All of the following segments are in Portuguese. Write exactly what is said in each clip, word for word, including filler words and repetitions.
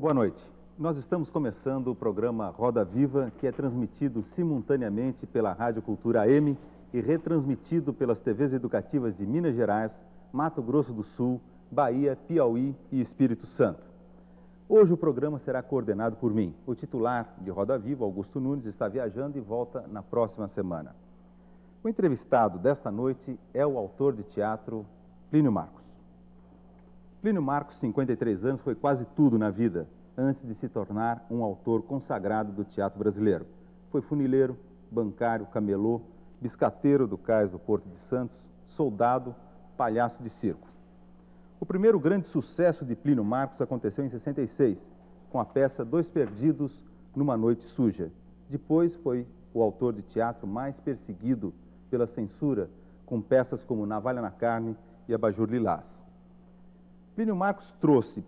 Boa noite. Nós estamos começando o programa Roda Viva, que é transmitido simultaneamente pela Rádio Cultura A M e retransmitido pelas T Vs educativas de Minas Gerais, Mato Grosso do Sul, Bahia, Piauí e Espírito Santo. Hoje o programa será coordenado por mim. O titular de Roda Viva, Augusto Nunes, está viajando e volta na próxima semana. O entrevistado desta noite é o autor de teatro Plínio Marcos. Plínio Marcos, cinquenta e três anos, foi quase tudo na vida, antes de se tornar um autor consagrado do teatro brasileiro. Foi funileiro, bancário, camelô, biscateiro do cais do Porto de Santos, soldado, palhaço de circo. O primeiro grande sucesso de Plínio Marcos aconteceu em sessenta e seis, com a peça Dois Perdidos numa Noite Suja. Depois foi o autor de teatro mais perseguido pela censura, com peças como Navalha na Carne e O Abajur Lilás. Plínio Marcos trouxe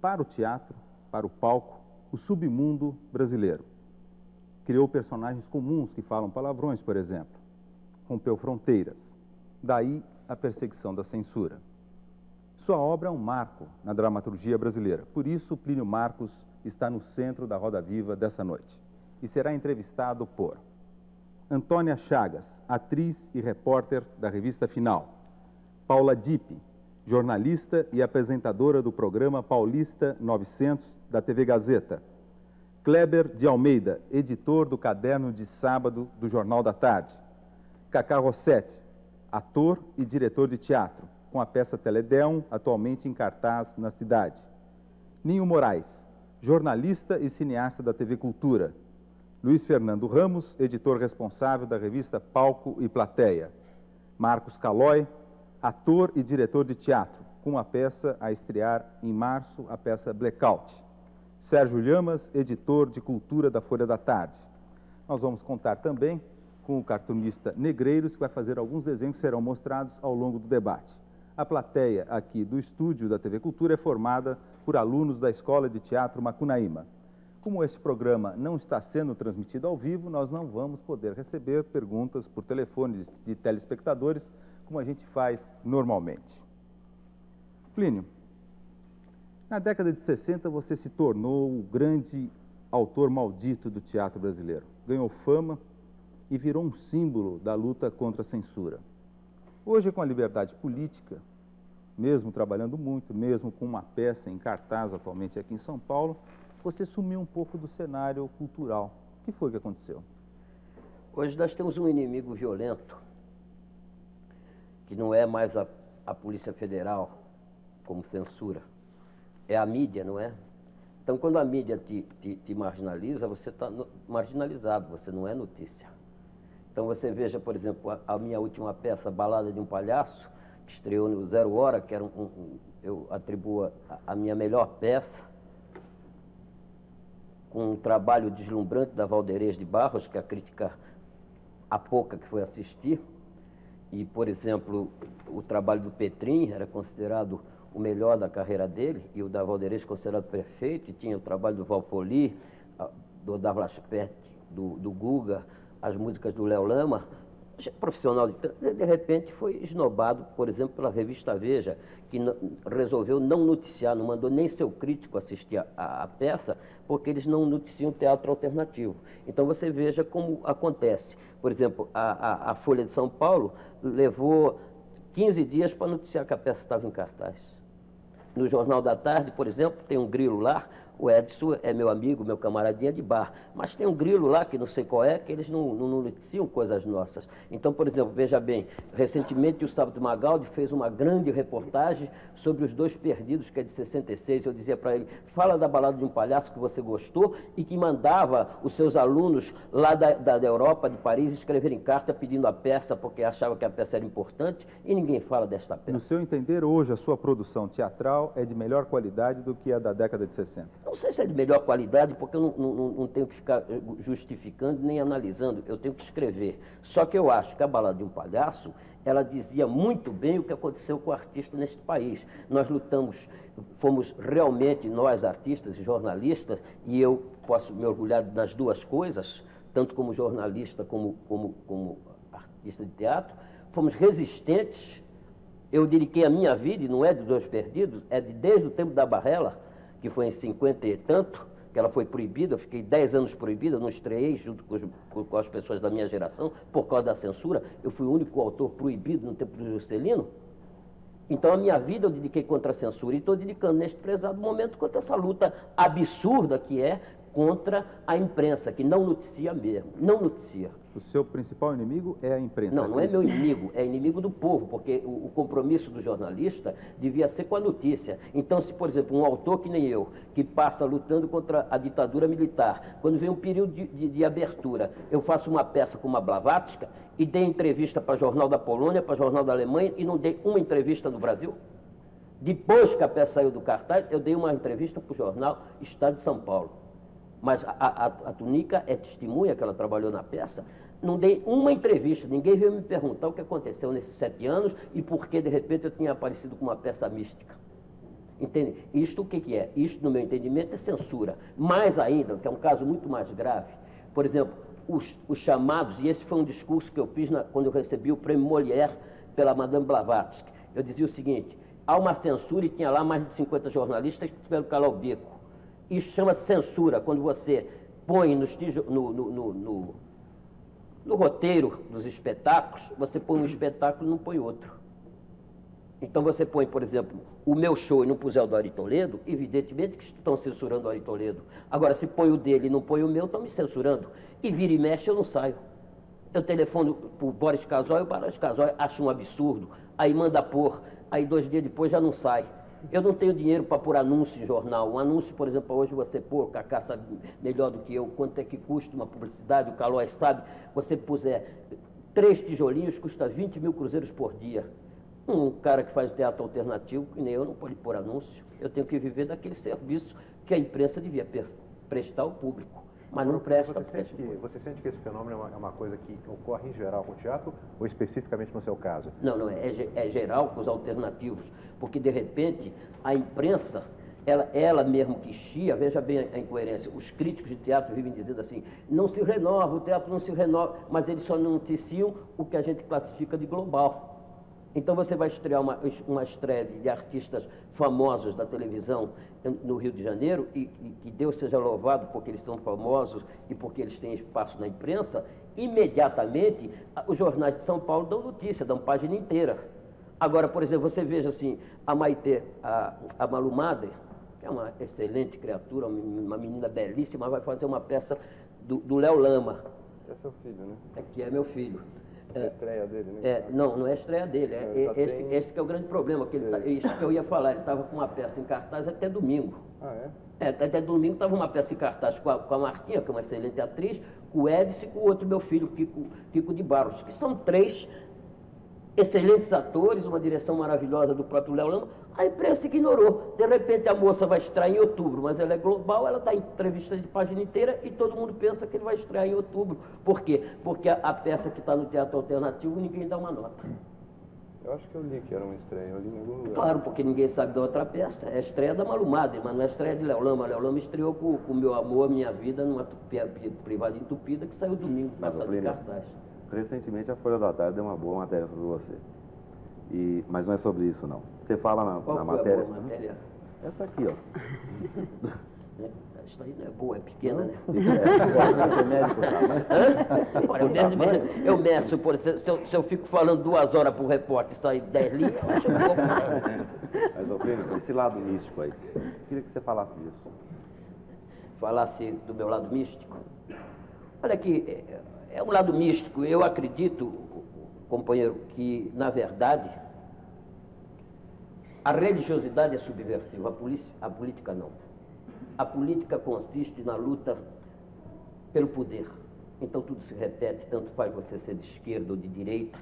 para o teatro, para o palco, o submundo brasileiro. Criou personagens comuns que falam palavrões, por exemplo. Rompeu fronteiras. Daí a perseguição da censura. Sua obra é um marco na dramaturgia brasileira. Por isso, Plínio Marcos está no centro da Roda Viva dessa noite e será entrevistado por Antônia Chagas, atriz e repórter da revista Final. Paula Dippe, jornalista e apresentadora do programa Paulista novecentos da T V Gazeta. Kleber de Almeida, editor do Caderno de Sábado do Jornal da Tarde. Cacá Rossetti, ator e diretor de teatro, com a peça Teledeum, atualmente em cartaz na cidade. Ninho Moraes, jornalista e cineasta da T V Cultura. Luiz Fernando Ramos, editor responsável da revista Palco e Plateia. Marcos Calói, ator e diretor de teatro, com a peça a estrear em março, a peça Blackout. Sérgio Lhamas, editor de cultura da Folha da Tarde. Nós vamos contar também com o cartunista Negreiros, que vai fazer alguns desenhos que serão mostrados ao longo do debate. A plateia aqui do estúdio da T V Cultura é formada por alunos da Escola de Teatro Macunaíma. Como este programa não está sendo transmitido ao vivo, nós não vamos poder receber perguntas por telefone de telespectadores, como a gente faz normalmente. Plínio, na década de sessenta você se tornou o grande autor maldito do teatro brasileiro. Ganhou fama e virou um símbolo da luta contra a censura. Hoje, com a liberdade política, mesmo trabalhando muito, mesmo com uma peça em cartaz atualmente aqui em São Paulo, você sumiu um pouco do cenário cultural. O que foi que aconteceu? Hoje nós temos um inimigo violento, que não é mais a, a Polícia Federal como censura, é a mídia, não é? Então, quando a mídia te, te, te marginaliza, você está marginalizado, você não é notícia. Então, você veja, por exemplo, a, a minha última peça, Balada de um Palhaço, que estreou no Zero Hora, que era um, um, eu atribuo a, a minha melhor peça, com um trabalho deslumbrante da Valderez de Barros, que a crítica, a pouca que foi assistir. E, por exemplo, o trabalho do Petrin era considerado o melhor da carreira dele, e o da Valderez considerado prefeito, e tinha o trabalho do Valpoli, do Dar Laspert, do, do Guga, as músicas do Léo Lama, profissional de... De repente foi esnobado, por exemplo, pela revista Veja, que não, resolveu não noticiar, não mandou nem seu crítico assistir a, a, a peça, porque eles não noticiam teatro alternativo. Então você veja como acontece. Por exemplo, a, a, a Folha de São Paulo levou quinze dias para noticiar que a peça estava em cartaz. No Jornal da Tarde, por exemplo, tem um grilo lá, o Edson é meu amigo, meu camaradinha de bar, mas tem um grilo lá, que não sei qual é, que eles não, não, não noticiam coisas nossas. Então, por exemplo, veja bem, recentemente o Sábado Magaldi fez uma grande reportagem sobre Os Dois Perdidos, que é de sessenta e seis, eu dizia para ele, fala da Balada de um Palhaço que você gostou e que mandava os seus alunos lá da, da, da Europa, de Paris, escreverem carta pedindo a peça, porque achava que a peça era importante, e ninguém fala desta peça. No seu entender, hoje a sua produção teatral é de melhor qualidade do que a da década de sessenta? Não sei se é de melhor qualidade, porque eu não, não, não tenho que ficar justificando nem analisando, eu tenho que escrever. Só que eu acho que a Balada de um Palhaço, ela dizia muito bem o que aconteceu com o artista neste país. Nós lutamos, fomos realmente nós artistas e jornalistas, e eu posso me orgulhar das duas coisas, tanto como jornalista como, como, como artista de teatro, fomos resistentes. Eu dediquei a minha vida, e não é de Dois Perdidos, é de desde o tempo da Barrela, que foi em cinquenta e tanto, que ela foi proibida, eu fiquei dez anos proibida, não estreiei junto com, os, com as pessoas da minha geração, por causa da censura, eu fui o único autor proibido no tempo do Juscelino. Então a minha vida eu dediquei contra a censura e estou dedicando neste prezado momento contra essa luta absurda que é contra a imprensa, que não noticia mesmo, não noticia. O seu principal inimigo é a imprensa? Não, não é meu inimigo, é inimigo do povo, porque o, o compromisso do jornalista devia ser com a notícia. Então, se, por exemplo, um autor que nem eu, que passa lutando contra a ditadura militar, quando vem um período de, de, de abertura, eu faço uma peça com uma Blavatsky e dei entrevista para o Jornal da Polônia, para o Jornal da Alemanha, e não dei uma entrevista no Brasil. Depois que a peça saiu do cartaz, eu dei uma entrevista para o jornal Estado de São Paulo. Mas a, a, a Túnica é testemunha, que ela trabalhou na peça, não dei uma entrevista, ninguém veio me perguntar o que aconteceu nesses sete anos e por que, de repente, eu tinha aparecido com uma peça mística. Entende? Isto o que, que é? Isto, no meu entendimento, é censura. Mais ainda, que é um caso muito mais grave, por exemplo, os, os chamados, e esse foi um discurso que eu fiz na, quando eu recebi o prêmio Molière pela Madame Blavatsky. Eu dizia o seguinte, há uma censura e tinha lá mais de cinquenta jornalistas que tiveram que calar o bico. Isso chama-se censura, quando você põe nos tijo... no, no, no, no, no roteiro dos espetáculos, você põe um espetáculo e não põe outro. Então você põe, por exemplo, o meu show e não puser o do Ary Toledo, evidentemente que estão censurando o Ary Toledo. Agora, se põe o dele e não põe o meu, estão me censurando. E vira e mexe, eu não saio. Eu telefono para o Boris Casoy, o Boris Casoy acha um absurdo, aí manda pôr, aí dois dias depois já não sai. Eu não tenho dinheiro para pôr anúncio em jornal. Um anúncio, por exemplo, hoje você pôr, o Cacá sabe melhor do que eu, quanto é que custa uma publicidade, o Calói sabe, você puser três tijolinhos, custa vinte mil cruzeiros por dia. Um cara que faz teatro alternativo, que nem eu, não pode pôr anúncio. Eu tenho que viver daquele serviço que a imprensa devia prestar ao público. Mas não presta. Você sente, que, você sente que esse fenômeno é uma, é uma coisa que ocorre em geral com o teatro ou especificamente no seu caso? Não, não, é, é geral com os alternativos, porque de repente a imprensa, ela, ela mesmo que chia, veja bem a incoerência, os críticos de teatro vivem dizendo assim, não se renova, o teatro não se renova, mas eles só noticiam o que a gente classifica de global. Então você vai estrear uma, uma estreia de artistas famosos da televisão no Rio de Janeiro, e, e que Deus seja louvado porque eles são famosos e porque eles têm espaço na imprensa, imediatamente os jornais de São Paulo dão notícia, dão página inteira. Agora, por exemplo, você veja assim, a Maitê, a, a Malu Mader, que é uma excelente criatura, uma menina belíssima, vai fazer uma peça do, do Léo Lama. É seu filho, né? É que é meu filho. É estreia dele, né? É, não, não é estreia dele. É, é, este, tem... este que é o grande problema. Que ele tá, isso que eu ia falar, ele estava com uma peça em cartaz até domingo. Ah, é? É, até, até domingo estava uma peça em cartaz com a, com a Martinha, que é uma excelente atriz, com o Edson e com o outro meu filho, Kiko, Kiko de Barros, que são três excelentes atores, uma direção maravilhosa do próprio Léo Lama. A imprensa ignorou. De repente a moça vai estrear em outubro, mas ela é global, ela está em entrevista de página inteira e todo mundo pensa que ele vai estrear em outubro. Por quê? Porque a, a peça que está no teatro alternativo, ninguém dá uma nota. Eu acho que eu li que era uma estreia, eu li em algum lugar. Claro, porque ninguém sabe da outra peça. É a estreia da Malu Mader, mas não é a estreia de Léo Lama. Léo Lama estreou com o Meu Amor, Minha Vida, numa privada entupida, que saiu domingo, passado de cartaz. Recentemente a Folha da Tarde deu uma boa matéria sobre você. E, mas não é sobre isso, não. Você fala na, Qual na matéria... Qual foi a boa matéria? Essa aqui, ó. Essa aí não é boa, é pequena, né? É, eu meço, por, se, se, eu, se eu fico falando duas horas para o repórter e sair dez linhas, eu acho um pouco mais. Mas, ô Plínio, esse lado místico aí, eu queria que você falasse disso. Falasse do meu lado místico? Olha aqui, é um lado místico, eu acredito... companheiro, que, na verdade, a religiosidade é subversiva, a, polícia, a política não. A política consiste na luta pelo poder. Então tudo se repete, tanto faz você ser de esquerda ou de direita,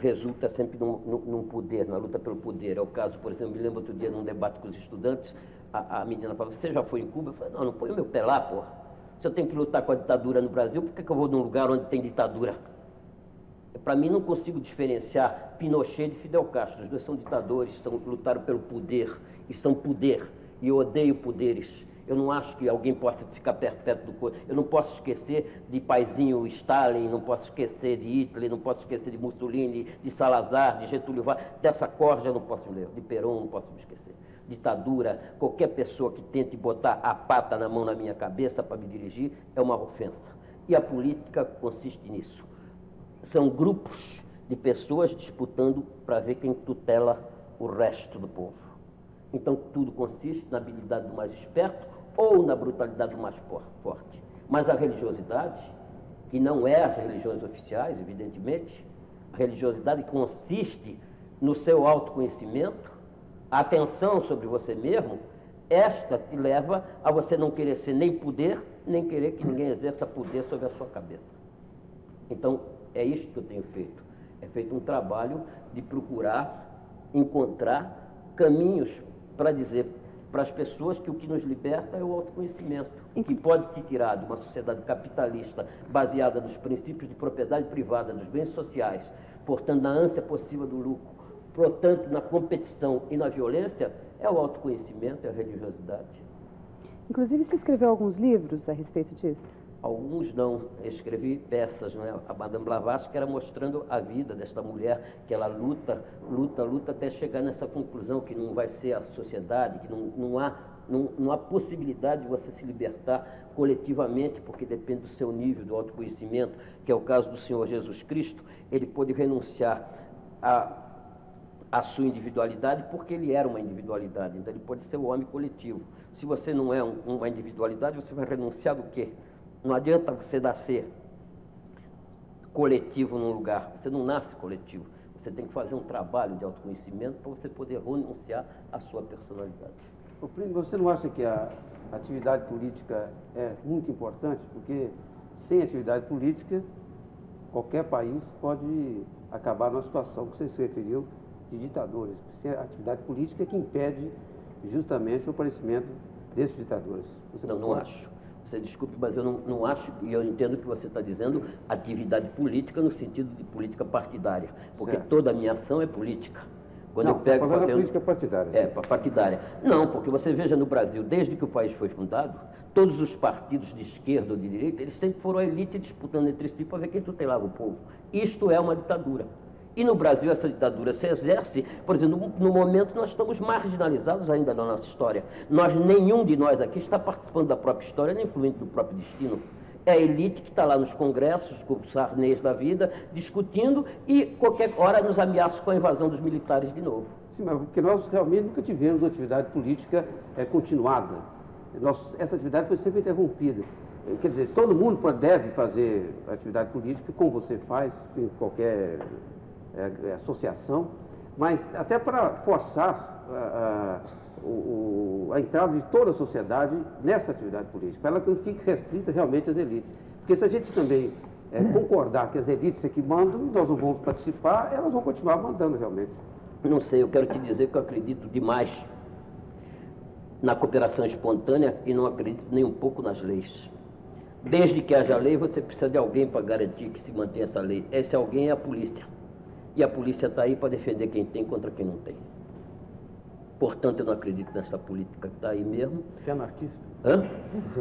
resulta sempre num, num poder, na luta pelo poder. É o caso, por exemplo, me lembro outro dia num debate com os estudantes, a, a menina falou, você já foi em Cuba? Eu falei, não, não põe o meu pé lá, porra. Se eu tenho que lutar com a ditadura no Brasil, por que, que eu vou num lugar onde tem ditadura? Para mim, não consigo diferenciar Pinochet de Fidel Castro. Os dois são ditadores, são, lutaram pelo poder e são poder. E eu odeio poderes. Eu não acho que alguém possa ficar perpétuo do corpo. Eu não posso esquecer de paizinho Stalin, não posso esquecer de Hitler, não posso esquecer de Mussolini, de Salazar, de Getúlio Vargas. Dessa corja eu não posso me lembrar, de Perón eu não posso me esquecer. ditadura, qualquer pessoa que tente botar a pata na mão na minha cabeça para me dirigir, é uma ofensa. E a política consiste nisso. São grupos de pessoas disputando para ver quem tutela o resto do povo. Então, tudo consiste na habilidade do mais esperto ou na brutalidade do mais forte. Mas a religiosidade, que não é as religiões oficiais, evidentemente, a religiosidade consiste no seu autoconhecimento, a atenção sobre você mesmo, esta te leva a você não querer ser nem poder, nem querer que ninguém exerça poder sobre a sua cabeça. Então, é isso que eu tenho feito. É feito um trabalho de procurar encontrar caminhos para dizer para as pessoas que o que nos liberta é o autoconhecimento, que pode te tirar de uma sociedade capitalista baseada nos princípios de propriedade privada, dos bens sociais, portanto, na ânsia possível do lucro, portanto, na competição e na violência, é o autoconhecimento, é a religiosidade. Inclusive, você escreveu alguns livros a respeito disso? Alguns não. Eu escrevi peças, não é? A Madame Blavatsky era mostrando a vida desta mulher, que ela luta, luta, luta, até chegar nessa conclusão que não vai ser a sociedade, que não, não há, não, não há possibilidade de você se libertar coletivamente, porque depende do seu nível, do autoconhecimento, que é o caso do Senhor Jesus Cristo. Ele pôde renunciar a... a sua individualidade, porque ele era uma individualidade, então ele pode ser o homem coletivo. Se você não é um, uma individualidade, você vai renunciar do quê? Não adianta você nascer coletivo num lugar, você não nasce coletivo, você tem que fazer um trabalho de autoconhecimento para você poder renunciar à sua personalidade. Ô, Plínio, você não acha que a atividade política é muito importante? Porque sem atividade política, qualquer país pode acabar na situação que você se referiu, de ditadores. Isso é a atividade política que impede justamente o aparecimento desses ditadores. Você não, não acho. Você desculpe, mas eu não, não acho, e eu entendo que você está dizendo atividade política no sentido de política partidária, porque certo. Toda a minha ação é política. Quando não, eu pego fazendo... política partidária. É, sim. partidária. Não, porque você veja no Brasil, desde que o país foi fundado, todos os partidos de esquerda ou de direita, eles sempre foram a elite disputando entre si para ver quem tutelava o povo. Isto é uma ditadura. E no Brasil essa ditadura se exerce, por exemplo, no, no momento nós estamos marginalizados ainda na nossa história. Nós, nenhum de nós aqui está participando da própria história, nem influente do próprio destino. É a elite que está lá nos congressos, com os arnês da vida, discutindo e qualquer hora nos ameaça com a invasão dos militares de novo. Sim, mas porque nós realmente nunca tivemos uma atividade política é, continuada. Nossa, essa atividade foi sempre interrompida. Quer dizer, todo mundo deve fazer atividade política, como você faz, em qualquer... É, associação, mas até para forçar a, a, a, a entrada de toda a sociedade nessa atividade política, para ela que não fique restrita realmente às elites. Porque se a gente também é, concordar que as elites é que mandam, nós não vamos participar, elas vão continuar mandando realmente. Não sei, eu quero te dizer que eu acredito demais na cooperação espontânea e não acredito nem um pouco nas leis. Desde que haja lei, você precisa de alguém para garantir que se mantenha essa lei. Esse alguém é a polícia. E a polícia está aí para defender quem tem contra quem não tem. Portanto, eu não acredito nessa política que está aí mesmo. Você é anarquista? Hã?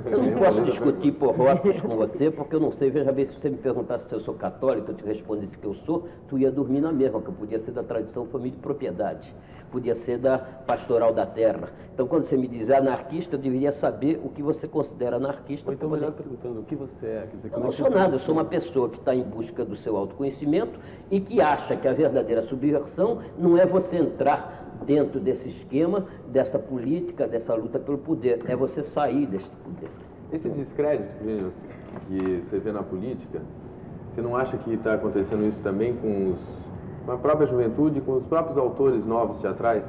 Eu não posso discutir por rótulos com você, porque eu não sei. Veja bem, se você me perguntasse se eu sou católico, eu te respondesse que eu sou, tu ia dormir na mesma, que eu podia ser da tradição família de propriedade, podia ser da pastoral da terra. Então, quando você me diz anarquista, eu deveria saber o que você considera anarquista. Então, melhor perguntando o que você é. Quer dizer, como eu não sou nada, eu sou uma pessoa que está em busca do seu autoconhecimento e que acha que a verdadeira subversão não é você entrar dentro desse esquema, dessa política, dessa luta pelo poder, é você sair deste poder. Esse descrédito que você vê na política, você não acha que está acontecendo isso também com, os, com a própria juventude, com os próprios autores novos teatrais?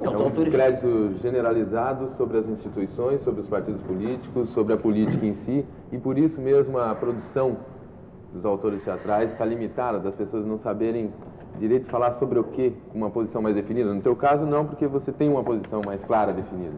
É um descrédito generalizado sobre as instituições, sobre os partidos políticos, sobre a política em si, e por isso mesmo a produção dos autores teatrais está limitada, das pessoas não saberem direito de falar sobre o que, uma posição mais definida? No teu caso, não, porque você tem uma posição mais clara, definida.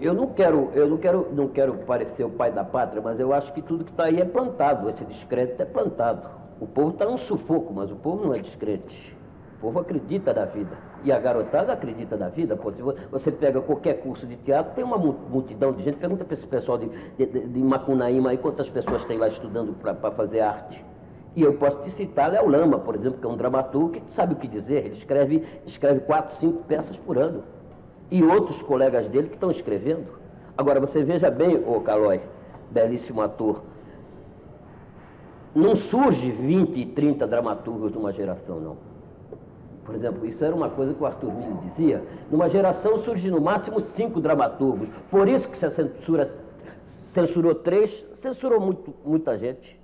Eu não quero, eu não quero, não quero parecer o pai da pátria, mas eu acho que tudo que está aí é plantado, esse descrédito é plantado. O povo está num sufoco, mas o povo não é descrente. O povo acredita na vida. E a garotada acredita na vida. Pô, se você pega qualquer curso de teatro, tem uma multidão de gente. Pergunta para esse pessoal de, de, de Macunaíma aí quantas pessoas tem lá estudando para fazer arte. E eu posso te citar Léo Lama, por exemplo, que é um dramaturgo que sabe o que dizer. Ele escreve, escreve quatro, cinco peças por ano. e outros colegas dele que estão escrevendo. Agora, você veja bem, ô Calói, belíssimo ator, não surge vinte, trinta dramaturgos numa geração, não. Por exemplo, isso era uma coisa que o Arthur Mille dizia, numa geração surge no máximo cinco dramaturgos, por isso que se censura, censurou três, censurou muito, muita gente.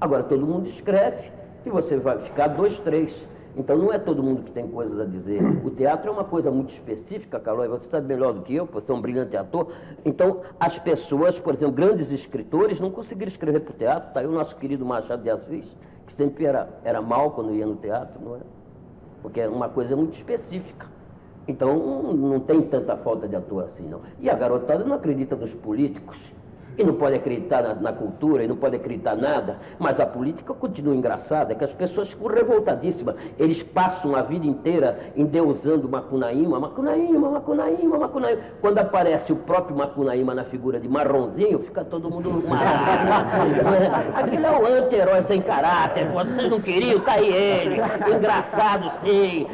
Agora todo mundo escreve e você vai ficar dois, três. Então não é todo mundo que tem coisas a dizer. O teatro é uma coisa muito específica, Calói, você sabe melhor do que eu, você é um brilhante ator. Então as pessoas, por exemplo, grandes escritores não conseguiram escrever para o teatro. Está aí o nosso querido Machado de Assis, que sempre era, era mal quando ia no teatro, não é? Porque é uma coisa muito específica. Então não tem tanta falta de ator assim, não. E a garotada não acredita nos políticos. E não pode acreditar na, na cultura, e não pode acreditar nada, mas a política continua engraçada, que as pessoas ficam revoltadíssimas. Eles passam a vida inteira endeusando Macunaíma, Macunaíma, Macunaíma, Macunaíma. Quando aparece o próprio Macunaíma na figura de Marronzinho, fica todo mundo maravilhado. Aquele é o anti-herói sem caráter, vocês não queriam, tá aí ele. Engraçado sim,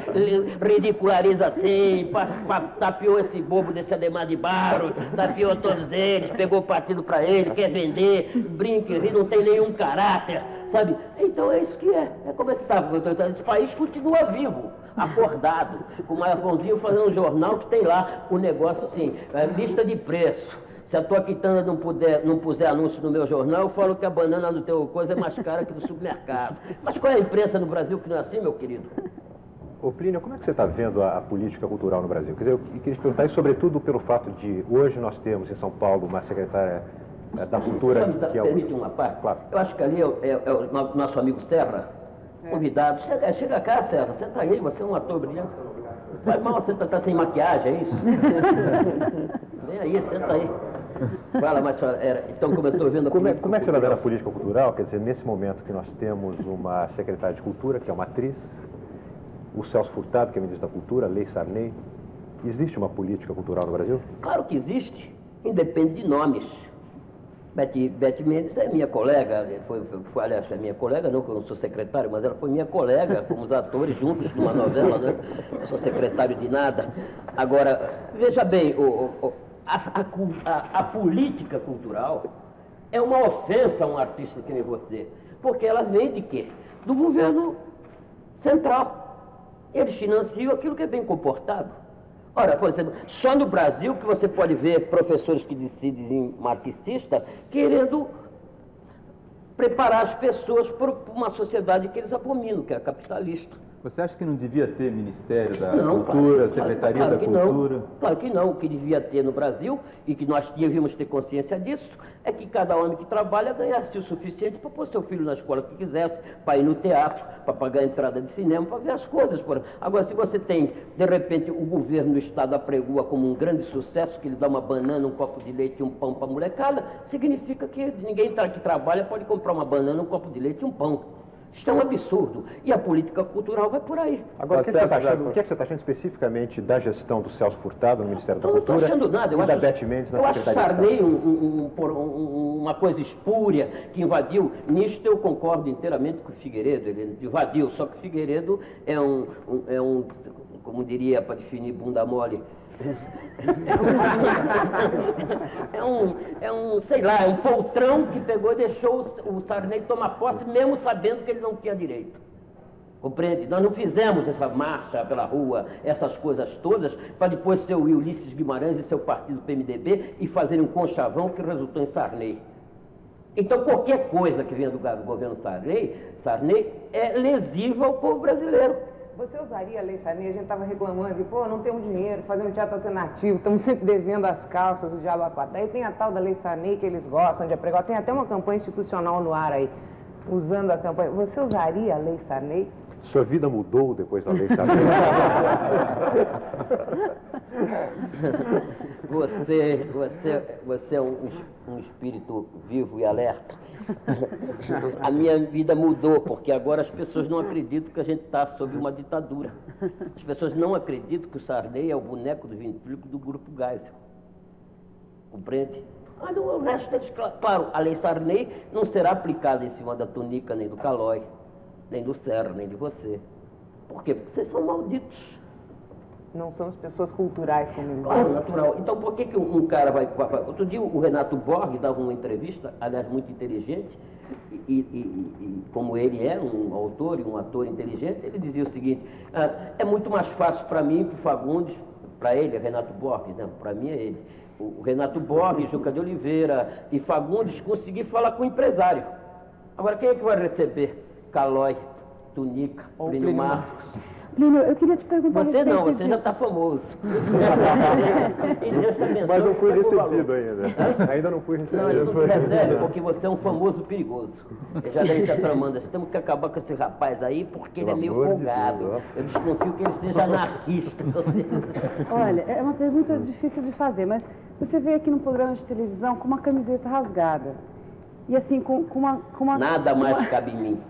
ridiculariza sim, tapeou esse bobo desse Ademar de Barros, tapeou todos eles, pegou partido para ele, quer vender, brinca, ri, não tem nenhum caráter, sabe? Então é isso que é. É como é que tá? Esse país continua vivo, acordado, com o Marronzinho fazendo um jornal que tem lá o um negócio assim, é, lista de preço. Se a tua quitanda não, puder, não puser anúncio no meu jornal, eu falo que a banana do teu coisa é mais cara que do supermercado. Mas qual é a imprensa no Brasil que não é assim, meu querido? Ô Plínio, como é que você está vendo a, a política cultural no Brasil? Quer dizer, eu queria te perguntar, e sobretudo pelo fato de hoje nós temos em São Paulo uma secretária é, da cultura... Você me permite uma parte? Claro. Eu acho que ali é, é, é o nosso amigo Serra, é. convidado. Chega, chega cá, Serra, senta aí, você é um ator brilhante. Faz mal, você está tá sem maquiagem, é isso? Vem aí, senta aí. Fala, mas era, então como eu estou vendo a como, política, como é que você está vendo a política cultural? Quer dizer, nesse momento que nós temos uma secretária de cultura, que é uma atriz... O Celso Furtado, que é ministro da Cultura, Lei Sarney. Existe uma política cultural no Brasil? Claro que existe, independe de nomes. Bete, Bete Mendes é minha colega, foi, foi, aliás, é minha colega, não que eu não sou secretário, mas ela foi minha colega, fomos atores juntos numa novela, né? Não sou secretário de nada. Agora, veja bem, o, o, a, a, a política cultural é uma ofensa a um artista que nem você, porque ela vem de quê? Do governo central. Eles financiam aquilo que é bem comportado. Ora, por exemplo, só no Brasil que você pode ver professores que se dizem marxistas querendo preparar as pessoas para uma sociedade que eles abominam, que é a capitalista. Você acha que não devia ter Ministério da não, Cultura, claro, Secretaria claro, claro da Cultura? Não, claro que não. O que devia ter no Brasil, e que nós devíamos ter consciência disso, é que cada homem que trabalha ganhasse o suficiente para pôr seu filho na escola que quisesse, para ir no teatro, para pagar a entrada de cinema, para ver as coisas. Por... Agora, se você tem, de repente, o governo do Estado apregoa como um grande sucesso, que ele dá uma banana, um copo de leite e um pão para a molecada, significa que ninguém que trabalha pode comprar uma banana, um copo de leite e um pão. Isso é um absurdo. E a política cultural vai por aí. Agora, o que, é que, tá achando, o que é que você está achando especificamente da gestão do Celso Furtado no Ministério da Cultura? Eu não estou achando nada. Eu acho, Beth Mendes na eu acho Sarney um, um, um, um, uma coisa espúria que invadiu. Nisto eu concordo inteiramente com o Figueiredo. Ele invadiu, só que o Figueiredo é um, um, é um como diria, para definir bunda mole, é um, é um, sei lá, um poltrão que pegou e deixou o Sarney tomar posse, mesmo sabendo que ele não tinha direito. Compreende? Nós não fizemos essa marcha pela rua, essas coisas todas, para depois ser o Ulisses Guimarães e seu partido P M D B e fazerem um conchavão que resultou em Sarney. Então, qualquer coisa que venha do governo Sarney, Sarney é lesiva ao povo brasileiro. Você usaria a Lei Sarney? A gente estava reclamando, pô, não temos dinheiro, fazer um teatro alternativo, estamos sempre devendo as calças, o diabo a quatro. Aí tem a tal da Lei Sarney que eles gostam de apregoar, tem até uma campanha institucional no ar aí, usando a campanha. Você usaria a Lei Sarney? Sua vida mudou depois da Lei Sarney? Você, você, você é um, um espírito vivo e alerta. A minha vida mudou, porque agora as pessoas não acreditam que a gente está sob uma ditadura. As pessoas não acreditam que o Sarney é o boneco do ventríloco do Grupo Geisel. Compreende? Mas o resto deles, claro, a Lei Sarney não será aplicada em cima da Túnica, nem do Calói, nem do Serra, nem de você. Por quê? Porque vocês são malditos. Não somos pessoas culturais como eles. Claro, natural. Então, por que que um cara vai... Outro dia o Renato Borg dava uma entrevista, aliás, muito inteligente, e, e, e como ele é um autor e um ator inteligente, ele dizia o seguinte, ah, é muito mais fácil para mim, para o Fagundes, para ele, é Renato Borges, né? Para mim é ele, o Renato Borges, Juca de Oliveira e Fagundes conseguir falar com o empresário. Agora, quem é que vai receber? Calói, Túnica, Plínio Marcos... Plínio, eu queria te perguntar... Você não, você disso. Já está famoso. Mas não fui recebido ainda. Ainda não fui recebido. Não, não foi... recebe, porque você é um famoso perigoso. Eu já deve estar tramando assim, temos que acabar com esse rapaz aí, porque Pelo ele é meio folgado. De Deus, eu desconfio que ele seja anarquista. Olha, é uma pergunta difícil de fazer, mas você veio aqui num programa de televisão com uma camiseta rasgada. E assim, com, com, uma, com uma... Nada mais uma... cabe em mim.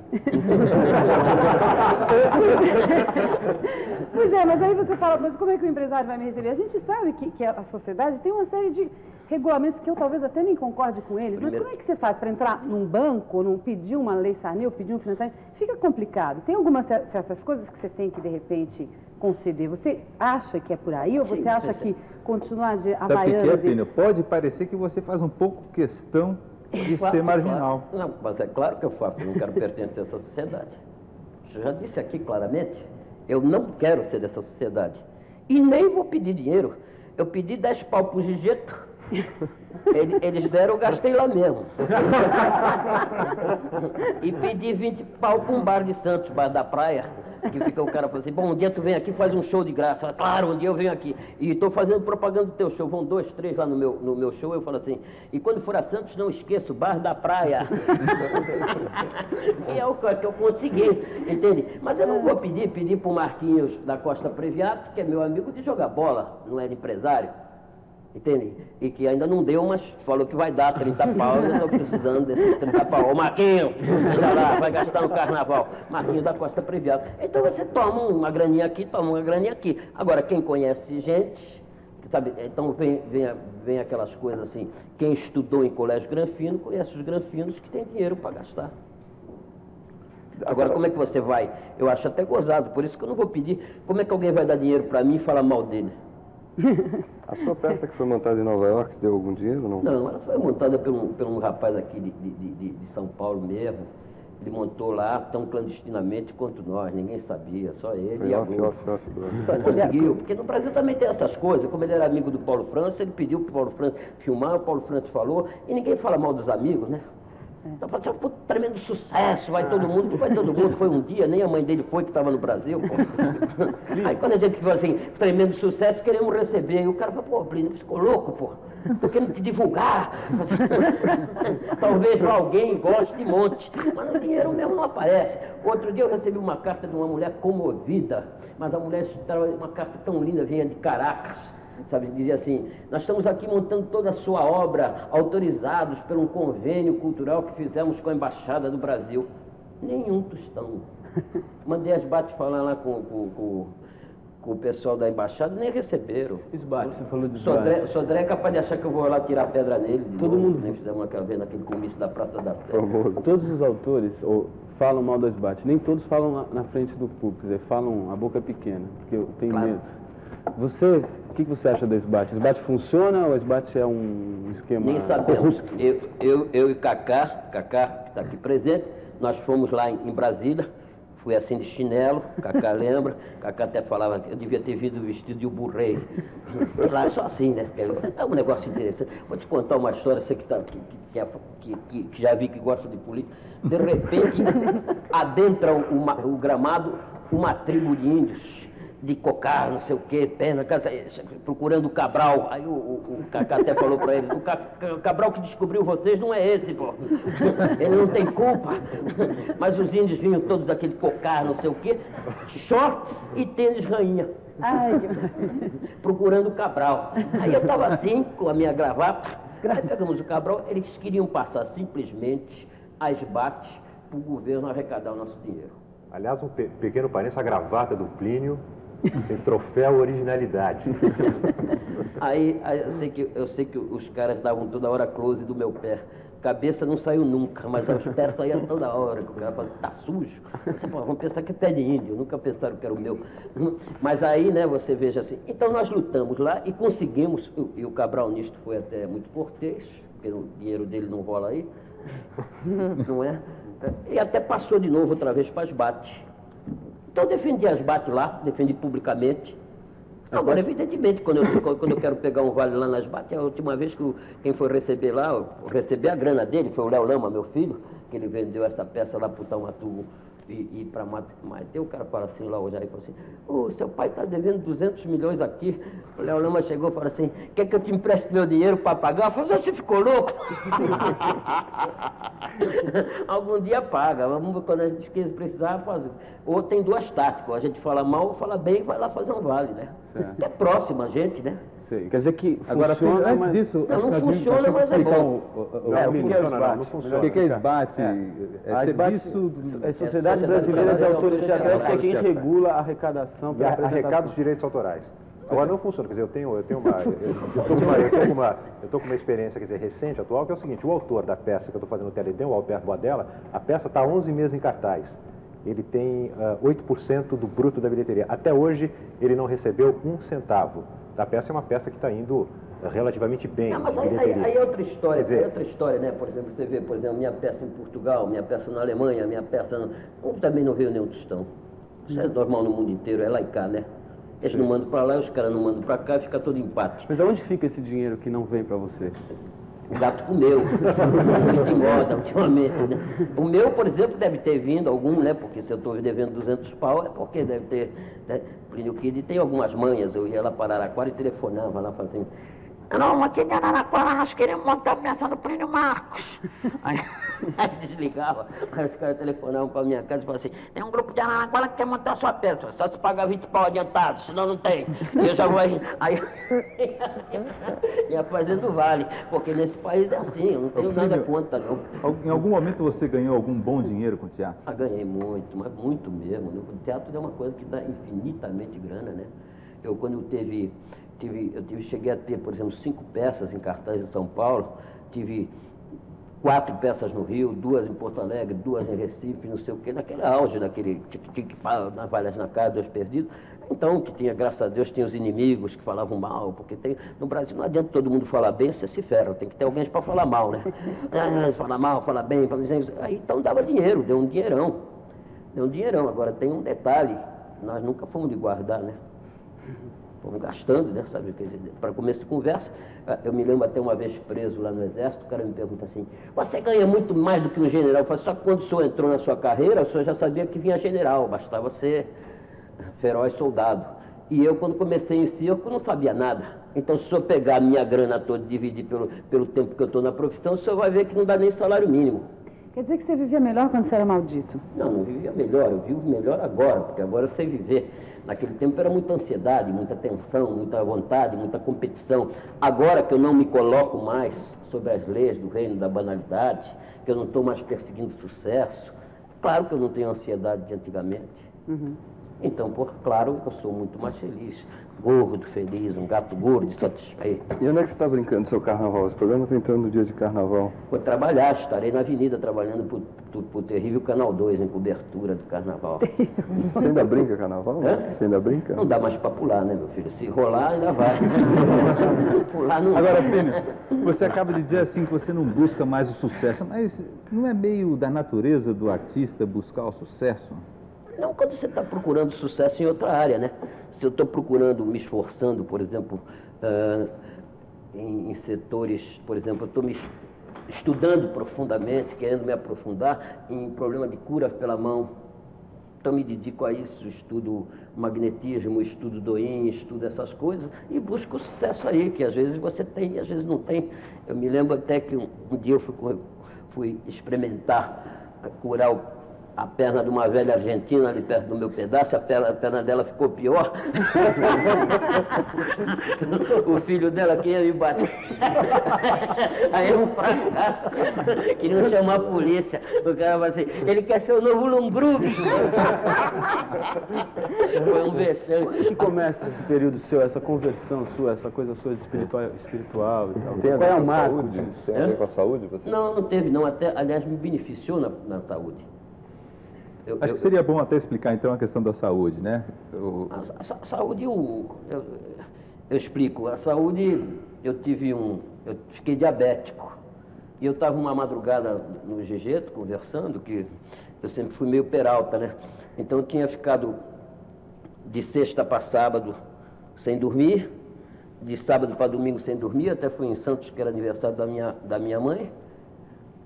Pois é, mas aí você fala, mas como é que o empresário vai me receber? A gente sabe que, que a sociedade tem uma série de regulamentos que eu talvez até nem concorde com eles. Primeiro... Mas como é que você faz para entrar num banco, num, pedir uma lei Sarney, pedir um financiamento? Fica complicado. Tem algumas certas coisas que você tem que, de repente... conceder. Você acha que é por aí ou você sim, acha sim, sim. que continuar de Sabe Havaianas... Sabe o que é, Plínio? Pode parecer que você faz um pouco questão de faço, ser marginal. Claro. Não, mas é claro que eu faço, eu não quero pertencer a essa sociedade. Eu já disse aqui claramente, eu não quero ser dessa sociedade. E nem vou pedir dinheiro. Eu pedi dez pau pro Gigeto, Ele, eles deram, eu gastei lá mesmo. E pedi vinte pau para um bar de Santos, bar da praia, que fica o cara falando assim, bom, um dia tu vem aqui e faz um show de graça. Fala, claro, um dia eu venho aqui. E estou fazendo propaganda do teu show. Vão dois, três lá no meu, no meu show, eu falo assim, e quando for a Santos, não esqueço, bar da praia. E é o que eu consegui, entende? Mas eu não vou pedir, pedir para o Marquinhos da Costa Previato, que é meu amigo, de jogar bola, não é de empresário. Entende? E que ainda não deu, mas falou que vai dar trinta pau, eu estou precisando desses trinta pau. Ô Marquinho, veja lá, vai gastar no carnaval. Marquinho da Costa Previado. Então você toma uma graninha aqui, toma uma graninha aqui. Agora, quem conhece gente, sabe, então vem, vem, vem aquelas coisas assim, quem estudou em colégio granfino, conhece os granfinos que tem dinheiro para gastar. Agora, como é que você vai? Eu acho até gozado, por isso que eu não vou pedir. Como é que alguém vai dar dinheiro para mim e falar mal dele? A sua peça que foi montada em Nova York, deu algum dinheiro ou não? Não, ela foi montada por um, por um rapaz aqui de, de, de São Paulo mesmo. Ele montou lá tão clandestinamente quanto nós, ninguém sabia, só ele foi e off, a off, off, só conseguiu, porque no Brasil também tem essas coisas. Como ele era amigo do Paulo França, ele pediu para o Paulo França filmar, o Paulo França falou, e ninguém fala mal dos amigos, né? Então, pode ser um tremendo sucesso, vai todo mundo, vai todo mundo, foi um dia, nem a mãe dele foi que estava no Brasil, pô. Aí quando a gente fala assim, tremendo sucesso, queremos receber, e o cara fala, pô, Plínio, ficou louco, pô, tô querendo te divulgar, talvez alguém goste de monte, mas o dinheiro mesmo não aparece. Outro dia eu recebi uma carta de uma mulher comovida, mas a mulher estava uma carta tão linda, vinha de Caracas, sabe, dizia assim, nós estamos aqui montando toda a sua obra, autorizados por um convênio cultural que fizemos com a Embaixada do Brasil. Nenhum tostão. Mandei as bates falar lá com, com, com, com o pessoal da Embaixada, nem receberam. Esbate, você falou de Sodré, Sodré é capaz de achar que eu vou lá tirar pedra nele. Todo novo, mundo. Nem fizemos aquela vez naquele comício da Praça da Sé. Todos os autores ou, falam mal do esbate, nem todos falam na, na frente do público, quer dizer, falam a boca pequena, porque eu tenho claro. medo. Você... O que você acha do esbate? O esbate funciona ou o esbate é um esquema... Nem sabemos. Eu, eu, eu e Cacá, Cacá, que está aqui presente, nós fomos lá em, em Brasília, fui assim de chinelo, Cacá lembra, Cacá até falava que eu devia ter vindo vestido de ubu rei. E lá só assim, né? É um negócio interessante. Vou te contar uma história, você que, tá, que, que, que, que já vi que gosta de política. De repente, adentra o, o, o gramado uma tribo de índios, de cocar, não sei o quê, perna, procurando o Cabral. Aí o, o, o Cacá até falou para ele, o Ca, Cabral que descobriu vocês não é esse, pô. Ele não tem culpa. Mas os índios vinham todos daquele cocar, não sei o quê, shorts e tênis rainha. Ai. Procurando o Cabral. Aí eu estava assim, com a minha gravata, aí pegamos o Cabral, eles queriam passar simplesmente as bates para o governo arrecadar o nosso dinheiro. Aliás, um pe pequeno parênteses, a gravata do Plínio, tem troféu originalidade. Aí, aí eu sei que, eu sei que os caras davam toda hora close do meu pé. cabeça não saiu nunca, mas os pés saíam toda hora, que o cara fazia, tá sujo. Você, pô, vão pensar que é pé de índio, nunca pensaram que era o meu. Mas aí, né, você veja assim, então nós lutamos lá e conseguimos, e o Cabral nisto foi até muito cortês, porque o dinheiro dele não rola aí, não é? E até passou de novo outra vez para as bates. Então eu defendi as bates lá, defendi publicamente. Agora, evidentemente, quando eu, quando eu quero pegar um vale lá nas bates, a última vez que eu, quem foi receber lá, receber a grana dele, foi o Léo Lama, meu filho, que ele vendeu essa peça lá para o Taumaturgo e, e para Mateu. O cara fala assim lá hoje, aí falou assim, ô, oh, seu pai está devendo duzentos milhões aqui. O Léo Lama chegou e falou assim, quer que eu te empreste meu dinheiro para pagar? Eu falei, você ficou louco? Algum dia paga, mas quando a gente precisar, faz. Ou tem duas táticas, a gente fala mal, fala bem, vai lá fazer um vale, né? Certo. É próximo a gente, né? Sim. Quer dizer que agora funciona, antes mas... disso... Não, não funciona, mas é bom. O que é esbate? É serviço... É Sociedade Brasileira de Autores Teatrais, que é quem regula a arrecadação... Arrecada os direitos autorais. Agora não funciona, quer dizer, eu tenho, eu tenho uma, eu tô uma, eu tô uma, eu tô com uma experiência, quer dizer, recente, atual, que é o seguinte, o autor da peça que eu estou fazendo no T L D, o Alberto Boadella, a peça está há onze meses em cartaz. Ele tem uh, oito por cento do bruto da bilheteria. Até hoje, ele não recebeu um centavo. A peça é uma peça que está indo relativamente bem. Não, mas aí, aí, aí é outra história, dizer... é outra história, né? Por exemplo, você vê, por exemplo, minha peça em Portugal, minha peça na Alemanha, minha peça... No... Também não veio nenhum tostão. Isso é normal no mundo inteiro, é lá e cá, né? Eles não mandam para lá, os caras não mandam para cá, fica todo empate. Mas aonde fica esse dinheiro que não vem para você? O gato comeu, muito moda ultimamente, né? O meu, por exemplo, deve ter vindo algum, né? Porque se eu estou devendo duzentos pau, é porque deve ter... Né? Plínio Kid tem algumas manhas, eu ia lá para Araraquara e telefonava lá fazendo... Não, aqui em Araraquara nós queremos montar a peça no Plínio Marcos. Aí, aí desligava, aí os caras telefonavam para minha casa e falavam assim, tem um grupo de Araraquara que quer montar a sua peça, só se pagar vinte pau adiantado, senão não tem. E eu já vou aí, aí ia fazendo vale, porque nesse país é assim, eu não tenho nada contra não. Em algum momento você ganhou algum bom dinheiro com o teatro? Ah, ganhei muito, mas muito mesmo. O teatro é uma coisa que dá infinitamente grana, né? Eu quando teve... Tive, eu tive, cheguei a ter, por exemplo, cinco peças em cartaz em São Paulo, tive quatro peças no Rio, duas em Porto Alegre, duas em Recife, não sei o quê, naquele auge, naquele tic-tic, Navalha na Carne, Dois Perdidos. Então, que tinha, graças a Deus, tinha os inimigos que falavam mal, porque tem, no Brasil não adianta todo mundo falar bem, você se ferra, tem que ter alguém para falar mal, né? Ah, falar mal, falar bem, falar... Aí, então dava dinheiro, deu um dinheirão, deu um dinheirão. Agora, tem um detalhe, nós nunca fomos de guardar, né? Fomos gastando, né, sabe, para começo de conversa. Eu me lembro até uma vez preso lá no Exército, o cara me pergunta assim, você ganha muito mais do que um general? Eu falo, só que quando o senhor entrou na sua carreira, o senhor já sabia que vinha general, bastava ser feroz soldado. E eu, quando comecei em circo, não sabia nada. Então, se o senhor pegar a minha grana toda e dividir pelo, pelo tempo que eu estou na profissão, o senhor vai ver que não dá nem salário mínimo. Quer dizer que você vivia melhor quando você era maldito? Não, não vivia melhor, eu vivo melhor agora, porque agora eu sei viver. Naquele tempo era muita ansiedade, muita tensão, muita vontade, muita competição. Agora que eu não me coloco mais sobre as leis do reino da banalidade, que eu não estou mais perseguindo sucesso, claro que eu não tenho ansiedade de antigamente. Uhum. Então, por claro, eu sou muito mais feliz. Gordo, feliz, um gato gordo, satisfeito. E onde é que você está brincando no seu carnaval? Esse programa está entrando no dia de carnaval. Vou trabalhar, estarei na avenida trabalhando para o terrível Canal dois, em cobertura do carnaval. Você ainda brinca carnaval? Né? Você ainda brinca? Não dá mais para pular, né, meu filho? Se rolar, ainda vai. Pular não. Agora, Plínio, você acaba de dizer assim que você não busca mais o sucesso, mas não é meio da natureza do artista buscar o sucesso? Não, quando você está procurando sucesso em outra área, né? Se eu estou procurando, me esforçando, por exemplo, uh, em, em setores, por exemplo, eu estou me estudando profundamente, querendo me aprofundar em problema de cura pela mão. Então me dedico a isso, estudo magnetismo, estudo doim, estudo essas coisas e busco sucesso aí, que às vezes você tem e às vezes não tem. Eu me lembro até que um, um dia eu fui, fui experimentar, curar o a perna de uma velha argentina ali perto do meu pedaço, a perna, a perna dela ficou pior. O filho dela queria me bater. Aí é um fracasso. Queriam chamar a polícia. O cara vai assim, ele quer ser o novo Lombrube. foi um vexame. Que começa esse período seu, essa conversão sua, essa coisa sua de espiritual, espiritual e tal? Tem a ver com a saúde? Tem a ver com a saúde? Você... Não, não teve não. Até, aliás, me beneficiou na, na saúde. Eu, Acho eu, que seria bom até explicar, então, a questão da saúde, né? O... A, a saúde, eu, eu, eu explico. A saúde, eu tive um... Eu fiquei diabético. E eu estava uma madrugada no G G conversando, que eu sempre fui meio peralta, né? Então eu tinha ficado de sexta para sábado sem dormir, de sábado para domingo sem dormir, até fui em Santos, que era aniversário da minha, da minha mãe,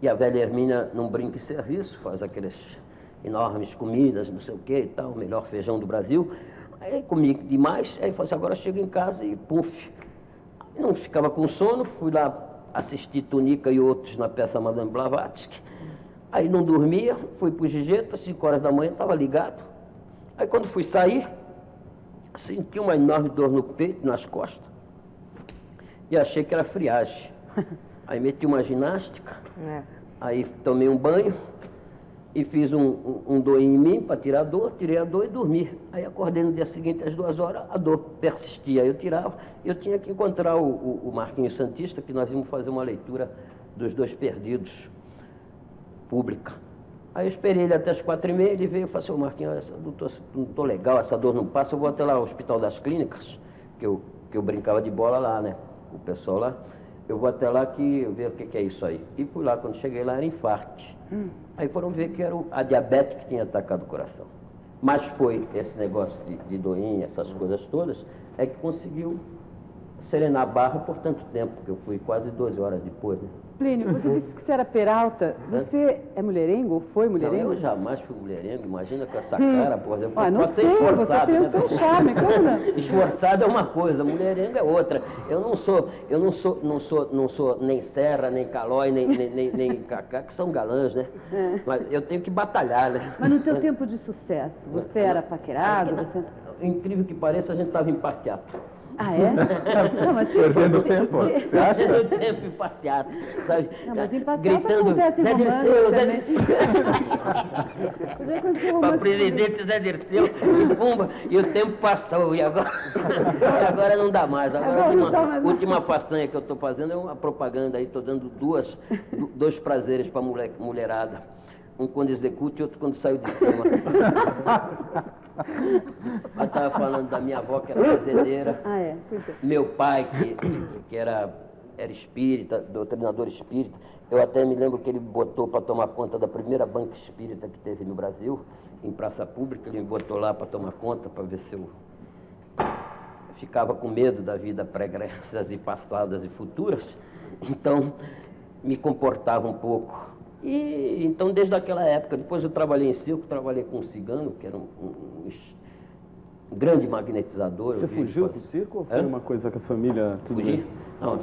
e a velha Hermínia não brinca em serviço, faz aquelas enormes comidas, não sei o que e tal, o melhor feijão do Brasil. Aí comi demais, aí falei assim, agora chego em casa e puf. Não ficava com sono, fui lá assisti Túnica e outros na peça Madame Blavatsky. Aí não dormia, fui para o Gigeto, às cinco horas da manhã, estava ligado. Aí quando fui sair, senti uma enorme dor no peito, nas costas, e achei que era friagem. Aí meti uma ginástica, é. Aí tomei um banho e fiz um, um, um doinho em mim para tirar a dor, tirei a dor e dormi. Aí acordei no dia seguinte, às duas horas, a dor persistia, eu tirava. Eu tinha que encontrar o, o, o Marquinhos Santista, que nós íamos fazer uma leitura dos Dois Perdidos, pública. Aí eu esperei ele até as quatro e meia, ele veio e falou assim, ô Marquinhos, eu não tô, não tô legal, essa dor não passa, eu vou até lá ao Hospital das Clínicas, que eu, que eu brincava de bola lá, né, o pessoal lá. Eu vou até lá que eu ver o que, que é isso aí. E fui lá, quando cheguei lá era infarto. Hum. Aí foram ver que era a diabetes que tinha atacado o coração. Mas foi esse negócio de, de doinha, essas coisas todas, é que conseguiu serenar a barra por tanto tempo, que eu fui quase doze horas depois. Né? Plínio, você disse que você era peralta. Você é mulherengo ou foi mulherengo? Não, eu jamais fui mulherengo. Imagina com essa cara, por exemplo. Ah, não sei, esforçado, você tem né? o seu charme. Como? Esforçado é uma coisa, mulherengo é outra. Eu não sou, eu não sou, não sou, não sou nem Serra, nem Calói, nem, nem, nem, nem Cacá, que são galãs, né? É. Mas eu tenho que batalhar, né? Mas no teu tempo de sucesso, você era paquerado? Você... Incrível que pareça, a gente estava em passeata. Ah, é? Não, mas perdendo tem... tempo, você acha? Perdendo tempo e passeado, sabe? Não, mas em gritando, Zé Dirceu, Zé Dirceu. Para presidente Zé Dirceu, e pumba, e o tempo passou, e agora, e agora não dá mais. Agora, agora última, dá mais última façanha que eu estou fazendo é uma propaganda aí, estou dando duas, dois prazeres para mulher, mulherada. Um quando executa e outro quando saiu de cima. Eu estava falando da minha avó, que era fazendeira, ah, é. Meu pai, que, que, que era, era espírita, doutrinador espírita. Eu até me lembro que ele botou para tomar conta da primeira banca espírita que teve no Brasil, em praça pública, ele me botou lá para tomar conta, para ver se eu ficava com medo da vida pregressas e passadas e futuras, então me comportava um pouco. E então, desde aquela época, depois eu trabalhei em circo, trabalhei com um cigano, que era um, um, um grande magnetizador. Você fugiu do circo ou foi é? uma coisa que a família... Tudo Fugi? Bem? Não,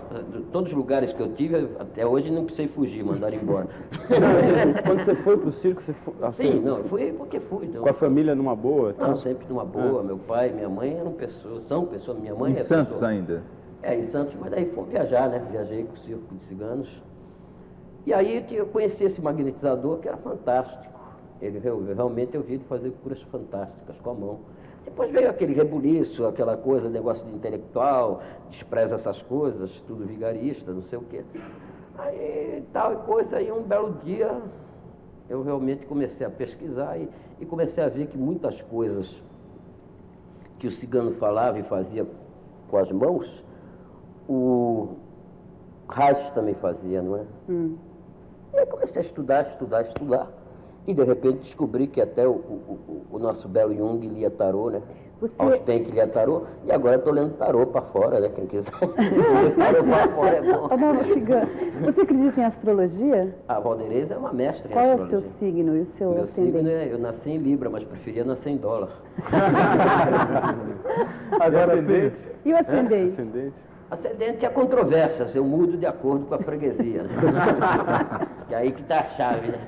todos os lugares que eu tive, até hoje não precisei fugir, mandaram embora. Não, quando você foi para o circo, você foi... Assim, sim, não, fui porque fui. Não. Com a família numa boa? Tá? Não, sempre numa boa. É. Meu pai e minha mãe eram pessoas, são pessoas, minha mãe... Em é Santos pessoa. ainda? É, em Santos, mas daí fomos viajar, né? Viajei com o circo de ciganos. E aí eu conheci esse magnetizador que era fantástico. Ele realmente eu vi ele fazer curas fantásticas com a mão. Depois veio aquele rebuliço, aquela coisa, negócio de intelectual, despreza essas coisas, tudo vigarista, não sei o quê. Aí tal coisa, aí um belo dia eu realmente comecei a pesquisar e, e comecei a ver que muitas coisas que o cigano falava e fazia com as mãos, o Reich também fazia, não é? Hum. E aí comecei a estudar, estudar, estudar. E de repente descobri que até o, o, o, o nosso belo Jung lia tarô, né? Você... Auspen que lia tarô. E agora estou lendo tarô para fora, né? Quem quiser. Tarô para fora é bom. Não, você acredita em astrologia? A Valderez é uma mestra em Qual astrologia. Qual é o seu signo e o seu Meu ascendente? Signo é, eu nasci em Libra, mas preferia nascer em dólar. Agora, ascendente. E o ascendente? É? Ascendente. Ascendente é controvérsia, eu mudo de acordo com a freguesia, né? É aí que está a chave, né?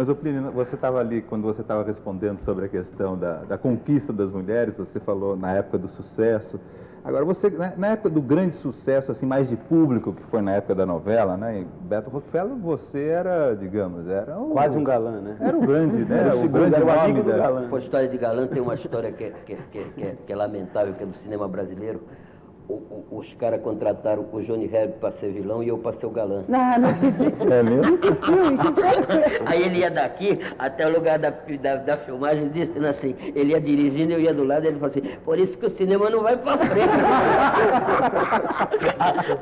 Mas, ô Plínio, você estava ali, quando você estava respondendo sobre a questão da, da conquista das mulheres, você falou na época do sucesso. Agora, você, né, na época do grande sucesso, assim, mais de público, que foi na época da novela, né, e Beto Rockefeller, você era, digamos, era um... Quase um galã, né? Era o grande, né? Era o, o grande, era o amigo do galã. Por história de galã, tem uma história que é, que é, que é, que é, que é lamentável, que é do cinema brasileiro. O, o, os caras contrataram o Johnny Herb para ser vilão e eu para ser o galã. Não, não acredito. É mesmo? Que filme, que Aí ele ia daqui até o lugar da, da, da filmagem, dizendo assim, ele ia dirigindo, eu ia do lado, ele falou assim, por isso que o cinema não vai para frente.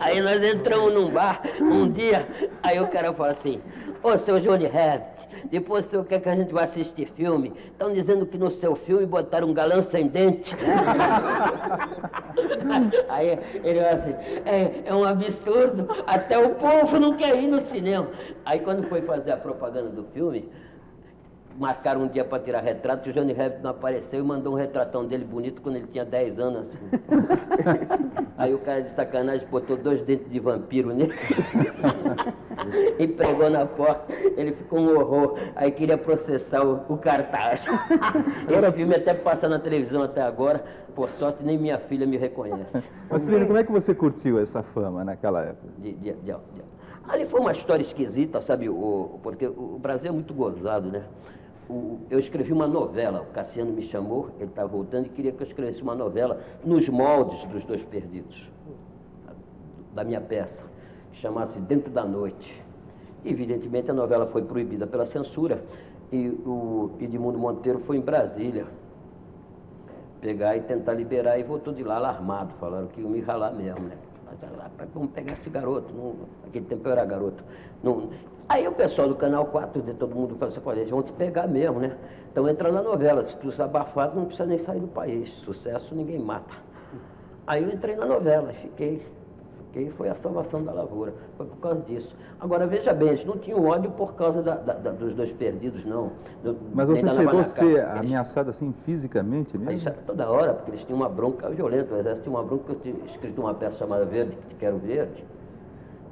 Aí nós entramos num bar, um dia, aí o cara falou assim, ô, seu Johnny Herb, depois o senhor quer que a gente vá assistir filme? Estão dizendo que no seu filme botaram um galã sem dente. Aí ele falou assim, é, é um absurdo, até o povo não quer ir no cinema. Aí quando foi fazer a propaganda do filme, marcaram um dia para tirar retrato, o Johnny Herb não apareceu e mandou um retratão dele bonito quando ele tinha dez anos. Assim. Aí o cara de sacanagem botou dois dentes de vampiro nele. E pregou na porta, ele ficou um horror, aí queria processar o, o cartaz. Esse filme até passa na televisão até agora, por sorte nem minha filha me reconhece. Mas, Plínio, como é que você curtiu essa fama naquela época? De, de, de, de... Ali foi uma história esquisita, sabe, o, porque o Brasil é muito gozado, né? O, eu escrevi uma novela, o Cassiano me chamou, ele estava voltando e queria que eu escrevesse uma novela nos moldes dos Dois Perdidos, da minha peça. Chamasse Dentro da Noite. Evidentemente, a novela foi proibida pela censura e o Edmundo Monteiro foi em Brasília pegar e tentar liberar e voltou de lá alarmado, falaram que iam me ralar mesmo, né? Vamos pegar esse garoto, não... naquele tempo eu era garoto. Não... Aí o pessoal do Canal quatro, de todo mundo falou assim, vão te pegar mesmo, né? Então entra na novela, se tu se abafado não precisa nem sair do país, sucesso ninguém mata. Aí eu entrei na novela e fiquei... que foi a salvação da lavoura, foi por causa disso. Agora, veja bem, eles não tinham ódio por causa da, da, da, dos Dois Perdidos, não. Do, Mas você chegou a ser eles... ameaçado assim, fisicamente mesmo? Isso era toda hora, porque eles tinham uma bronca violenta, o Exército tinha uma bronca, eu tinha escrito uma peça chamada Verde, que te quero verde,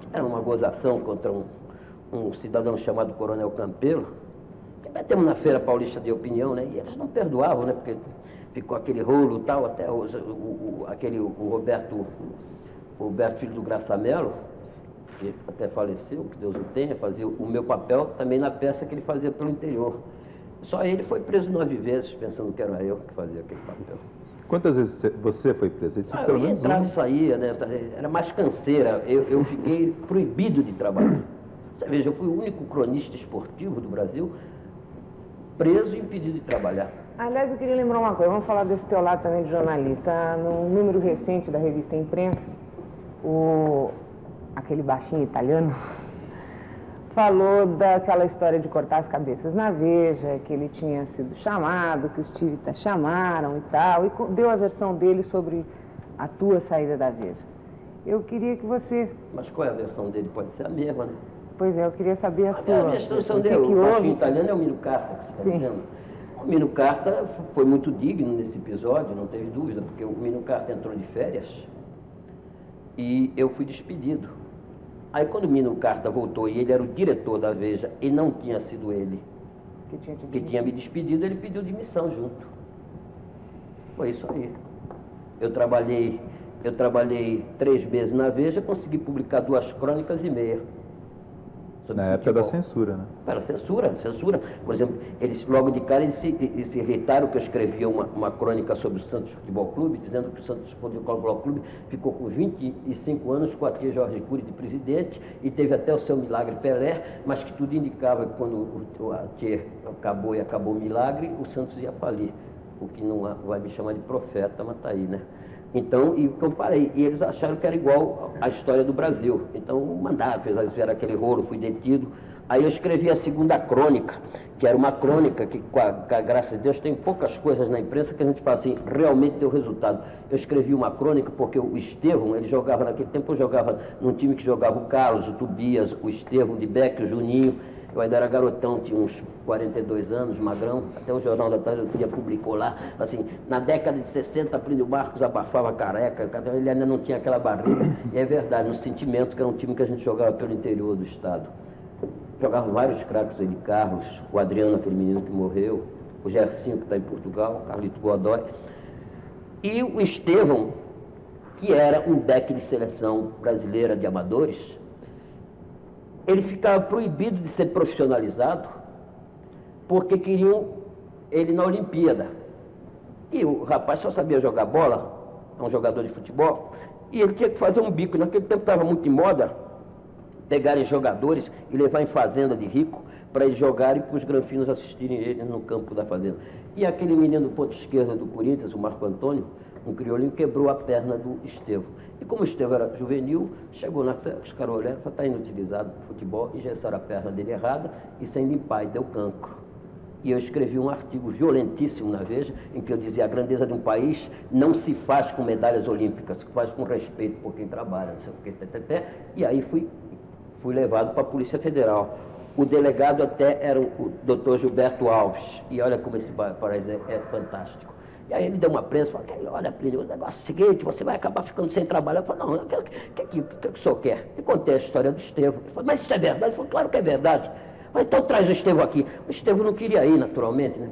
que era uma gozação contra um, um cidadão chamado Coronel Campelo, que metemos na Feira Paulista de Opinião, né, e eles não perdoavam, né, porque ficou aquele rolo e tal, até o, o, o, aquele, o Roberto... O Berto Filho do Graça Mello, que até faleceu, que Deus o tenha, fazia o meu papel também na peça que ele fazia pelo interior. Só ele foi preso nove vezes, pensando que era eu que fazia aquele papel. Quantas vezes você foi preso? Ah, eu ia, entrava e saía, né? Era mais canseira. Eu, eu fiquei proibido de trabalhar. Você veja, eu fui o único cronista esportivo do Brasil preso e impedido de trabalhar. Aliás, eu queria lembrar uma coisa. Vamos falar desse teu lado também de jornalista. Num número recente da revista Imprensa, O, aquele baixinho italiano falou daquela história de cortar as cabeças na Veja, que ele tinha sido chamado, que os tivitas chamaram e tal, e deu a versão dele sobre a tua saída da Veja. Eu queria que você... Mas qual é a versão dele? Pode ser a mesma, né? Pois é, eu queria saber a Mas sua. A versão dele, o baixinho italiano é o Mino Carta, que você está dizendo. O Mino Carta foi muito digno nesse episódio, não teve dúvida, porque o Mino Carta entrou de férias... E eu fui despedido. Aí quando o Mino Carta voltou e ele era o diretor da Veja, e não tinha sido ele que tinha, que tinha me despedido, ele pediu demissão junto. Foi isso aí. Eu trabalhei, eu trabalhei três meses na Veja, consegui publicar duas crônicas e meia. Na época da censura, né? Era censura, censura. Por exemplo, eles logo de cara eles se, eles se irritaram que eu escrevia uma, uma crônica sobre o Santos Futebol Clube, dizendo que o Santos Futebol Clube ficou com vinte e cinco anos com a tia Jorge Cury de presidente e teve até o seu milagre Pelé, mas que tudo indicava que quando o, a tia acabou e acabou o milagre, o Santos ia falir. O que não vai me chamar de profeta, mas tá aí, né? Então, e comparei, e eles acharam que era igual à história do Brasil. Então, mandaram, fizeram aquele rolo, fui detido. Aí eu escrevi a segunda crônica, que era uma crônica que, com a, com a graça de Deus, tem poucas coisas na imprensa que a gente fala assim, realmente deu resultado. Eu escrevi uma crônica porque o Estevão, ele jogava, naquele tempo eu jogava num time que jogava o Carlos, o Tobias, o Estevão de Beck, o Juninho. Eu ainda era garotão, tinha uns quarenta e dois anos, magrão, até o Jornal da Tarde já publicou lá, assim, na década de sessenta, Plínio Marcos abafava careca, ele ainda não tinha aquela barriga, e é verdade, no sentimento que era um time que a gente jogava pelo interior do estado. Jogavam vários craques aí de Carlos, o Adriano, aquele menino que morreu, o Gercinho, que está em Portugal, o Carlito Godoy. E o Estevão, que era um beck de seleção brasileira de amadores, ele ficava proibido de ser profissionalizado porque queriam ele na Olimpíada. E o rapaz só sabia jogar bola, é um jogador de futebol, e ele tinha que fazer um bico. Naquele tempo estava muito em moda pegarem jogadores e levar em fazenda de rico para eles jogarem, para os granfinos assistirem ele no campo da fazenda. E aquele menino do ponto esquerdo do Corinthians, o Marco Antônio, um criolinho, quebrou a perna do Estevão. E como o Estevão era juvenil, chegou na escarolé, está inutilizado para o futebol, engessaram a perna dele errada e sem limpar, e deu cancro. E eu escrevi um artigo violentíssimo na Veja, em que eu dizia: a grandeza de um país não se faz com medalhas olímpicas, se faz com respeito por quem trabalha, não sei o que, tê, tê, tê. E aí fui... fui levado para a Polícia Federal. O delegado até era o doutor Gilberto Alves, e olha como esse país é, é fantástico. E aí ele deu uma prensa, falou: olha, Plínio, o negócio é o seguinte, você vai acabar ficando sem trabalho. Eu falei: não, o que, que, que, que, que o senhor quer? E contei a história do Estevão. Ele falou: mas isso é verdade? Eu falei: claro que é verdade. Mas então traz o Estevão aqui. O Estevão não queria ir, naturalmente, né?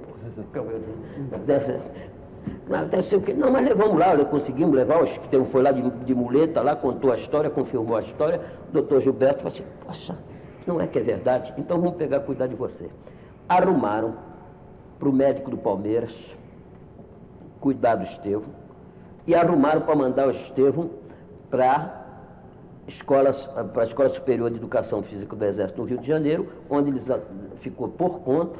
Não, mas levamos lá, conseguimos levar. O Estevão foi lá de, de muleta, lá, contou a história, confirmou a história. O doutor Gilberto falou assim: poxa, não é que é verdade? Então vamos pegar cuidar de você. Arrumaram para o médico do Palmeiras cuidar do Estevão, e arrumaram para mandar o Estevão para a Escola Superior de Educação Física do Exército no Rio de Janeiro, onde ele ficou por conta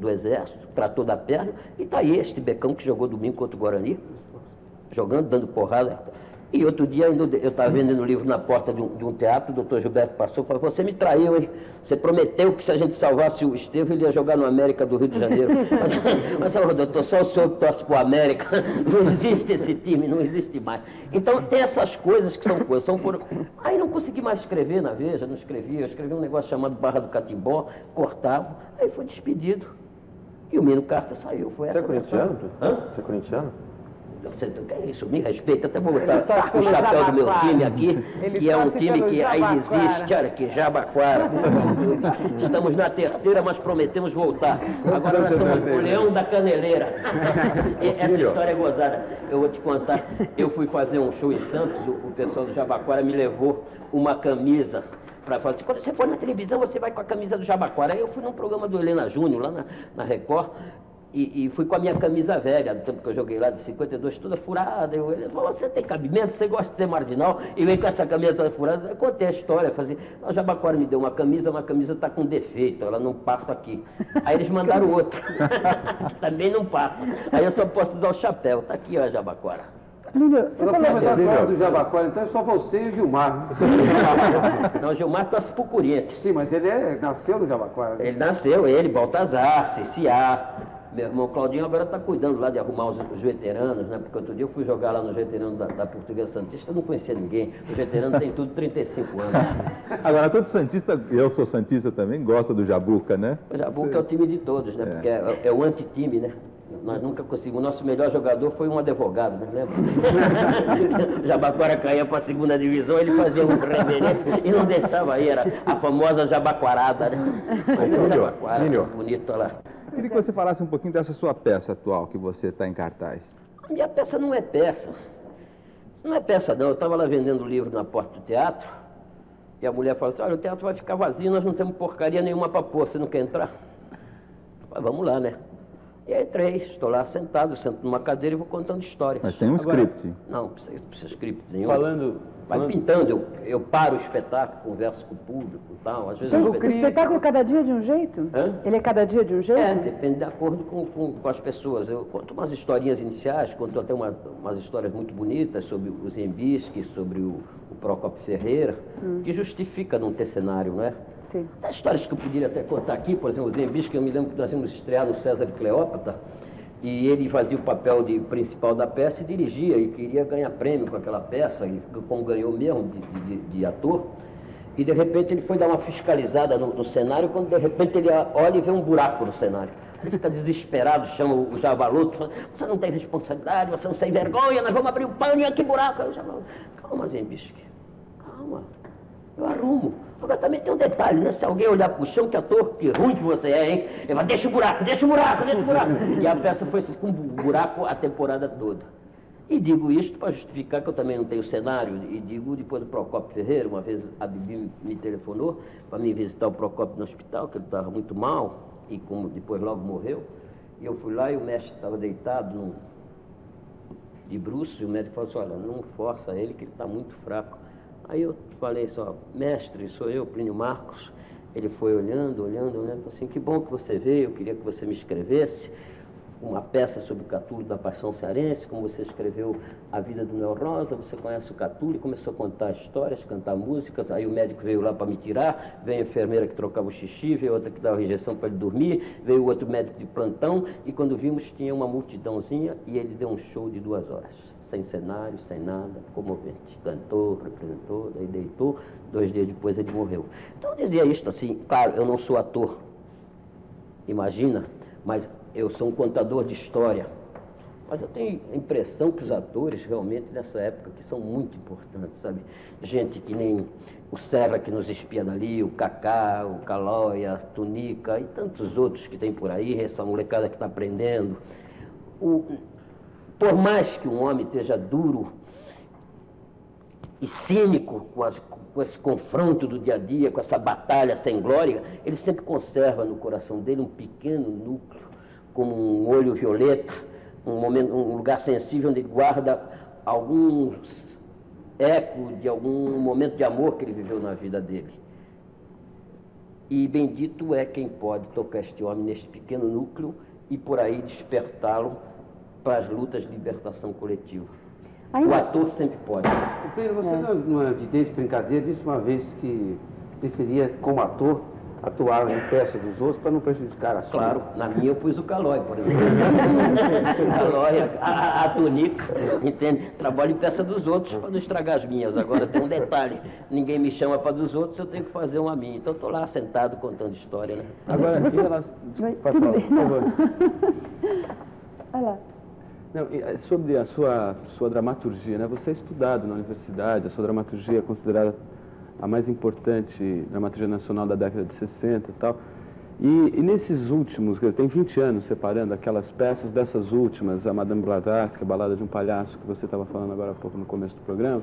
do Exército, tratou da perna, e está aí este becão que jogou domingo contra o Guarani, jogando, dando porrada. E outro dia ainda eu estava vendendo livro na porta de um, de um teatro, o doutor Gilberto passou e falou: você me traiu, hein? Você prometeu que se a gente salvasse o Estevão, ele ia jogar no América do Rio de Janeiro. Mas, mas oh, doutor, só o senhor que torce para o América, não existe esse time, não existe mais. Então tem essas coisas que são coisas, são por... Aí não consegui mais escrever na Veja, não escrevi, eu escrevi um negócio chamado Barra do Catimbó, cortava, aí foi despedido. E o Mino Carta saiu, foi essa. Você é corintiano? Hã? Você é corintiano? Você quer isso? Me respeita, até vou botar tá o chapéu do meu time aqui, ele que tá é um time que ainda existe, olha, que Jabaquara. Estamos na terceira, mas prometemos voltar. Agora nós somos o Leão da Caneleira. Essa história é gozada. Eu vou te contar, eu fui fazer um show em Santos, o pessoal do Jabaquara me levou uma camisa para falar assim: quando você for na televisão, você vai com a camisa do Jabaquara. Aí eu fui num programa do Helena Júnior, lá na, na Record, e, e fui com a minha camisa velha, do tempo que eu joguei lá, de cinquenta e dois, toda furada. Eu, ele falou: você tem cabimento, você gosta de ser marginal, e vem com essa camisa toda furada. Eu contei a história, falei assim: o Jabaquara me deu uma camisa, uma camisa está com defeito, ela não passa aqui. Aí eles mandaram outra, também não passa. Aí eu só posso usar o chapéu, está aqui, ó, Jabaquara. Lília, você falou agora do Jabaquara, então é só você e o Gilmar. Não, o Gilmar torce para o Corinthians. Sim, mas ele é, nasceu do Jabaquara. Né? Ele nasceu, ele, Baltazar, Ciciá. Meu irmão Claudinho agora está cuidando lá de arrumar os, os veteranos, né? Porque outro dia eu fui jogar lá nos veteranos da, da Portuguesa Santista, eu não conhecia ninguém. Os veteranos têm tudo trinta e cinco anos. Agora, todo Santista, eu sou Santista também, gosta do Jabuca, né? O Jabuca você... é o time de todos, né? É. Porque é, é o anti-time, né? Nós nunca conseguimos. O nosso melhor jogador foi um advogado, né? Lembra? Jabaquara caía para a segunda divisão, ele fazia um reverência e não deixava aí. Era a famosa Jabaquarada, né? Mas é Jabaquara, bonito lá. Eu queria que você falasse um pouquinho dessa sua peça atual que você está em cartaz. A minha peça não é peça. Não é peça, não. Eu estava lá vendendo livro na porta do teatro e a mulher falou assim: olha, o teatro vai ficar vazio, nós não temos porcaria nenhuma para pôr, você não quer entrar? Mas vamos lá, né? E aí entrei, estou lá sentado, sento numa cadeira e vou contando histórias. Mas tem um Agora, script? Não, não precisa, não precisa script nenhum. Falando... Vai falando... pintando, eu, eu paro o espetáculo, converso com o público e tal. Às vezes o espetáculo... espetáculo cada dia de um jeito? Hã? Ele é cada dia de um jeito? É, depende de acordo com, com, com as pessoas. Eu conto umas historinhas iniciais, conto até uma, umas histórias muito bonitas sobre o Zembiski, sobre o, o Procopio Ferreira, hum. que justifica não ter cenário, não é? Sim. Tem histórias que eu poderia até contar aqui, por exemplo, o Zembiski, eu me lembro que nós íamos estrear no César de Cleópatra, e ele fazia o papel de principal da peça e dirigia, e queria ganhar prêmio com aquela peça, e como ganhou mesmo de, de, de ator, e de repente ele foi dar uma fiscalizada no, no cenário, quando de repente ele olha e vê um buraco no cenário. Ele fica desesperado, chama o Javaluto, fala: você não tem responsabilidade, você não tem vergonha, nós vamos abrir o pano, e que buraco! Aí o Javaluto: calma, Zembiski, calma, eu arrumo. Agora também tem um detalhe, né? Se alguém olhar pro chão, que ator, que ruim que você é, hein? Ele vai, deixa o buraco, deixa o buraco, deixa o buraco. E a peça foi com um buraco a temporada toda. E digo isto para justificar que eu também não tenho cenário, e digo depois do Procópio Ferreira, uma vez a Bibi me telefonou para me visitar o Procópio no hospital, que ele estava muito mal, e como depois logo morreu, e eu fui lá e o mestre estava deitado no... de bruços, e o médico falou assim, olha, não força ele que ele está muito fraco. Aí eu falei assim, ó, mestre, sou eu, Plínio Marcos. Ele foi olhando, olhando, olhando, falou assim, que bom que você veio, eu queria que você me escrevesse uma peça sobre o Catulo da Paixão Cearense, como você escreveu A Vida do Neo Rosa, você conhece o Catulo, e começou a contar histórias, cantar músicas, aí o médico veio lá para me tirar, veio a enfermeira que trocava o xixi, veio outra que dava injeção para ele dormir, veio outro médico de plantão, e quando vimos tinha uma multidãozinha, e ele deu um show de duas horas, sem cenário, sem nada, comovente, cantou, representou, daí deitou, dois dias depois ele morreu. Então eu dizia isto assim, claro, eu não sou ator, imagina, mas... eu sou um contador de história, mas eu tenho a impressão que os atores realmente nessa época que são muito importantes, sabe? Gente que nem o Serra que nos espia dali, o Cacá, o Calói, a Túnica e tantos outros que tem por aí, essa molecada que está aprendendo. O... Por mais que um homem esteja duro e cínico com, as, com esse confronto do dia a dia, com essa batalha sem glória, ele sempre conserva no coração dele um pequeno núcleo, como um olho violeta, um, momento, um lugar sensível onde ele guarda algum eco de algum momento de amor que ele viveu na vida dele. E bendito é quem pode tocar este homem neste pequeno núcleo e por aí despertá-lo para as lutas de libertação coletiva. Aí... O ator sempre pode. Pedro, você é. não, não é evidente brincadeira, disse uma vez que preferia como ator atuar em peça dos outros para não prejudicar a sua. Claro, na minha eu pus o Calói, por exemplo. O Calói, a, a, a Túnica, entende? Trabalho em peça dos outros para não estragar as minhas. Agora tem um detalhe, ninguém me chama para dos outros, eu tenho que fazer uma minha. Então estou lá sentado contando história, né? Agora, você... elas... Desculpa, Tudo Paulo, bem, por favor. Vai lá. Não, sobre a sua, sua dramaturgia, né? Você é estudado na universidade, a sua dramaturgia é considerada a mais importante dramaturgia nacional da década de sessenta e tal. E, e nesses últimos, quer dizer, tem vinte anos separando aquelas peças dessas últimas, a Madame Blavatsky, a Balada de um Palhaço, que você estava falando agora há pouco no começo do programa.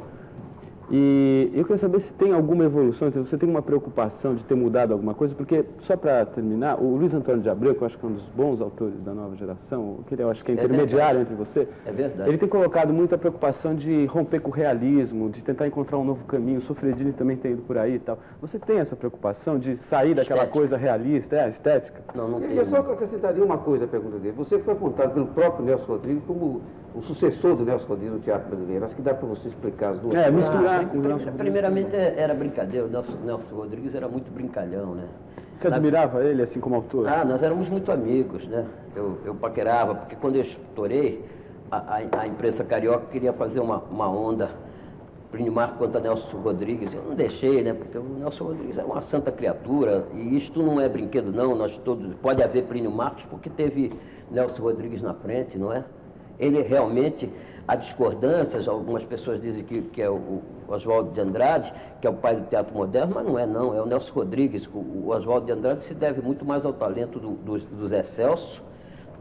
E eu queria saber se tem alguma evolução, então, você tem uma preocupação de ter mudado alguma coisa, porque, só para terminar, o Luiz Antônio de Abreu, que eu acho que é um dos bons autores da nova geração, que ele, eu acho que é intermediário é entre você, é verdade. Ele tem colocado muita preocupação de romper com o realismo, de tentar encontrar um novo caminho, o Sofredini também tem ido por aí e tal. Você tem essa preocupação de sair estética. Daquela coisa realista, é, estética? Não, não tem. Eu só acrescentaria uma coisa à pergunta dele. Você foi apontado pelo próprio Nelson Rodrigues como... o sucessor do Nelson Rodrigues no teatro brasileiro. Acho que dá para você explicar as duas coisas. É, misturar ah, com o Nelson Rodrigues. Primeiramente era brincadeira, o Nelson, Nelson Rodrigues era muito brincalhão, né? Você Na... admirava ele assim como autor? Ah, nós éramos muito amigos, né? Eu, eu paquerava, porque quando eu estourei, a, a, a imprensa carioca queria fazer uma, uma onda Plínio Marcos contra Nelson Rodrigues. Eu não deixei, né? Porque o Nelson Rodrigues era uma santa criatura e isto não é brinquedo, não. Nós todos... Pode haver Plínio Marcos porque teve Nelson Rodrigues na frente, não é? Ele realmente, há discordâncias, algumas pessoas dizem que, que é o, o Oswaldo de Andrade, que é o pai do teatro moderno, mas não é não, é o Nelson Rodrigues. O, o Oswaldo de Andrade se deve muito mais ao talento do, do, do Zé Celso,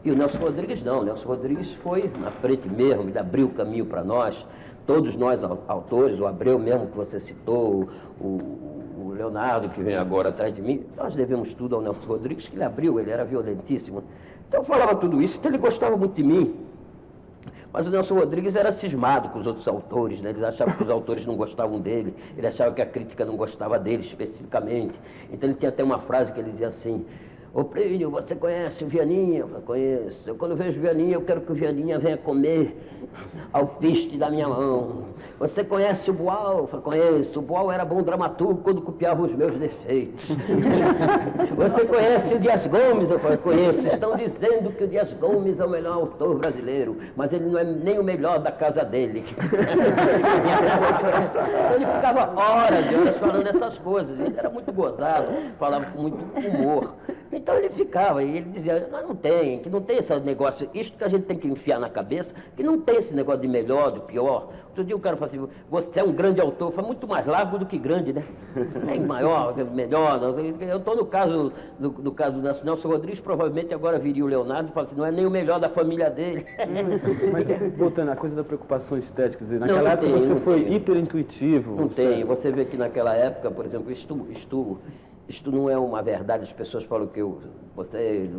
e o Nelson Rodrigues não, o Nelson Rodrigues foi na frente mesmo, ele abriu o caminho para nós, todos nós autores, o Abreu mesmo que você citou, o, o Leonardo que vem agora atrás de mim, nós devemos tudo ao Nelson Rodrigues, que ele abriu, ele era violentíssimo. Então eu falava tudo isso, então ele gostava muito de mim. Mas o Nelson Rodrigues era cismado com os outros autores, né? Eles achavam que os autores não gostavam dele, ele achava que a crítica não gostava dele especificamente. Então ele tinha até uma frase que ele dizia assim, ô Plínio, você conhece o Vianinha? Eu falei, conheço. Eu quando vejo o Vianinha, eu quero que o Vianinha venha comer ao fiste da minha mão. Você conhece o Boal? Eu falei, conheço. O Boal era bom dramaturgo quando copiava os meus defeitos. Você conhece o Dias Gomes? Eu falei, conheço. Estão dizendo que o Dias Gomes é o melhor autor brasileiro, mas ele não é nem o melhor da casa dele. Então ele ficava horas e horas falando essas coisas. Ele era muito gozado, falava com muito humor. Então ele ficava e ele dizia, nós não tem, que não tem esse negócio, isto que a gente tem que enfiar na cabeça, que não tem esse negócio de melhor, do pior. Outro dia o cara falou assim, você é um grande autor, foi muito mais largo do que grande, né? Nem maior, melhor. Eu estou no caso do, no caso do Nelson Rodrigues, provavelmente agora viria o Leonardo e fala assim, não é nem o melhor da família dele. Mas voltando à coisa da preocupação estética, quer dizer, naquela não, não época tenho, você foi tenho. hiperintuitivo. Não você... tem, você vê que naquela época, por exemplo, isto, isto Isto não é uma verdade, as pessoas falam que eu... Você,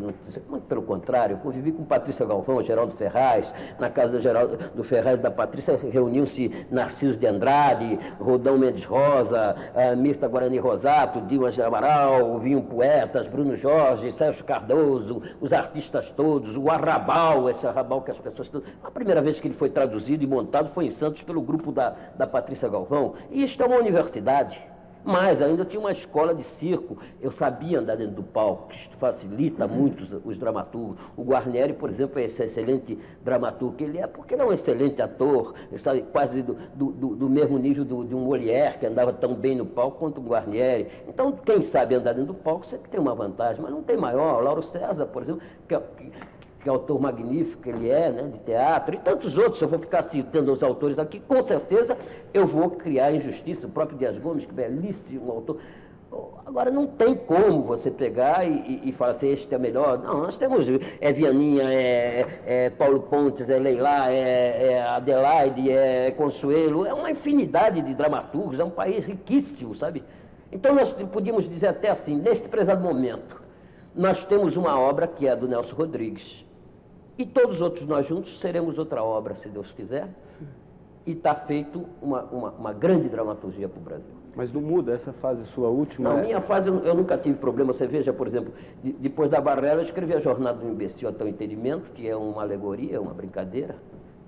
muito pelo contrário, eu convivi com Patrícia Galvão, Geraldo Ferraz, na casa do Geraldo do Ferraz e da Patrícia reuniam-se Narciso de Andrade, Rodão Mendes Rosa, Mirta Guarani Rosato, Dilma de Amaral, vinham poetas, Bruno Jorge, Sérgio Cardoso, os artistas todos, o Arrabal, esse Arrabal que as pessoas... A primeira vez que ele foi traduzido e montado foi em Santos pelo grupo da, da Patrícia Galvão. E isto é uma universidade. Mas ainda tinha uma escola de circo, eu sabia andar dentro do palco, isso facilita muito os, os dramaturgos. O Guarnieri, por exemplo, é esse excelente dramaturgo que ele é, porque ele é um excelente ator, sabe, quase do, do, do mesmo nível do, de um Molière, que andava tão bem no palco quanto o Guarnieri. Então, quem sabe andar dentro do palco sempre tem uma vantagem, mas não tem maior. O Lauro César, por exemplo, que, que, que autor magnífico que ele é, né, de teatro, e tantos outros. Se eu vou ficar citando os autores aqui, com certeza eu vou criar injustiça. O próprio Dias Gomes, que é belíssimo autor. Agora, não tem como você pegar e, e, e falar assim, este é melhor. Não, nós temos, é Vianinha, é, é Paulo Pontes, é Leilá, é, é Adelaide, é Consuelo, é uma infinidade de dramaturgos, é um país riquíssimo, sabe? Então, nós podíamos dizer até assim, neste prezado momento, nós temos uma obra que é do Nelson Rodrigues, e todos outros nós juntos seremos outra obra, se Deus quiser. E está feito uma, uma, uma grande dramaturgia para o Brasil. Mas não muda essa fase sua última? Na é... minha fase eu, eu nunca tive problema. Você veja, por exemplo, de, depois da Barrela eu escrevi a Jornada do Imbecil até o Entendimento, que é uma alegoria, uma brincadeira.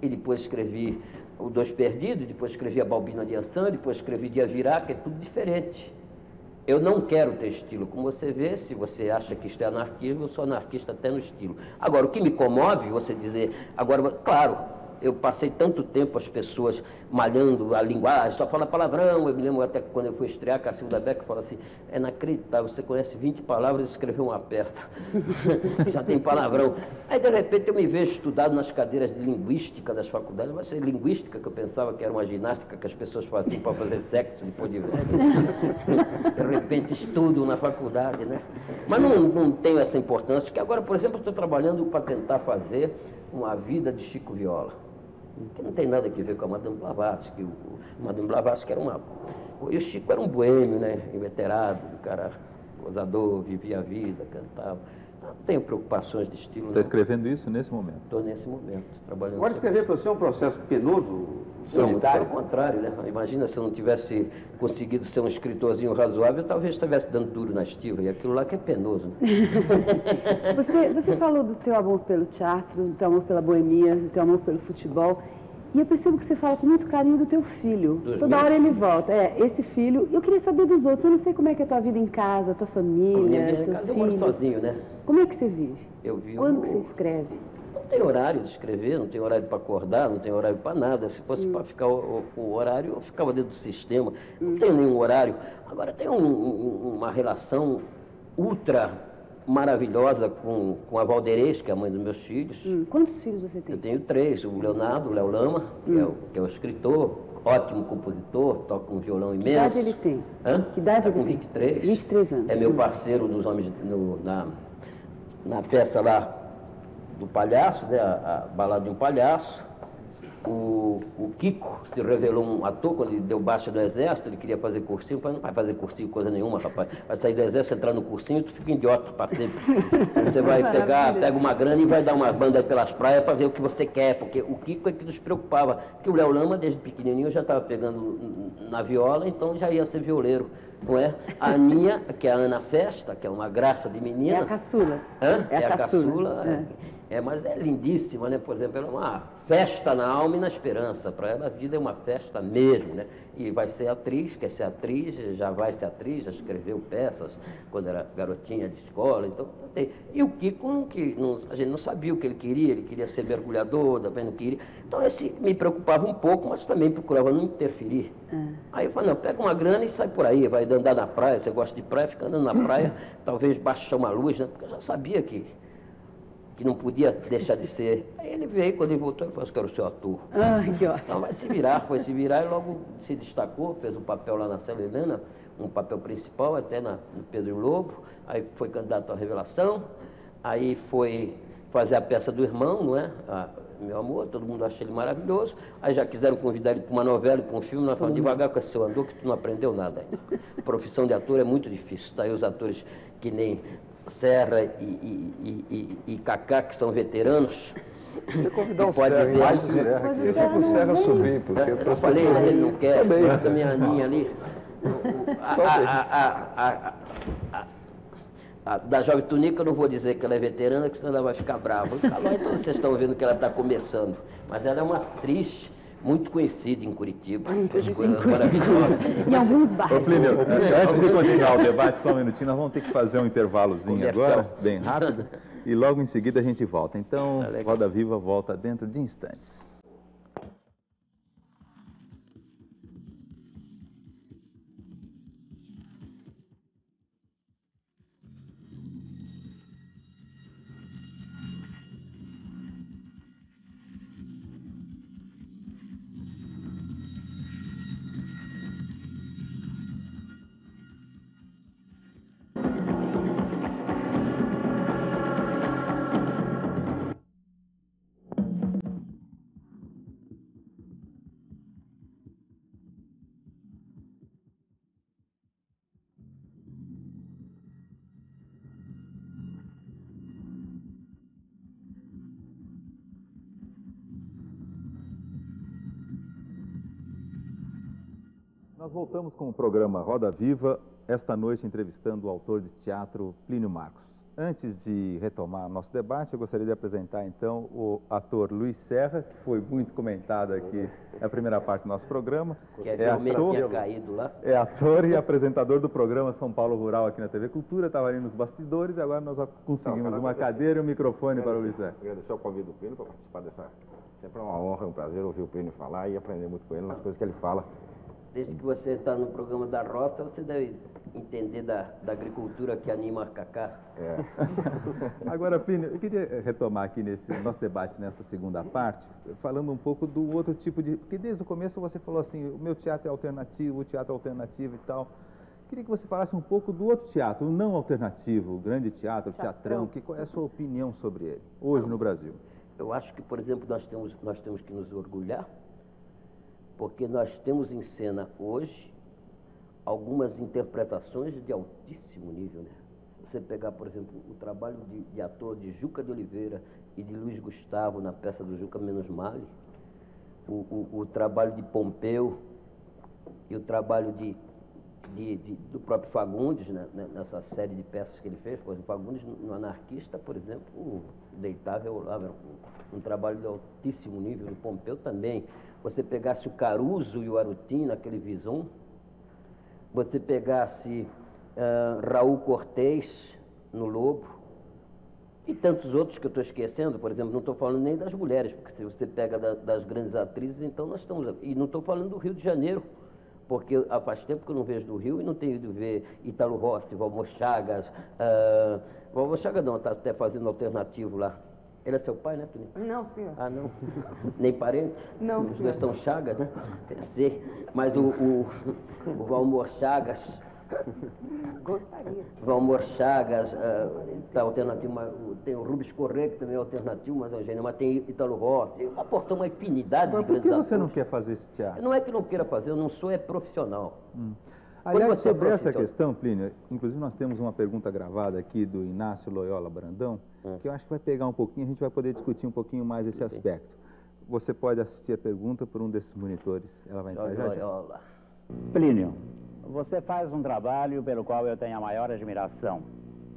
E depois escrevi o Dois Perdidos, depois escrevi a Balbina de Ançã, depois escrevi Dia Virá, que é tudo diferente. Eu não quero ter estilo, como você vê, se você acha que isto é anarquismo, eu sou anarquista até no estilo. Agora, o que me comove, você dizer, agora, claro, eu passei tanto tempo as pessoas malhando a linguagem, só fala palavrão. Eu me lembro até que quando eu fui estrear, Cacilda Beck falou assim, é inacreditável, você conhece vinte palavras e escreveu uma peça, já tem palavrão. Aí, de repente, eu me vejo estudado nas cadeiras de linguística das faculdades, mas é linguística que eu pensava que era uma ginástica que as pessoas faziam para fazer sexo depois de velho. De repente, estudo na faculdade, né? Mas não, não tenho essa importância, porque agora, por exemplo, estou trabalhando para tentar fazer uma vida de Chico Viola, que não tem nada a ver com a Madame Blavatsky. O Madame Blavatsky era uma... E o Chico era um boêmio, né? Inveterado, um cara gozador, vivia a vida, cantava. Não tenho preocupações de estilo. Você está escrevendo isso nesse momento? Estou nesse momento, trabalhando. Agora, escrever para você é um processo penoso, solitário? Pelo contrário, né? Imagina se eu não tivesse conseguido ser um escritorzinho razoável, eu talvez estivesse dando duro na estiva, e aquilo lá que é penoso, né? Você, você falou do teu amor pelo teatro, do teu amor pela boemia, do teu amor pelo futebol, e eu percebo que você fala com muito carinho do teu filho. Dos Toda hora filhos. Ele volta. É, esse filho. Eu queria saber dos outros. Eu não sei como é que é a tua vida em casa, a tua família, a minha teu casa, filho. Eu moro sozinho, né? Como é que você vive? Eu vivo... Quando que você escreve? Não tem horário de escrever, não tem horário para acordar, não tem horário para nada. Se fosse hum. para ficar o, o, o horário, eu ficava dentro do sistema. Não hum. tenho nenhum horário. Agora, tem um, um, uma relação ultra... maravilhosa com, com a Valderez, que é a mãe dos meus filhos. Hum, quantos filhos você tem? Eu tenho três, o Leonardo, o Léo Lama, que, hum. é o, que é o escritor, ótimo compositor, toca um violão imenso. Que idade ele tem? Hã? Que idade tá ele com tem? vinte e três. vinte e três anos. É meu parceiro dos homens no, na, na peça lá do Palhaço, né? A, a Balada de um Palhaço. O, o Kiko se revelou um ator quando ele deu baixa do exército, ele queria fazer cursinho, falei, não vai fazer cursinho coisa nenhuma, rapaz, vai sair do exército, entrar no cursinho, tu fica idiota para sempre. Você vai pegar, pega uma grana e vai dar uma banda pelas praias para ver o que você quer, porque o Kiko é que nos preocupava, que o Léo Lama desde pequenininho já estava pegando na viola, então já ia ser violeiro. Não é? A Aninha, que é a Ana Festa, que é uma graça de menina. É a caçula. Hã? É, é a caçula. caçula é. É, mas é lindíssima, né? Por exemplo, ela é uma festa na alma e na esperança. Para ela, a vida é uma festa mesmo, né? E vai ser atriz, quer ser atriz, já vai ser atriz, já escreveu peças quando era garotinha de escola. Então, tem. E o Kiko, que não, a gente não sabia o que ele queria, ele queria ser mergulhador, também não queria. Então, esse me preocupava um pouco, mas também procurava não interferir. Hum. Aí eu falei, não, pega uma grana e sai por aí, vai andar na praia, você gosta de praia, fica andando na praia, talvez baixar uma luz, né? Porque eu já sabia que... que não podia deixar de ser. Aí ele veio, quando ele voltou, ele falou, eu quero ser ator. Ah, que ótimo. Então, vai se virar, foi se virar e logo se destacou, fez um papel lá na Célia Helena, um papel principal, até na, no Pedro Lobo, aí foi candidato à Revelação, aí foi fazer a peça do irmão, não é? A, Meu Amor, todo mundo acha ele maravilhoso. Aí já quiseram convidar ele para uma novela, para um filme, nós falamos, devagar com esse seu andor, que tu não aprendeu nada ainda. A profissão de ator é muito difícil, tá aí os atores que nem... Serra e, e, e, e, e Cacá, que são veteranos. Você convidar o Serra, dizer, mais dizer, mas se isso com o Serra subir, porque... Eu, eu falei, mas ele não quer, mas a minha aninha ali. A, a, a, a, a, a, da jovem Túnica, eu não vou dizer que ela é veterana, que senão ela vai ficar brava. Calói, então vocês estão vendo que ela está começando. Mas ela é uma atriz muito conhecida em Curitiba, fez coisas maravilhosas. Em alguns bairros. Ô, Plínio, antes de continuar o debate, só um minutinho, nós vamos ter que fazer um intervalozinho agora, bem rápido, e logo em seguida a gente volta. Então, tá, Roda Viva volta dentro de instantes. Nós voltamos com o programa Roda Viva, esta noite entrevistando o autor de teatro Plínio Marcos. Antes de retomar nosso debate, eu gostaria de apresentar então o ator Luiz Serra, que foi muito comentado aqui na primeira parte do nosso programa. Que é, é, ator, tinha caído lá. É ator e apresentador do programa São Paulo Rural aqui na T V Cultura, estava ali nos bastidores e agora nós conseguimos então, uma cadeira e um microfone para o Luiz Serra. Agradecer o convite do Plínio para participar dessa... Sempre é uma honra, é um prazer ouvir o Plínio falar e aprender muito com ele nas coisas que ele fala. Desde que você está no programa da roça, você deve entender da, da agricultura que anima a Cacá. É. Agora, Plínio, eu queria retomar aqui nesse nosso debate, nessa segunda parte, falando um pouco do outro tipo de... Porque desde o começo você falou assim, o meu teatro é alternativo, o teatro é alternativo e tal. Queria que você falasse um pouco do outro teatro, o não alternativo, o grande teatro, o teatrão. Que, qual é a sua opinião sobre ele, hoje no Brasil? Eu acho que, por exemplo, nós temos, nós temos que nos orgulhar, porque nós temos em cena hoje algumas interpretações de altíssimo nível, né? Se você pegar, por exemplo, o trabalho de, de ator de Juca de Oliveira e de Luiz Gustavo na peça do Juca Menos Male, o, o, o trabalho de Pompeu e o trabalho de, de, de, do próprio Fagundes, né? Nessa série de peças que ele fez, por exemplo, Fagundes no Anarquista, por exemplo, o Deitável lá, um, um trabalho de altíssimo nível, do Pompeu também. Você pegasse o Caruso e o Arutin naquele Visum, você pegasse uh, Raul Cortez no Lobo e tantos outros que eu estou esquecendo, por exemplo, não estou falando nem das mulheres, porque se você pega da, das grandes atrizes, então nós estamos... E não estou falando do Rio de Janeiro, porque há faz tempo que eu não vejo do Rio e não tenho ido ver Italo Rossi, Valmor Chagas... Uh, Valmor Chagas não, está até fazendo alternativo lá. Ele é seu pai, né, Túnica? Não, senhor. Ah, não? Nem parente? Não, senhor. Os dois são Chagas, né? Pensei. Mas o, o, o Valmor Chagas... Gostaria. Valmor Chagas, uh, tá alternativo, mas tem o Rubens Correia, que também é alternativo, mas é o gênero, mas tem Italo Rossi, uma porção, uma infinidade mas de grandes atores. Por que você não quer fazer esse teatro? Não é que não queira fazer, eu não sou, é profissional. Hum. Aliás, sobre essa questão, Plínio, inclusive nós temos uma pergunta gravada aqui do Inácio Loyola Brandão, hum. que eu acho que vai pegar um pouquinho, a gente vai poder discutir um pouquinho mais esse Entendi. aspecto. Você pode assistir a pergunta por um desses monitores, ela vai entrar já, já. Plínio, você faz um trabalho pelo qual eu tenho a maior admiração,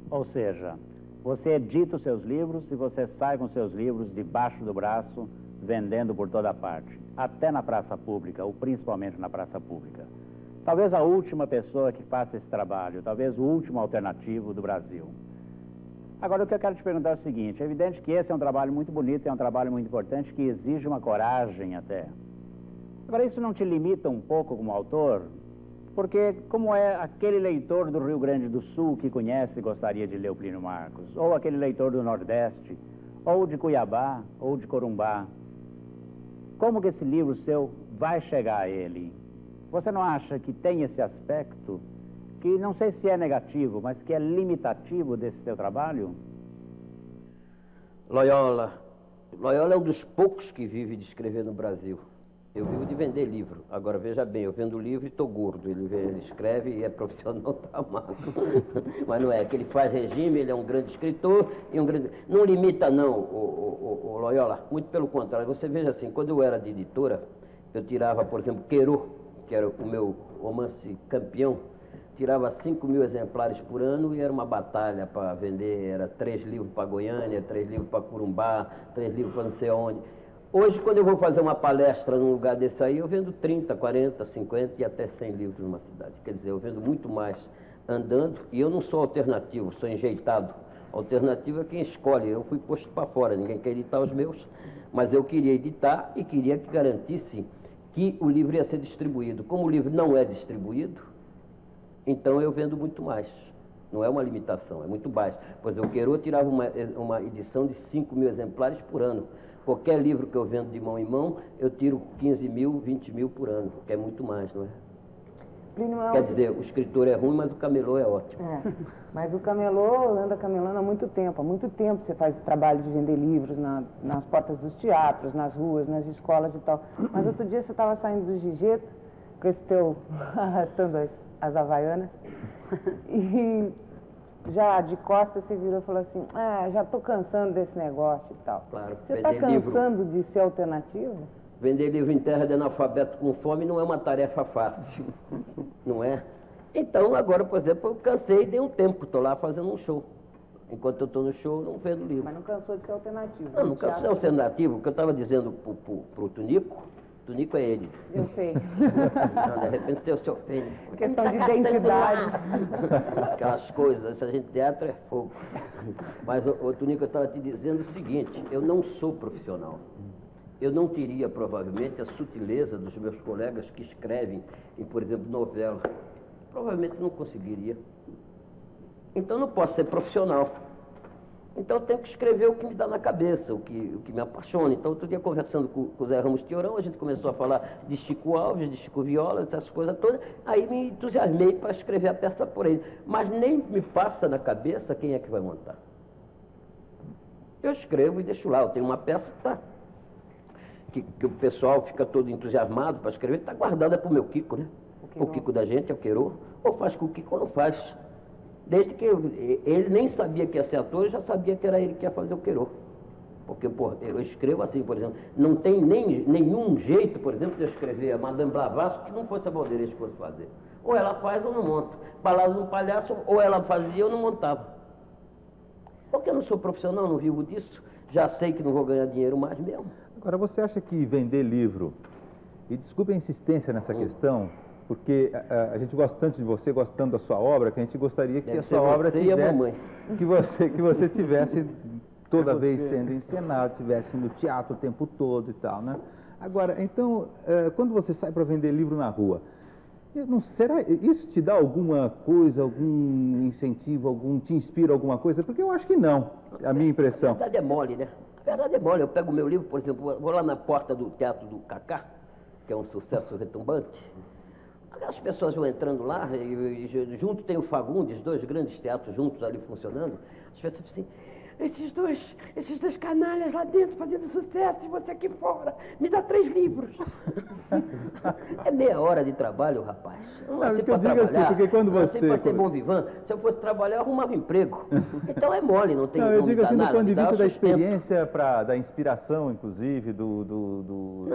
ou seja, Você edita os seus livros e você sai com seus livros debaixo do braço, vendendo por toda parte, até na praça pública, ou principalmente na praça pública. Talvez a última pessoa que faça esse trabalho, talvez o último alternativo do Brasil. Agora, o que eu quero te perguntar é o seguinte, é evidente que esse é um trabalho muito bonito, é um trabalho muito importante, que exige uma coragem até. Agora, isso não te limita um pouco como autor? Porque como é aquele leitor do Rio Grande do Sul que conhece e gostaria de ler o Plínio Marcos, ou aquele leitor do Nordeste, ou de Cuiabá, ou de Corumbá, como que esse livro seu vai chegar a ele? Você não acha que tem esse aspecto, que não sei se é negativo, mas que é limitativo desse teu trabalho? Loyola, Loyola é um dos poucos que vive de escrever no Brasil. Eu vivo de vender livro. Agora, veja bem, eu vendo livro e estou gordo. Ele, ele escreve e é profissional, tá magro. Mas não é, que ele faz regime, ele é um grande escritor e um grande... Não limita, não, o, o, o Loyola. Muito pelo contrário. Você veja assim, quando eu era de editora, eu tirava, por exemplo, Queiro, que era o meu romance campeão, tirava cinco mil exemplares por ano e era uma batalha para vender. Era três livros para Goiânia, três livros para Corumbá, três livros para não sei onde. Hoje, quando eu vou fazer uma palestra num lugar desse aí, eu vendo trinta, quarenta, cinquenta e até cem livros numa cidade. Quer dizer, eu vendo muito mais andando e eu não sou alternativo, sou enjeitado. Alternativo é quem escolhe. Eu fui posto para fora, ninguém quer editar os meus, mas eu queria editar e queria que garantisse que o livro ia ser distribuído. Como o livro não é distribuído, então eu vendo muito mais. Não é uma limitação, é muito baixo. Pois eu quero, eu tirava uma, uma edição de cinco mil exemplares por ano. Qualquer livro que eu vendo de mão em mão, eu tiro quinze mil, vinte mil por ano, que é muito mais, não é? Plínio, quer dizer, o escritor é ruim, mas o camelô é ótimo. É, mas o camelô anda camelando há muito tempo. Há muito tempo você faz esse trabalho de vender livros na, nas portas dos teatros, nas ruas, nas escolas e tal. Mas outro dia você estava saindo do Gigeto, com esse teu arrastando as, as havaianas, e já de costas você virou e falou assim, ah, já estou cansando desse negócio e tal. Claro, você está cansando livro. de ser alternativo? Vender livro em terra de analfabeto com fome não é uma tarefa fácil, não é? Então, agora, por exemplo, eu cansei, dei um tempo, estou lá fazendo um show. Enquanto eu estou no show, eu não vendo livro. Mas não cansou de ser alternativo? Não, não cansou de ser alternativo. O que eu estava dizendo para o Tunico, Tunico é ele. Eu sei. Não, de repente você se ofende. Questão de identidade. Aquelas coisas, essa gente teatro é fogo. Mas, ô, ô, Tunico, eu estava te dizendo o seguinte, eu não sou profissional. Eu não teria, provavelmente, a sutileza dos meus colegas que escrevem, em, por exemplo, novela. Provavelmente não conseguiria. Então, não posso ser profissional. Então, eu tenho que escrever o que me dá na cabeça, o que, o que me apaixona. Então, outro dia, conversando com, com o Zé Ramos Tiorão, a gente começou a falar de Chico Alves, de Chico Viola, essas coisas todas. Aí, me entusiasmei para escrever a peça por ele. Mas nem me passa na cabeça quem é que vai montar. Eu escrevo e deixo lá. Eu tenho uma peça que tá, que, que o pessoal fica todo entusiasmado para escrever. Está guardada para o meu Kiko, né? O Kiko, o Kiko da gente, é o Queiro. Ou faz com o Kiko ou não faz. Desde que eu, ele nem sabia que ia ser ator, eu já sabia que era ele que ia fazer o Queiro. Porque por, eu escrevo assim, por exemplo, não tem nem, nenhum jeito, por exemplo, de eu escrever a Madame Blavatsky que não fosse a Valderez que fosse fazer. Ou ela faz ou não monta. Balada de um Palhaço, ou ela fazia ou não montava. Porque eu não sou profissional, não vivo disso, já sei que não vou ganhar dinheiro mais mesmo. Agora, você acha que vender livro, e desculpe a insistência nessa hum. questão, porque a, a gente gosta tanto de você, gostando da sua obra, que a gente gostaria que Deve a sua obra tivesse, que você, que você tivesse toda vez sendo encenado, tivesse no teatro o tempo todo e tal, né? Agora, então, quando você sai para vender livro na rua, não, será, isso te dá alguma coisa, algum incentivo, algum, te inspira alguma coisa? Porque eu acho que não, a minha impressão. A verdade é mole, né? A verdade é mole. Eu pego o meu livro, por exemplo, vou lá na porta do Teatro do Cacá, que é um sucesso retumbante. As pessoas vão entrando lá, e, e junto tem o Fagundes, dois grandes teatros juntos ali funcionando. As pessoas assim, esses dois, esses dois canalhas lá dentro fazendo sucesso e você aqui fora, me dá três livros. É meia hora de trabalho, rapaz. Eu não nasci para trabalhar, assim, porque quando você, nasci para ser bom vivant. Se eu fosse trabalhar, eu arrumava emprego. Então é mole, não tem nada. Não, eu digo assim, do ponto de vista da experiência, pra, da inspiração, inclusive, do, do, do,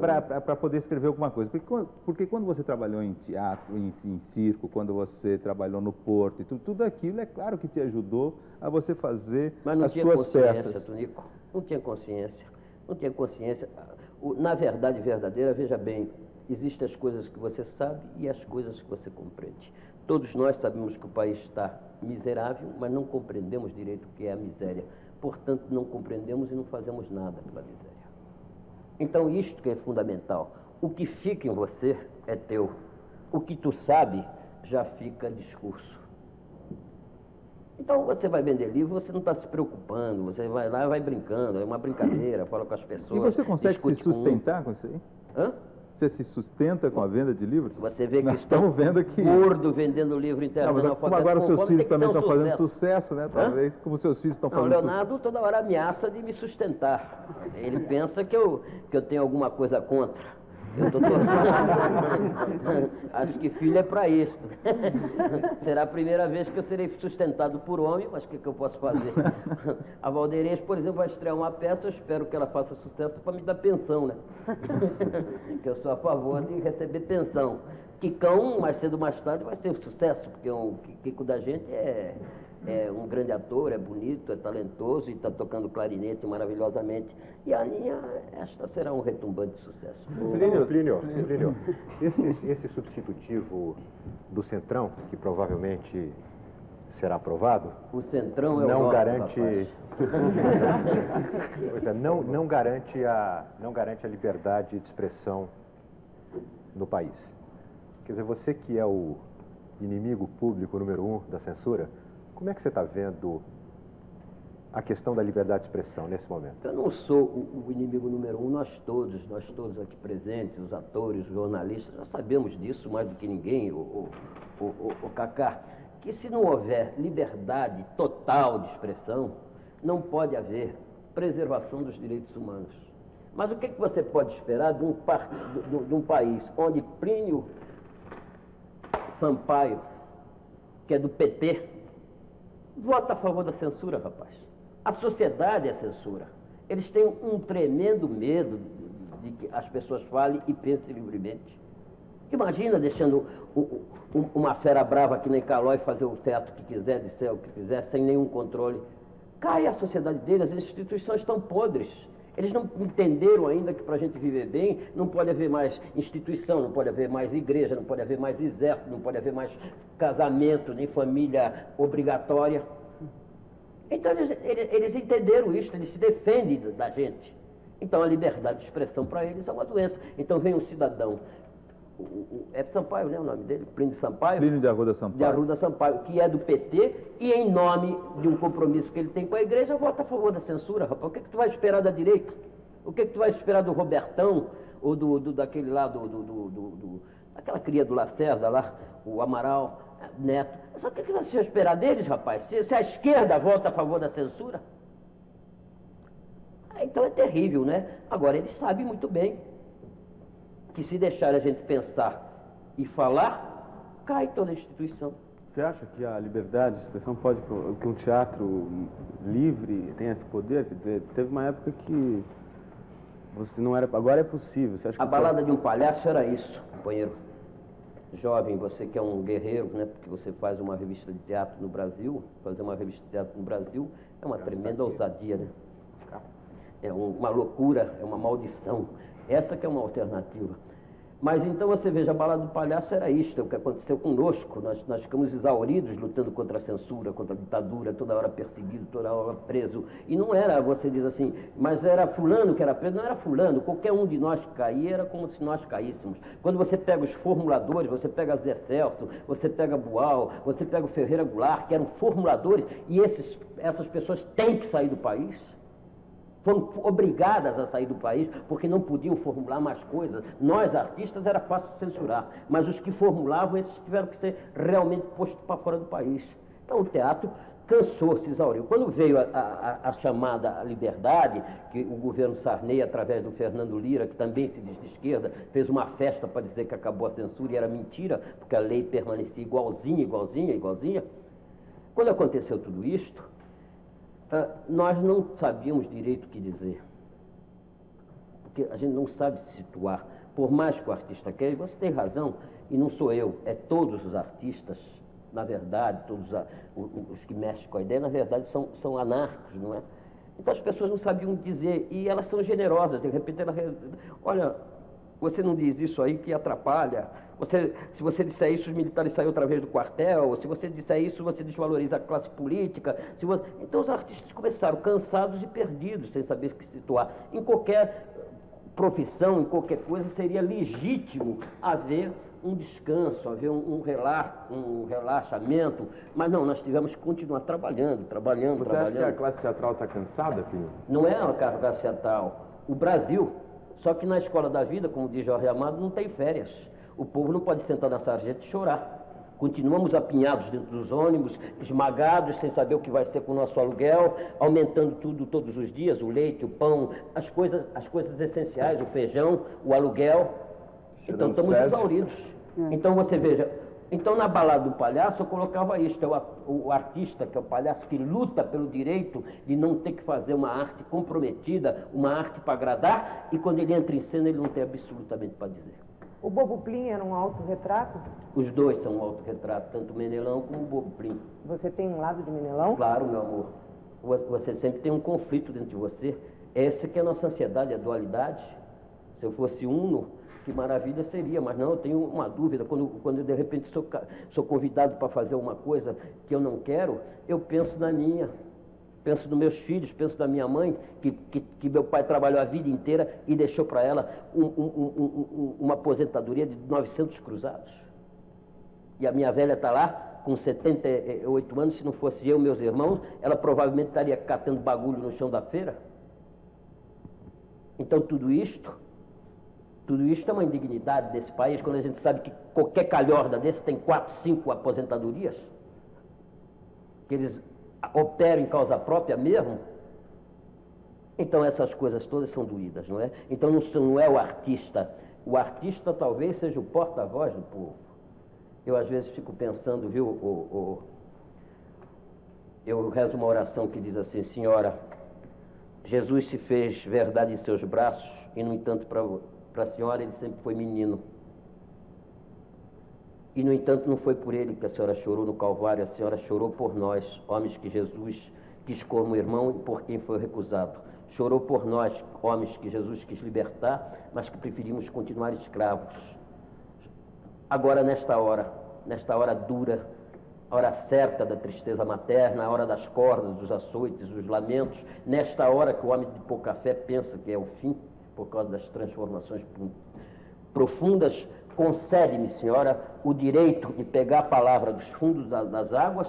para poder escrever alguma coisa. Porque, porque quando você trabalhou em teatro, em, em circo, quando você trabalhou no Porto, e tudo, tudo aquilo, é claro que te ajudou a você fazer as suas peças. Mas Túnico, não tinha consciência, não tinha consciência. O, na verdade verdadeira, veja bem, existem as coisas que você sabe e as coisas que você compreende. Todos nós sabemos que o país está miserável, mas não compreendemos direito o que é a miséria. Portanto, não compreendemos e não fazemos nada pela miséria. Então, isto que é fundamental. O que fica em você é teu. O que tu sabe já fica discurso. Então, você vai vender livro, você não está se preocupando, você vai lá e vai brincando, é uma brincadeira, fala com as pessoas. E você consegue se sustentar com, um... com isso aí? Hã? Você se sustenta com a venda de livros? Você vê que nós estão vendo aqui gordo vendendo livro internacional. Não, mas como agora os seus filhos também estão fazendo sucesso, né? Talvez, como os seus filhos estão fazendo sucesso. O Leonardo toda hora ameaça de me sustentar. Ele pensa que eu, que eu tenho alguma coisa contra. Eu tô torcendo. Acho que filho é para isso. Será a primeira vez que eu serei sustentado por homem, mas o que, que eu posso fazer? A Valderez, por exemplo, vai estrear uma peça, eu espero que ela faça sucesso para me dar pensão, né? Que eu sou a favor de receber pensão. Kikão, mais cedo ou mais tarde, vai ser um sucesso, porque o Kiko da gente é, é um grande ator, é bonito, é talentoso e está tocando clarinete maravilhosamente. E a linha, esta será um retumbante sucesso. Plínio, Plínio, Plínio, esse, esse substitutivo do Centrão, que provavelmente será aprovado... O Centrão é o não nosso, garante... Pois é, não, não garante a, não garante a liberdade de expressão no país. Quer dizer, você que é o inimigo público número um da censura, como é que você está vendo a questão da liberdade de expressão nesse momento? Eu não sou o, o inimigo número um, nós todos, nós todos aqui presentes, os atores, os jornalistas, nós sabemos disso mais do que ninguém, o, o, o, o, o Cacá, que se não houver liberdade total de expressão, não pode haver preservação dos direitos humanos. Mas o que, que você pode esperar de um, par, de, de um país onde Plínio Sampaio, que é do P T, vota a favor da censura, rapaz. A sociedade é censura. Eles têm um tremendo medo de, de que as pessoas falem e pensem livremente. Imagina deixando o, o, uma fera brava que nem Calói fazer o teatro que quiser, dizer o que quiser, sem nenhum controle. Cai a sociedade deles, as instituições estão podres. Eles não entenderam ainda que para a gente viver bem não pode haver mais instituição, não pode haver mais igreja, não pode haver mais exército, não pode haver mais casamento, nem família obrigatória. Então eles, eles, eles entenderam isso, eles se defendem da gente. Então a liberdade de expressão para eles é uma doença. Então vem um cidadão, o, o, é Sampaio, né, o nome dele? Plínio Sampaio? Plínio de Arruda Sampaio. De Arruda Sampaio, que é do P T e em nome de um compromisso que ele tem com a igreja, vota a favor da censura, rapaz. O que, é que tu vai esperar da direita? O que, é que tu vai esperar do Robertão ou do, do daquele lá, do, do, do, do, do, daquela cria do Lacerda lá, o Amaral Neto? Só o que, é que você vai esperar deles, rapaz? Se, se a esquerda vota a favor da censura? Ah, então é terrível, né? Agora eles sabem muito bem que se deixar a gente pensar e falar, cai toda a instituição. Você acha que a liberdade de expressão pode, que um teatro livre tenha esse poder? Quer dizer, teve uma época que você não era, agora é possível. Você acha que a balada de um palhaço era isso, companheiro. Jovem, você que é um guerreiro, né? Porque você faz uma revista de teatro no Brasil, fazer uma revista de teatro no Brasil é uma tremenda ousadia, né? É uma loucura, é uma maldição. Essa que é uma alternativa. Mas então você veja, a balada do palhaço era isto, o que aconteceu conosco. Nós, nós ficamos exauridos lutando contra a censura, contra a ditadura, toda hora perseguido, toda hora preso. E não era, você diz assim, mas era fulano que era preso, não era fulano. Qualquer um de nós que caía era como se nós caíssemos. Quando você pega os formuladores, você pega Zé Celso, você pega Boal, você pega o Ferreira Goulart, que eram formuladores, e esses, essas pessoas têm que sair do país. Foram obrigadas a sair do país porque não podiam formular mais coisas. Nós, artistas, era fácil censurar, mas os que formulavam, esses tiveram que ser realmente postos para fora do país. Então o teatro cansou, se exauriu. Quando veio a, a, a chamada liberdade, que o governo Sarney, através do Fernando Lira, que também se diz de esquerda, fez uma festa para dizer que acabou a censura e era mentira, porque a lei permanecia igualzinha, igualzinha, igualzinha. Quando aconteceu tudo isto, Uh, nós não sabíamos direito o que dizer, porque a gente não sabe se situar. Por mais que o artista queira, você tem razão, e não sou eu, é todos os artistas na verdade, todos a, os que mexem com a ideia, na verdade, são, são anarcos, não é? Então as pessoas não sabiam dizer, e elas são generosas, de repente elas... Olha, você não diz isso aí que atrapalha, você, se você disser isso, os militares saem outra vez do quartel, se você disser isso, você desvaloriza a classe política. Se você... Então os artistas começaram cansados e perdidos, sem saber se situar. Em qualquer profissão, em qualquer coisa, seria legítimo haver um descanso, haver um, um, relax, um relaxamento, mas não, nós tivemos que continuar trabalhando, trabalhando, Você trabalhando. Você acha que a classe teatral está cansada, filho? Não é a classe teatral, o Brasil, só que na escola da vida, como diz Jorge Amado, não tem férias, o povo não pode sentar na sarjeta e chorar. Continuamos apinhados dentro dos ônibus, esmagados, sem saber o que vai ser com o nosso aluguel, aumentando tudo todos os dias, o leite, o pão, as coisas, as coisas essenciais, o feijão, o aluguel. Então estamos exauridos. Então você veja, então na Balada do Palhaço eu colocava isto, é o, o artista, que é o palhaço, que luta pelo direito de não ter que fazer uma arte comprometida, uma arte para agradar, e quando ele entra em cena ele não tem absolutamente para dizer. O Bobo Plim era um autorretrato? Os dois são um autorretrato, tanto o Menelão como o Bobo Plim. Você tem um lado de Menelão? Claro, meu amor. Você sempre tem um conflito dentro de você. Essa que é a nossa ansiedade, a dualidade. Se eu fosse uno, que maravilha seria, mas não, eu tenho uma dúvida. Quando, quando eu, de repente, sou, sou convidado para fazer uma coisa que eu não quero, eu penso na minha. Penso nos meus filhos, penso da minha mãe, que, que, que meu pai trabalhou a vida inteira e deixou para ela um, um, um, um, uma aposentadoria de novecentos cruzados. E a minha velha está lá, com setenta e oito anos, se não fosse eu e meus irmãos, ela provavelmente estaria catando bagulho no chão da feira. Então tudo isto, tudo isto é uma indignidade desse país, quando a gente sabe que qualquer calhorda desse tem quatro, cinco aposentadorias, que eles... operam em causa própria mesmo. Então essas coisas todas são doídas, não é? Então não, não é o artista. O artista talvez seja o porta-voz do povo. Eu às vezes fico pensando, viu, o, o, eu rezo uma oração que diz assim: Senhora, Jesus se fez verdade em seus braços, e no entanto para a senhora ele sempre foi menino. E, no entanto, não foi por ele que a senhora chorou no Calvário, a senhora chorou por nós, homens que Jesus quis como irmão e por quem foi recusado. Chorou por nós, homens que Jesus quis libertar, mas que preferimos continuar escravos. Agora, nesta hora, nesta hora dura, a hora certa da tristeza materna, a hora das cordas, dos açoites, dos lamentos, nesta hora que o homem de pouca fé pensa que é o fim, por causa das transformações profundas, concede-me, senhora, o direito de pegar a palavra dos fundos das águas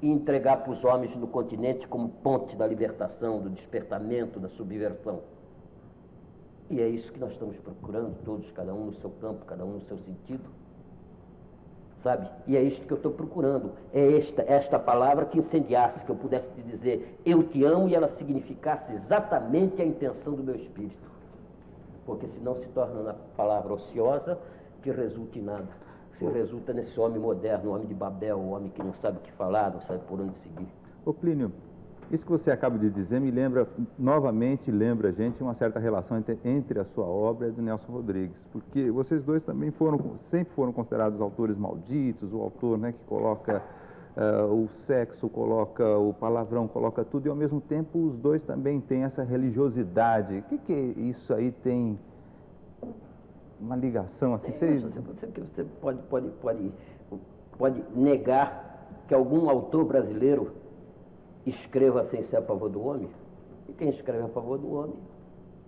e entregar para os homens do continente como ponte da libertação, do despertamento, da subversão. E é isso que nós estamos procurando, todos, cada um no seu campo, cada um no seu sentido. Sabe? E é isto que eu estou procurando. É esta, esta palavra que incendiasse, que eu pudesse te dizer, eu te amo, e ela significasse exatamente a intenção do meu espírito. Porque senão se torna uma palavra ociosa que resulta em nada. Se resulta nesse homem moderno, homem de Babel, um homem que não sabe o que falar, não sabe por onde seguir. Ô Plínio, isso que você acaba de dizer me lembra, novamente lembra a gente, uma certa relação entre, entre a sua obra e a do Nelson Rodrigues. Porque vocês dois também foram, sempre foram considerados autores malditos, o autor, né, que coloca... Uh, o sexo, coloca o palavrão, coloca tudo, e ao mesmo tempo os dois também têm essa religiosidade. O que que isso aí tem uma ligação assim? Você... Você, você pode, pode, pode, pode negar que algum autor brasileiro escreva sem ser a favor do homem? E quem escreve a favor do homem?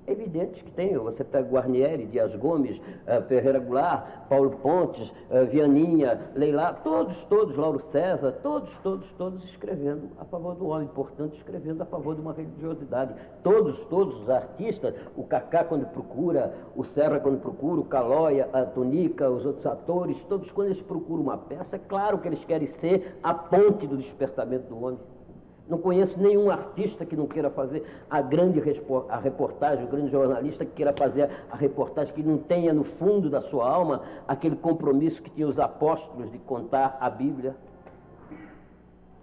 É evidente que tem. Você pega Guarnieri, Dias Gomes, eh, Ferreira Goulart, Paulo Pontes, eh, Vianinha, Leila, todos, todos, Lauro César, todos, todos, todos escrevendo a favor do homem, portanto, escrevendo a favor de uma religiosidade. Todos, todos os artistas, o Cacá quando procura, o Serra quando procura, o Calói, a Túnica, os outros atores, todos quando eles procuram uma peça, é claro que eles querem ser a ponte do despertamento do homem. Não conheço nenhum artista que não queira fazer a grande a reportagem, o grande jornalista que queira fazer a reportagem, que não tenha no fundo da sua alma aquele compromisso que tinha os apóstolos de contar a Bíblia.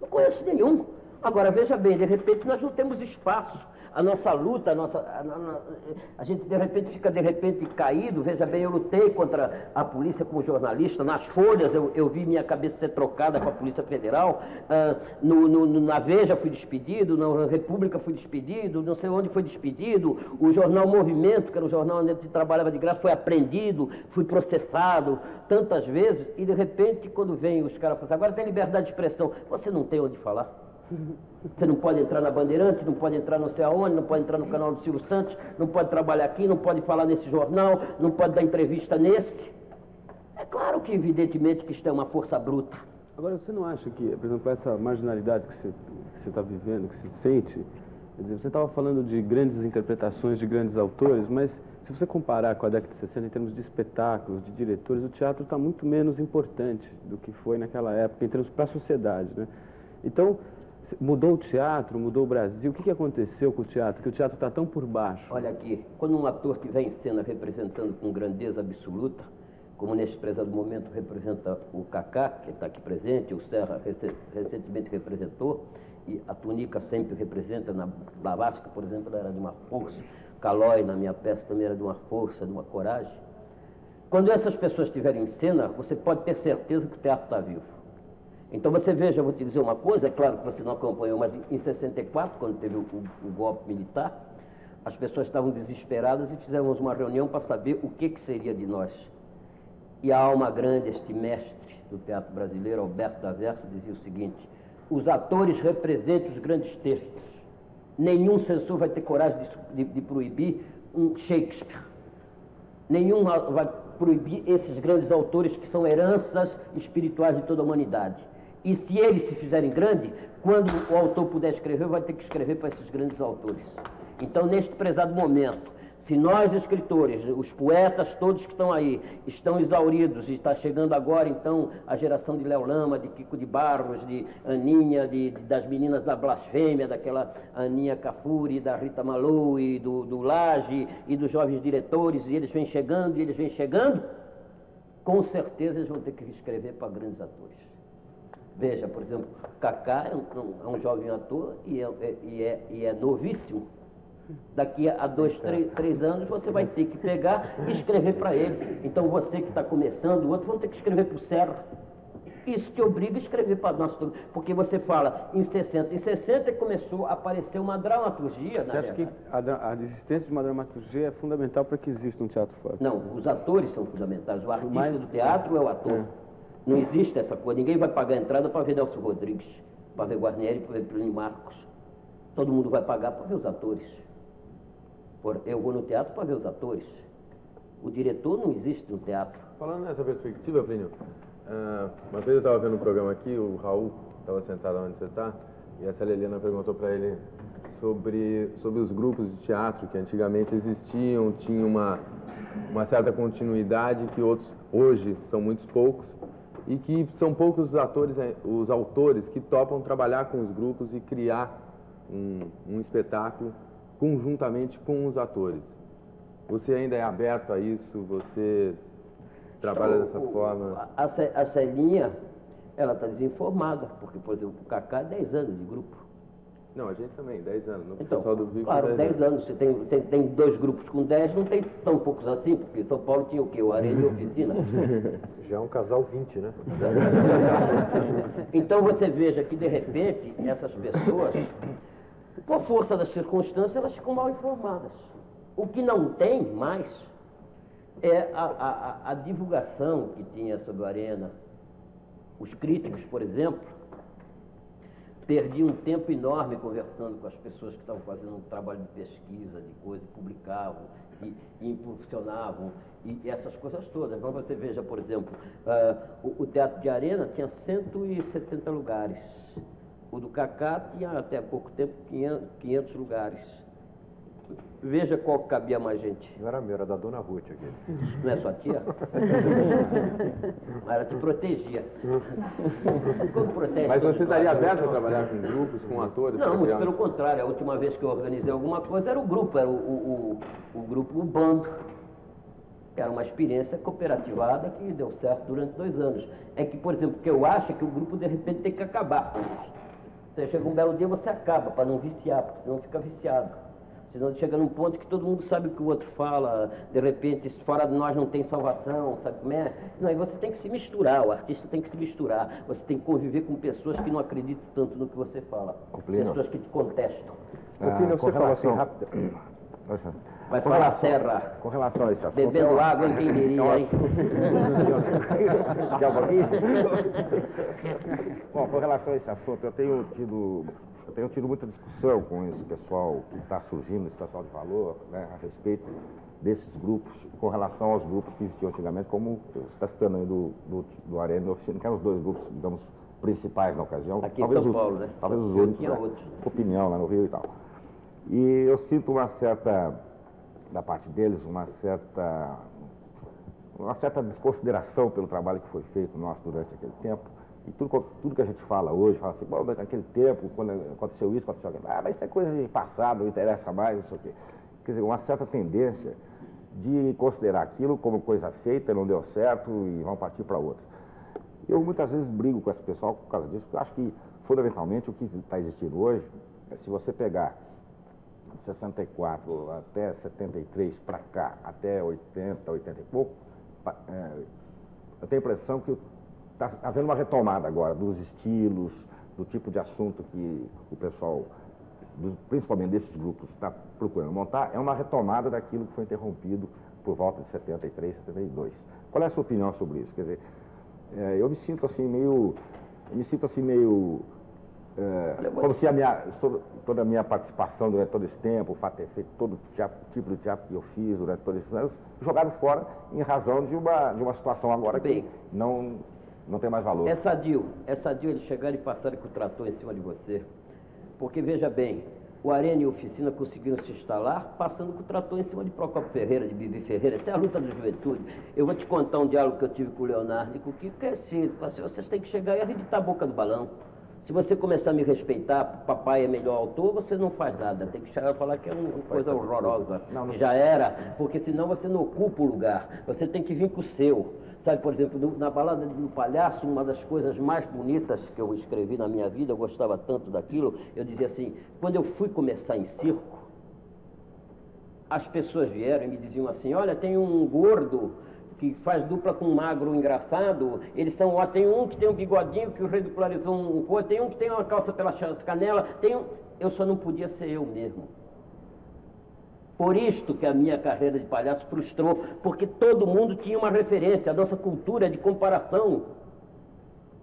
Não conheço nenhum. Agora, veja bem, de repente nós não temos espaço. a nossa luta, a nossa... A, a, a gente de repente fica de repente caído. Veja bem, eu lutei contra a polícia como jornalista, nas Folhas eu, eu vi minha cabeça ser trocada com a Polícia Federal, ah, no, no, na Veja fui despedido, na República fui despedido, não sei onde fui despedido, o jornal Movimento, que era um jornal onde eu trabalhava de graça, foi apreendido, fui processado tantas vezes, e de repente quando vem os caras falam, agora tem liberdade de expressão, você não tem onde falar. Você não pode entrar na Bandeirante, não pode entrar não sei aonde, não pode entrar no canal do Silvio Santos, não pode trabalhar aqui, não pode falar nesse jornal, não pode dar entrevista nesse. É claro que, evidentemente, que isto é uma força bruta. Agora, você não acha que, por exemplo, essa marginalidade que você está vivendo, que você sente, quer dizer, você estava falando de grandes interpretações de grandes autores, mas se você comparar com a década de sessenta em termos de espetáculos, de diretores, o teatro está muito menos importante do que foi naquela época, em termos para a sociedade, né? Então... mudou o teatro, mudou o Brasil. O que, que aconteceu com o teatro? Que o teatro está tão por baixo. Olha aqui, quando um ator que vem em cena representando com grandeza absoluta, como neste prezado momento representa o Cacá, que está aqui presente, o Serra recentemente representou, e a Túnica sempre representa, na Blavatsky, por exemplo, ela era de uma força, Calói, na minha peça, também era de uma força, de uma coragem. Quando essas pessoas estiverem em cena, você pode ter certeza que o teatro está vivo. Então você veja, eu vou te dizer uma coisa, é claro que você não acompanhou, mas em sessenta e quatro, quando teve o, o, o golpe militar, as pessoas estavam desesperadas e fizemos uma reunião para saber o que, que seria de nós. E a alma grande, este mestre do teatro brasileiro, Alberto da Versa, dizia o seguinte, os atores representam os grandes textos. Nenhum censor vai ter coragem de, de, de proibir um Shakespeare. Nenhum vai proibir esses grandes autores que são heranças espirituais de toda a humanidade. E se eles se fizerem grande, quando o autor puder escrever, vai ter que escrever para esses grandes autores. Então, neste prezado momento, se nós escritores, os poetas todos que estão aí, estão exauridos, e está chegando agora, então, a geração de Léo Lama, de Kiko de Barros, de Aninha, de, de, das meninas da Blasfêmia, daquela Aninha Cafuri, da Rita Malu, e do, do Laje, e dos jovens diretores, e eles vêm chegando, e eles vêm chegando, com certeza eles vão ter que escrever para grandes atores. Veja, por exemplo, Cacá é um, é um jovem ator e é, e, é, e é novíssimo. Daqui a dois, três, três anos você vai ter que pegar e escrever para ele. Então você que está começando, o outro vão ter que escrever para o Serra. Isso te obriga a escrever para nós, porque você fala em sessenta. Em sessenta começou a aparecer uma dramaturgia. Você acha que a, a existência de uma dramaturgia é fundamental para que exista um teatro forte? Não, os atores são fundamentais. O artista Mas, do teatro é o ator. É. Não existe essa coisa, ninguém vai pagar a entrada para ver Nelson Rodrigues, para ver Guarnieri, para ver Plínio Marcos. Todo mundo vai pagar para ver os atores. Eu vou no teatro para ver os atores. O diretor não existe no teatro. Falando nessa perspectiva, Plínio, uma vez eu estava vendo um programa aqui, o Raul estava sentado onde você está, e essa Leliana perguntou para ele sobre, sobre os grupos de teatro que antigamente existiam, tinha uma, uma certa continuidade que outros hoje são muitos poucos, e que são poucos os atores, os autores que topam trabalhar com os grupos e criar um, um espetáculo conjuntamente com os atores. Você ainda é aberto a isso? Você trabalha então, dessa o, forma? A, a Celinha, ela está desinformada, porque, por exemplo, o Cacá é dez anos de grupo. Não, a gente também, dez anos. No então, pessoal do Vico, claro, dez anos. Você tem, você tem dois grupos com dez, não tem tão poucos assim, porque em São Paulo tinha o quê? O Arena e a Oficina. Já é um casal vinte, né? Então você veja que, de repente, essas pessoas, por força das circunstâncias, elas ficam mal informadas. O que não tem mais é a, a, a divulgação que tinha sobre o Arena. Os críticos, por exemplo, perdi um tempo enorme conversando com as pessoas que estavam fazendo um trabalho de pesquisa, de coisa, publicavam e, e impulsionavam, e, e essas coisas todas. Então você veja, por exemplo, uh, o, o Teatro de Arena tinha cento e setenta lugares, o do Cacá tinha até há pouco tempo quinhentos lugares. Veja qual que cabia mais gente. Não era meu, era da Dona Ruth aqui. Não é sua tia? Ela te protegia. Como protege? Mas você estaria aberto a trabalhar com grupos, com atores? Não, muito pelo contrário. A última vez que eu organizei alguma coisa era o grupo, era o, o, o, o grupo, o bando. Era uma experiência cooperativada que deu certo durante dois anos. É que, por exemplo, que eu acho que o grupo de repente tem que acabar. Você chega um belo dia, você acaba, para não viciar, porque senão fica viciado. Senão chega num ponto que todo mundo sabe o que o outro fala, de repente, fora de nós não tem salvação, sabe como é? Não, e você tem que se misturar, o artista tem que se misturar, você tem que conviver com pessoas que não acreditam tanto no que você fala, Plínio, pessoas que te contestam. Ah, Plínio, você fala assim rápido. Vai com falar relação, serra. Com relação a esse assunto. Bebendo é... água, quem diria, hein? Bom, com relação a esse assunto, eu tenho tido... Eu tenho tido muita discussão com esse pessoal que está surgindo, esse pessoal de valor, né, a respeito desses grupos, com relação aos grupos que existiam antigamente, como você está citando aí do, do, do Arena e da Oficina, que eram os dois grupos, digamos, principais na ocasião. Aqui talvez em São os, Paulo, né? Talvez os outros, né? Outros, opinião lá no Rio e tal. E eu sinto uma certa, da parte deles, uma certa, uma certa desconsideração pelo trabalho que foi feito nosso durante aquele tempo. E tudo, tudo que a gente fala hoje, fala assim, bom, naquele tempo, quando aconteceu isso, aconteceu aquilo, ah, mas isso é coisa de passado, não interessa mais, não sei o quê. Quer dizer, uma certa tendência de considerar aquilo como coisa feita, não deu certo e vão partir para outra. Eu muitas vezes brigo com esse pessoal por causa disso, porque eu acho que, fundamentalmente, o que está existindo hoje, é se você pegar de sessenta e quatro até setenta e três para cá, até oitenta, oitenta e pouco, é, eu tenho a impressão que... Está havendo uma retomada agora dos estilos, do tipo de assunto que o pessoal, do, principalmente desses grupos, está procurando montar. É uma retomada daquilo que foi interrompido por volta de setenta e três, setenta e dois. Qual é a sua opinião sobre isso? Quer dizer, é, eu me sinto assim meio... Eu me sinto assim meio... É, como se a minha, toda a minha participação durante todo esse tempo, o fato de ter feito todo teatro, tipo de teatro que eu fiz durante todos esses anos, jogaram fora em razão de uma, de uma situação agora Bem, que não... Não tem mais valor. É sadio, é sadio eles chegarem e passarem com o trator em cima de você. Porque, veja bem, o Arena e a Oficina conseguiram se instalar passando com o trator em cima de Procopio Ferreira, de Bibi Ferreira. Essa é a luta da juventude. Eu vou te contar um diálogo que eu tive com o Leonardo e com o Kiko, que é assim, vocês têm que chegar e arrebentar a boca do balão. Se você começar a me respeitar, papai é melhor autor, você não faz nada. Tem que falar que é uma coisa horrorosa. Não, não. Já era, porque senão você não ocupa o lugar. Você tem que vir com o seu. Sabe, por exemplo, no, na Balada de um Palhaço, uma das coisas mais bonitas que eu escrevi na minha vida, eu gostava tanto daquilo, eu dizia assim, quando eu fui começar em circo, as pessoas vieram e me diziam assim, olha, tem um gordo que faz dupla com um magro engraçado, eles são, ó, tem um que tem um bigodinho que o ridicularizou um coisa, tem um que tem uma calça pela canela, tem um... Eu só não podia ser eu mesmo. Por isto que a minha carreira de palhaço frustrou, porque todo mundo tinha uma referência, a nossa cultura de comparação.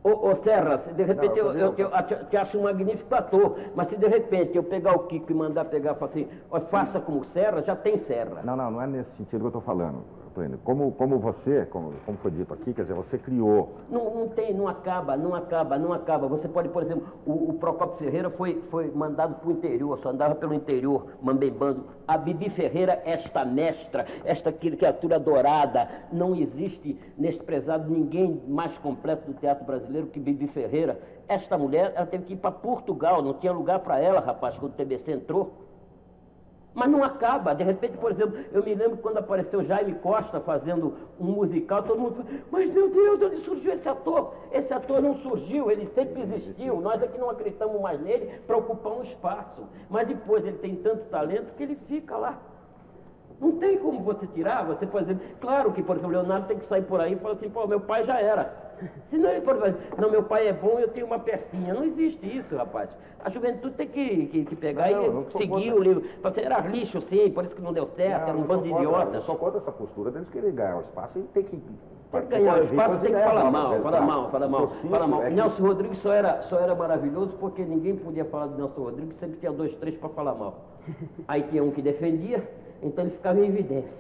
Ô, ô Serra, se de repente não, eu, eu, eu, eu te acho um magnífico ator, mas se de repente eu pegar o Kiko e mandar pegar e falar assim, ó, faça como Serra, já tem Serra. Não, não, não é nesse sentido que eu estou falando. Como, como você, como, como foi dito aqui, quer dizer, você criou... Não, não tem, não acaba, não acaba, não acaba. Você pode, por exemplo, o, o Procopio Ferreira foi, foi mandado para o interior, só andava pelo interior, mambembando. A Bibi Ferreira, esta mestra, esta criatura dourada, não existe neste prezado ninguém mais completo do teatro brasileiro que Bibi Ferreira. Esta mulher, ela teve que ir para Portugal, não tinha lugar para ela, rapaz, quando o T B C entrou. Mas não acaba. De repente, por exemplo, eu me lembro quando apareceu Jaime Costa fazendo um musical, todo mundo falou, mas meu Deus, onde surgiu esse ator? Esse ator não surgiu, ele sempre existiu, nós aqui não acreditamos mais nele para ocupar um espaço. Mas depois ele tem tanto talento que ele fica lá. Não tem como você tirar, você fazer... Claro que, por exemplo, o Leonardo tem que sair por aí e falar assim, pô, meu pai já era. Senão ele pode falar, não, meu pai é bom, eu tenho uma persinha. Não existe isso, rapaz. A juventude tem que, que, que pegar não, e não seguir o livro. Você era lixo, sim, por isso que não deu certo, não, era um bando de idiotas. Só conta essa postura deles querer ganhar o espaço e ter que... Para ganhar o espaço tem que falar mal, falar mal, falar mal, falar mal. Nelson Rodrigues só era, só era maravilhoso porque ninguém podia falar de Nelson Rodrigues, sempre tinha dois, três para falar mal. Aí tinha um que defendia, então ele ficava em evidência.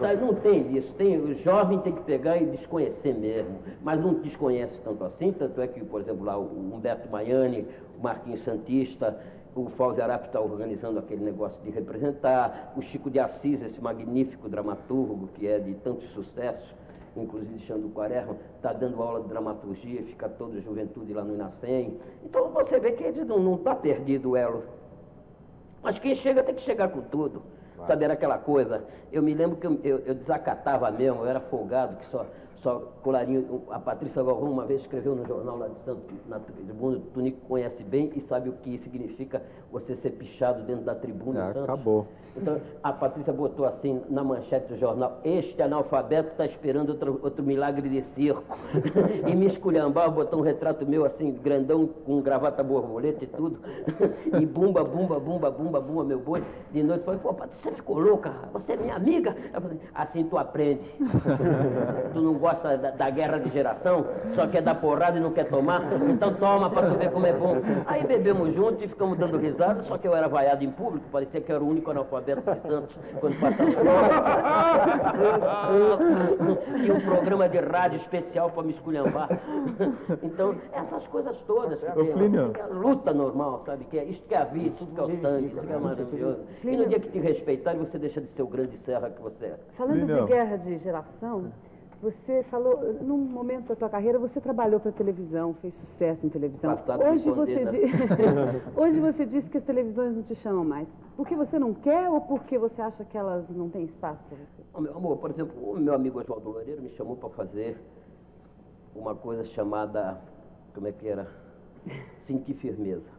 Sabe, não tem disso, tem, o jovem tem que pegar e desconhecer mesmo, mas não desconhece tanto assim, tanto é que, por exemplo, lá o Humberto Maiani, o Marquinhos Santista, o Falzarap está organizando aquele negócio de representar, o Chico de Assis, esse magnífico dramaturgo que é de tantos sucessos, inclusive Xandu Quaresma, está dando aula de dramaturgia, fica toda a juventude lá no Inacem. Então você vê que ele não está perdido o elo. Mas quem chega tem que chegar com tudo. Claro. Sabe, era aquela coisa. Eu me lembro que eu, eu, eu desacatava mesmo, eu era folgado, que só, só colarinho. A Patrícia Galvão uma vez escreveu no jornal lá de Santo, na tribuna, Túnica conhece bem e sabe o que significa você ser pichado dentro da tribuna. É, acabou. Então, a Patrícia botou assim na manchete do jornal: este analfabeto está esperando outro, outro milagre de circo. E me esculhambar, botou um retrato meu assim, grandão, com gravata borboleta e tudo. E bumba, bumba, bumba, bumba, bumba, meu boi. De noite falei: pô, Patrícia, ficou louca, você é minha amiga. Falei: assim tu aprende. Tu não gosta da, da guerra de geração, só quer dar porrada e não quer tomar, então toma para tu ver como é bom. Aí bebemos juntos e ficamos dando risada, só que eu era vaiado em público, parecia que eu era o único analfabeto de Santos quando passava. E um programa de rádio especial para me esculhambar. Então, essas coisas todas, que é, que é a luta normal, sabe? Que é isto que é a vida, isso que é o sangue, isso que é maravilhoso. E no dia que te respeitarem, você deixa de ser o grande serra que você é. Falando de guerra de geração, você falou, num momento da tua carreira, você trabalhou para televisão, fez sucesso em televisão. Hoje você, di... Hoje você disse que as televisões não te chamam mais. Porque você não quer ou porque você acha que elas não têm espaço para você? Oh, meu amor, por exemplo, o meu amigo Oswaldo Loureiro me chamou para fazer uma coisa chamada, como é que era? Sentir firmeza.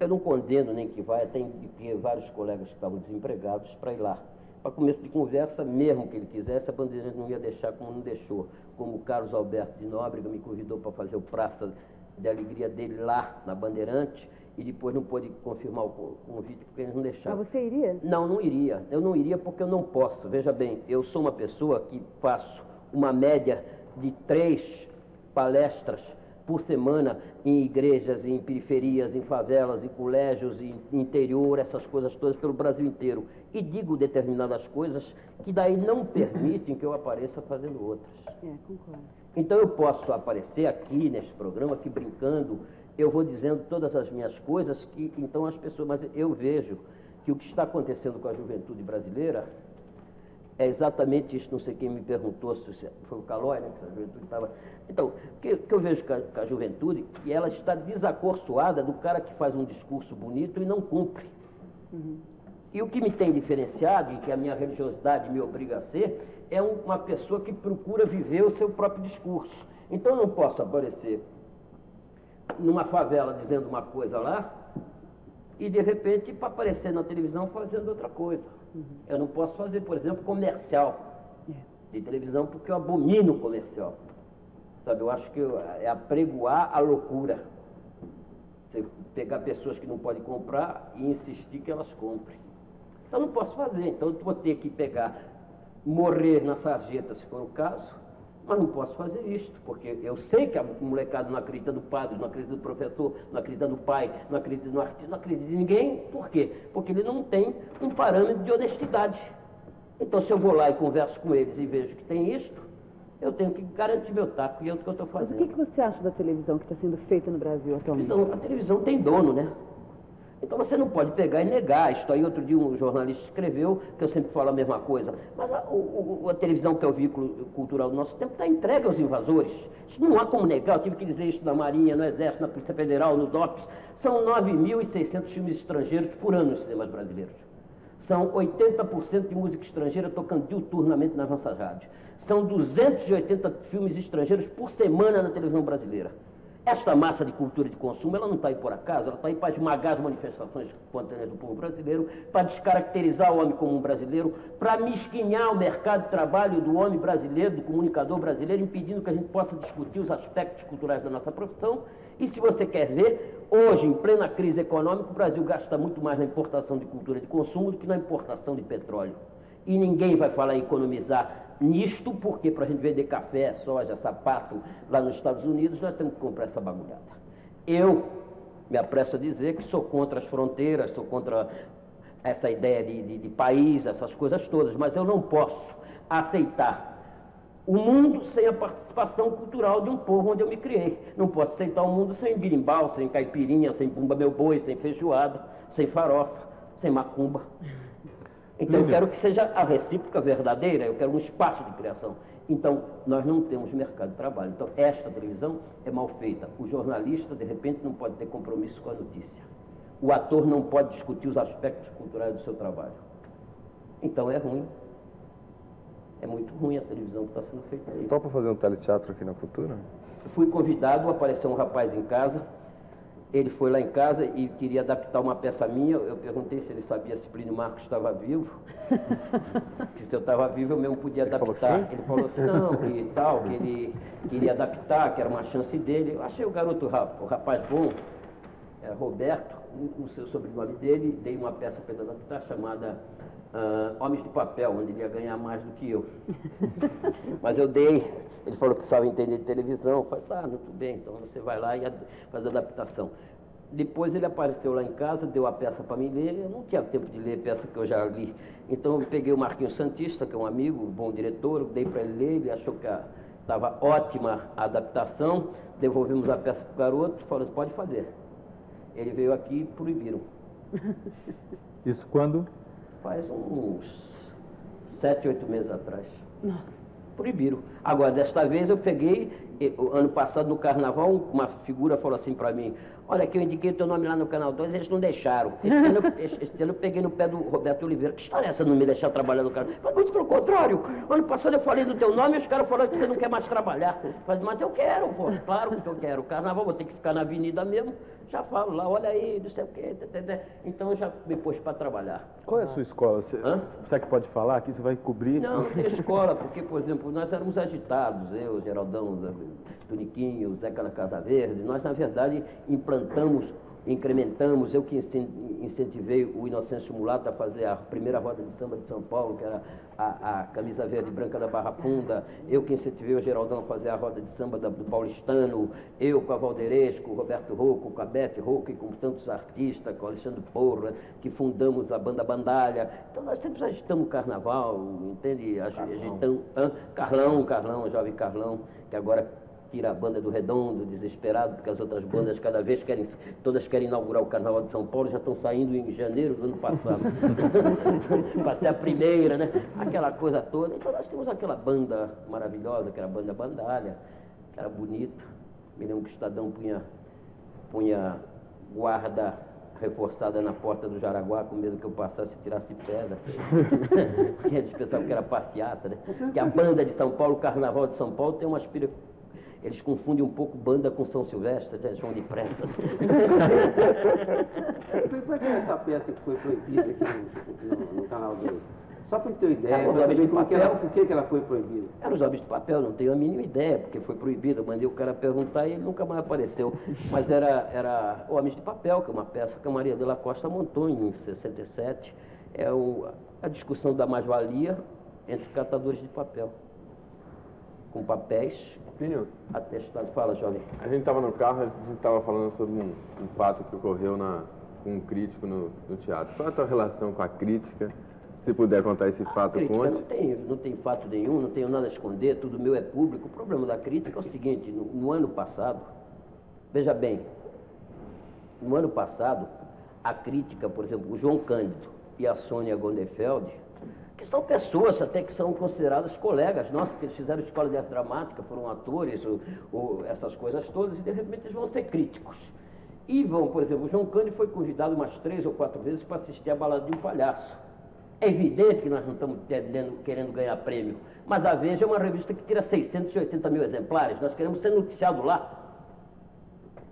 Eu não condeno nem que vai, até que vários colegas que estavam desempregados para ir lá. Para começo de conversa, mesmo que ele quisesse, a Bandeirante não ia deixar como não deixou. Como o Carlos Alberto de Nóbrega me convidou para fazer o Praça de Alegria dele lá na Bandeirante e depois não pôde confirmar o convite porque eles não deixaram. Mas você iria? Não, não iria. Eu não iria porque eu não posso. Veja bem, eu sou uma pessoa que faço uma média de três palestras por semana em igrejas, em periferias, em favelas, em colégios, em interior, essas coisas todas pelo Brasil inteiro. E digo determinadas coisas que daí não permitem que eu apareça fazendo outras. É, concordo. Então eu posso aparecer aqui neste programa, aqui brincando, eu vou dizendo todas as minhas coisas, que então as pessoas... Mas eu vejo que o que está acontecendo com a juventude brasileira é exatamente isso, não sei quem me perguntou, se foi o Calói, né, que a juventude estava... Então, que, que eu vejo que a, que a juventude, que ela está desacorçoada do cara que faz um discurso bonito e não cumpre. Uhum. E o que me tem diferenciado, e que a minha religiosidade me obriga a ser, é uma pessoa que procura viver o seu próprio discurso. Então, eu não posso aparecer numa favela dizendo uma coisa lá, e de repente para aparecer na televisão fazendo outra coisa. Uhum. Eu não posso fazer, por exemplo, comercial de televisão, porque eu abomino comercial. Sabe, eu acho que eu, é apregoar a loucura. Você pegar pessoas que não podem comprar e insistir que elas comprem. Então não posso fazer, então eu vou ter que pegar, morrer na sarjeta se for o caso, mas não posso fazer isto, porque eu sei que a molecada não acredita no padre, não acredita no professor, não acredita no pai, não acredita no artista, não acredita em ninguém. Por quê? Porque ele não tem um parâmetro de honestidade. Então, se eu vou lá e converso com eles e vejo que tem isto, eu tenho que garantir meu taco, e é o que eu estou fazendo. Mas o que, que você acha da televisão que está sendo feita no Brasil atualmente? A televisão, a televisão tem dono, né? Então você não pode pegar e negar. Isto aí, outro dia um jornalista escreveu, que eu sempre falo a mesma coisa, mas a, o, a televisão, que é o veículo cultural do nosso tempo, está entregue aos invasores. Isso não há como negar, eu tive que dizer isso na Marinha, no Exército, na Polícia Federal, no D O P S. São nove mil e seiscentos filmes estrangeiros por ano nos cinemas brasileiros. São oitenta por cento de música estrangeira tocando diuturnamente nas nossas rádios. São duzentos e oitenta filmes estrangeiros por semana na televisão brasileira. Esta massa de cultura de consumo, ela não está aí por acaso, ela está aí para esmagar as manifestações espontâneas do povo brasileiro, para descaracterizar o homem como um brasileiro, para mesquinhar o mercado de trabalho do homem brasileiro, do comunicador brasileiro, impedindo que a gente possa discutir os aspectos culturais da nossa profissão. E se você quer ver, hoje, em plena crise econômica, o Brasil gasta muito mais na importação de cultura de consumo do que na importação de petróleo. E ninguém vai falar em economizar nisto, porque para a gente vender café, soja, sapato lá nos Estados Unidos, nós temos que comprar essa bagulhada. Eu me apresso a dizer que sou contra as fronteiras, sou contra essa ideia de, de, de país, essas coisas todas, mas eu não posso aceitar o mundo sem a participação cultural de um povo onde eu me criei. Não posso aceitar o mundo sem birimbau, sem caipirinha, sem bumba meu boi, sem feijoada, sem farofa, sem macumba. Então, eu quero que seja a recíproca verdadeira, eu quero um espaço de criação. Então, nós não temos mercado de trabalho. Então, esta televisão é mal feita. O jornalista, de repente, não pode ter compromisso com a notícia. O ator não pode discutir os aspectos culturais do seu trabalho. Então, é ruim. é muito ruim a televisão que está sendo feita. Você topa fazer um teleteatro aqui na Cultura? Fui convidado, apareceu um rapaz em casa, ele foi lá em casa e queria adaptar uma peça minha. Eu perguntei se ele sabia se Plínio Marcos estava vivo, que se eu estava vivo eu mesmo podia ele adaptar. Falou assim? Ele falou que não, e tal, que ele queria adaptar, que era uma chance dele. Eu achei o garoto, o rapaz bom, era Roberto, o seu sobrenome dele, dei uma peça para ele adaptar chamada Uh, Homens de Papel, onde ele ia ganhar mais do que eu. Mas eu dei, ele falou que precisava entender de televisão. Eu falei, tá, muito bem, então você vai lá e faz a adaptação. Depois ele apareceu lá em casa, deu a peça para mim ler, eu não tinha tempo de ler peça que eu já li. Então eu peguei o Marquinhos Santista, que é um amigo, um bom diretor, eu dei para ele ler, ele achou que estava ótima a adaptação, devolvemos a peça para o garoto, falou, pode fazer. Ele veio aqui e proibiram. Isso quando? Faz uns sete, oito meses atrás. Não. Proibiram. Agora, desta vez eu peguei, eu, ano passado no Carnaval, uma figura falou assim para mim, olha que eu indiquei o teu nome lá no Canal dois, eles não deixaram. Esse ano, esse, esse ano eu peguei no pé do Roberto Oliveira, que história é essa, não me deixar trabalhar no Carnaval? Mas muito pelo contrário, ano passado eu falei do teu nome e os caras falaram que você não quer mais trabalhar. Eu falei, mas eu quero, pô, claro que eu quero. Carnaval, vou ter que ficar na avenida mesmo. Já falo lá, olha aí, não sei o quê, então já me pôs para trabalhar. Qual é a sua escola? Você, você é que pode falar aqui? Você vai cobrir? Não, não tem escola, porque, por exemplo, nós éramos agitados, eu, Geraldão, Tuniquinho, Zeca na Casa Verde, nós, na verdade, implantamos, incrementamos, eu que incentivei o Inocêncio Mulata a fazer a primeira roda de samba de São Paulo, que era a, a camisa verde e branca da Barra Funda, eu que incentivei o Geraldão a fazer a roda de samba da, do Paulistano, eu com a Valderez, com o Roberto Rocco, com a Bete Rocco e com tantos artistas, com o Alexandre Porra, que fundamos a Banda Bandalha. Então nós sempre agitamos o carnaval, entende? Agitamos, ah, Carlão, Carlão, jovem Carlão, que agora tira a banda do redondo, desesperado, porque as outras bandas cada vez querem, todas querem inaugurar o Carnaval de São Paulo, já estão saindo em janeiro do ano passado. Para ser a primeira, né? Aquela coisa toda. Então nós temos aquela banda maravilhosa, que era a Banda Bandalha, que era bonita. Me lembro que o Estadão punha, punha guarda reforçada na porta do Jaraguá, com medo que eu passasse e tirasse pedra, assim. Porque eles pensavam que era passeata, né? Que a banda de São Paulo, o Carnaval de São Paulo, tem uma aspira... Eles confundem um pouco banda com São Silvestre, né? João de Pressa. Como é que é essa peça que foi proibida aqui no, no, no Canal dois? Só para ter uma ideia, é, mas de papel. Ela, por que ela foi proibida? Era Os Homens de Papel, não tenho a mínima ideia, porque foi proibida. Mandei o cara perguntar e ele nunca mais apareceu. Mas era, era Homens de Papel, que é uma peça que a Maria de la Costa montou em sessenta e sete. É o, a discussão da mais-valia entre catadores de papel. Com papéis... Plínio, atestado, fala, jovem. A gente estava no carro, a gente estava falando sobre um, um fato que ocorreu na, com um crítico no, no teatro. Qual é a tua relação com a crítica? Se puder contar esse ah, fato, crítica, conte. Não tem, não tem fato nenhum, não tenho nada a esconder, tudo meu é público. O problema da crítica é o seguinte, no, no ano passado, veja bem, no ano passado, a crítica, por exemplo, o João Cândido e a Sônia Gondefeld, que são pessoas até que são consideradas colegas nossos, porque eles fizeram escola de arte dramática, foram atores, ou, ou essas coisas todas, e de repente eles vão ser críticos. E vão, por exemplo, o João Cândido foi convidado umas três ou quatro vezes para assistir a Balada de um Palhaço. É evidente que nós não estamos querendo ganhar prêmio, mas a Veja é uma revista que tira seiscentos e oitenta mil exemplares, nós queremos ser noticiado lá.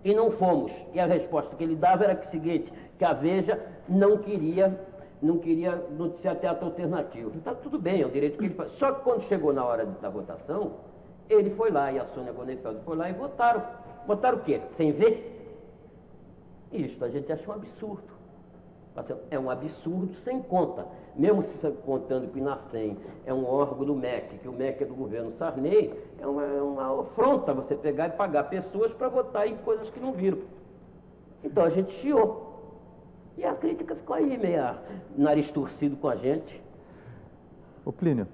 E não fomos. E a resposta que ele dava era que, seguinte, que a Veja não queria... não queria noticiar teatro alternativo. Então, tudo bem, é o direito que ele faz. Só que quando chegou na hora da votação, ele foi lá, e a Sônia Bonefeld foi lá e votaram. Votaram o quê? Sem ver? Isso a gente acha um absurdo. É um absurdo sem conta. Mesmo se contando que o Inacem é um órgão do M E C, que o M E C é do governo Sarney, é uma, é uma afronta você pegar e pagar pessoas para votar em coisas que não viram. Então, a gente chiou. E a crítica ficou aí, meio nariz torcido com a gente. Ô Plínio.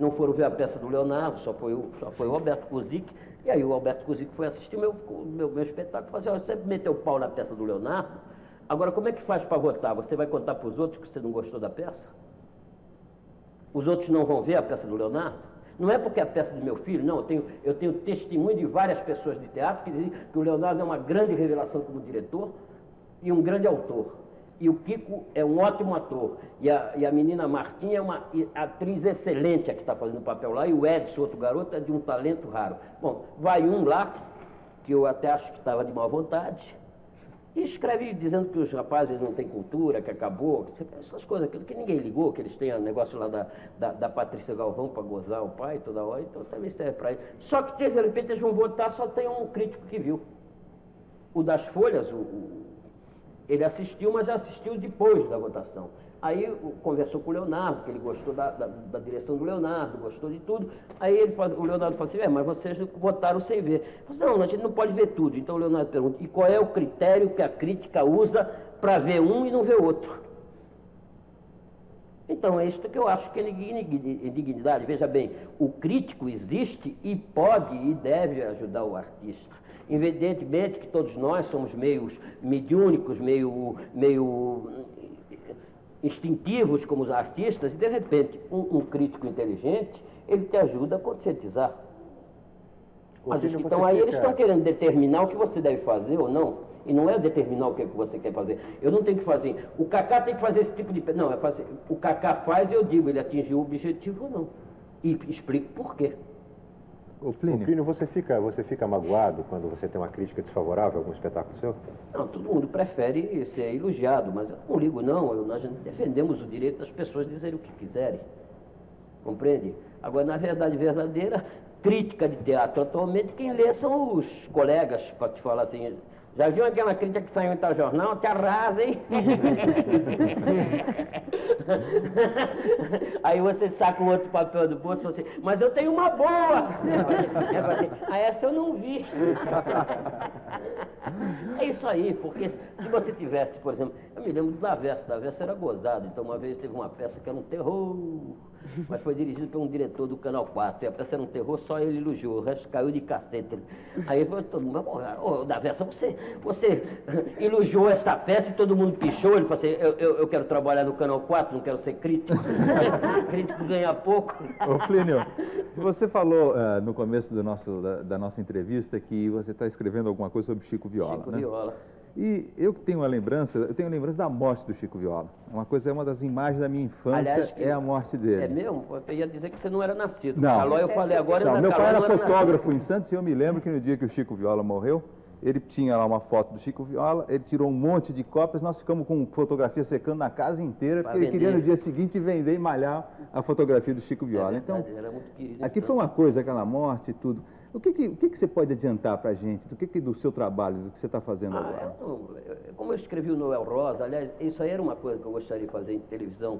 Não foram ver a peça do Leonardo, só foi o, só foi o Alberto Kuzik. E aí o Alberto Kuzik foi assistir o meu, meu, meu espetáculo e falou assim, olha, você meteu o pau na peça do Leonardo, agora como é que faz para votar? Você vai contar para os outros que você não gostou da peça? Os outros não vão ver a peça do Leonardo? Não é porque é a peça do meu filho, não. Eu tenho, eu tenho testemunho de várias pessoas de teatro que dizem que o Leonardo é uma grande revelação como diretor e um grande autor. e o Kiko é um ótimo ator, e a, e a menina Martinha é uma atriz excelente, a que está fazendo papel lá, e o Edson, outro garoto, é de um talento raro. Bom, vai um lá, que eu até acho que estava de má vontade, e escreve dizendo que os rapazes não têm cultura, que acabou, essas coisas, aquilo que ninguém ligou, que eles têm o negócio lá da, da, da Patrícia Galvão para gozar o pai toda hora, então também serve para ele. Só que, de repente, eles vão votar, só tem um crítico que viu. O das Folhas, o, o, ele assistiu, mas assistiu depois da votação. Aí conversou com o Leonardo, que ele gostou da, da, da direção do Leonardo, gostou de tudo. Aí ele, o Leonardo falou assim, é, mas vocês votaram sem ver. Eu disse, não, a gente não pode ver tudo. Então o Leonardo pergunta, e qual é o critério que a crítica usa para ver um e não ver outro? Então é isso que eu acho que é indignidade. Veja bem, o crítico existe e pode e deve ajudar o artista. Evidentemente que todos nós somos meio mediúnicos, meio... meio instintivos como os artistas, e de repente um, um crítico inteligente, ele te ajuda a conscientizar. Mas os que estão aí, eles estão querendo determinar o que você deve fazer ou não, e não é determinar o que você quer fazer. Eu não tenho que fazer, o Cacá tem que fazer esse tipo de... Não, é fazer... o Cacá faz e eu digo, ele atingiu o objetivo ou não, e explico por quê. O Plínio, o Plínio você, fica, você fica magoado quando você tem uma crítica desfavorável a algum espetáculo seu? Não, todo mundo prefere ser elogiado, mas eu não ligo, não. Eu, nós defendemos o direito das pessoas dizerem o que quiserem. Compreende? Agora, na verdade verdadeira, crítica de teatro atualmente, quem lê são os colegas, para te falar assim... Já viu aquela crítica que saiu em tal jornal? Te arrasa, hein? Aí você saca o outro papel do bolso e fala assim, mas eu tenho uma boa! É assim, ah, essa eu não vi. É isso aí, porque se você tivesse, por exemplo, eu me lembro do Daverso, Daverso era gozado, então uma vez teve uma peça que era um terror, mas foi dirigido por um diretor do Canal quatro, e a peça era um terror, só ele elogiou, o resto caiu de cacete. Aí todo mundo, ô, Daverso, você... Você elogiou esta peça e todo mundo pichou. Ele falou assim, eu, eu, eu quero trabalhar no Canal quatro, não quero ser crítico. Crítico ganha pouco. Ô, Plínio, você falou uh, no começo do nosso, da, da nossa entrevista que você está escrevendo alguma coisa sobre Chico Viola, Chico né? Viola. E eu tenho uma lembrança, eu tenho a lembrança da morte do Chico Viola. Uma coisa, é uma das imagens da minha infância, aliás, é a morte dele. É mesmo? Eu ia dizer que você não era nascido. Não. Calói, eu falei agora... Não, meu pai era fotógrafo em Santos e eu me lembro que no dia que o Chico Viola morreu, ele tinha lá uma foto do Chico Viola, ele tirou um monte de cópias, nós ficamos com fotografia secando na casa inteira, pra porque vender. Ele queria no dia seguinte vender e malhar a fotografia do Chico Viola. É verdade, então, era muito querido, aqui foi uma coisa, aquela morte e tudo. O que, que, o que, que você pode adiantar para a gente? Do que, que do seu trabalho, do que você está fazendo ah, agora? Eu, como eu escrevi o Noel Rosa, aliás, isso aí era uma coisa que eu gostaria de fazer em televisão,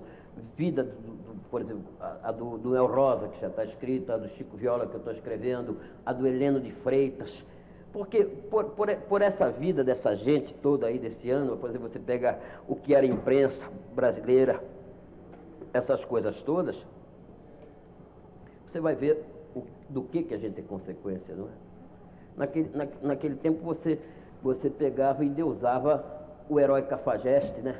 vida, do, do, por exemplo, a, a do, do Noel Rosa, que já está escrita, a do Chico Viola, que eu estou escrevendo, a do Heleno de Freitas. Porque por, por, por essa vida dessa gente toda aí desse ano, por exemplo, você pega o que era imprensa brasileira, essas coisas todas, você vai ver o, do que, que a gente é consequência, não é? Naquele, na, naquele tempo você, você pegava e deusava o herói Cafajeste, né?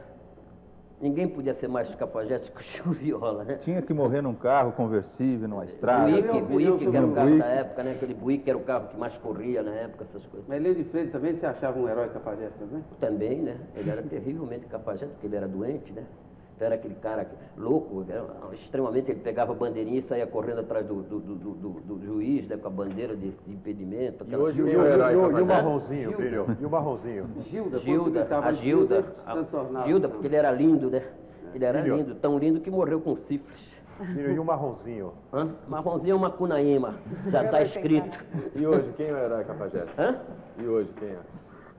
Ninguém podia ser mais cafajeste que o Chico Viola, né? Tinha que morrer num carro conversível, numa estrada. O Buíque, que era o carro Buíque. Da época, né? Aquele Buíque que era o carro que mais corria na época, essas coisas. Mas Heleno de Freitas também se achava um herói cafajeste também? Também, né? Ele era terrivelmente cafajeste, porque ele era doente, né? Então era aquele cara louco, era, extremamente, ele pegava a bandeirinha e saía correndo atrás do, do, do, do, do, do juiz, né? Com a bandeira de, de impedimento. E, hoje, Gilda, e, o, herói, e, o, e o marronzinho, filho, e o marronzinho. Gilda, Gilda, a Gilda, a, Gilda, porque ele era lindo, né? Ele era filho. lindo, tão lindo que morreu com sífilis. Filho, e o marronzinho? Hã? Marronzinho é uma Macunaíma, já está escrito. E hoje, quem é o herói Cafajeste? Hã? E hoje, quem é?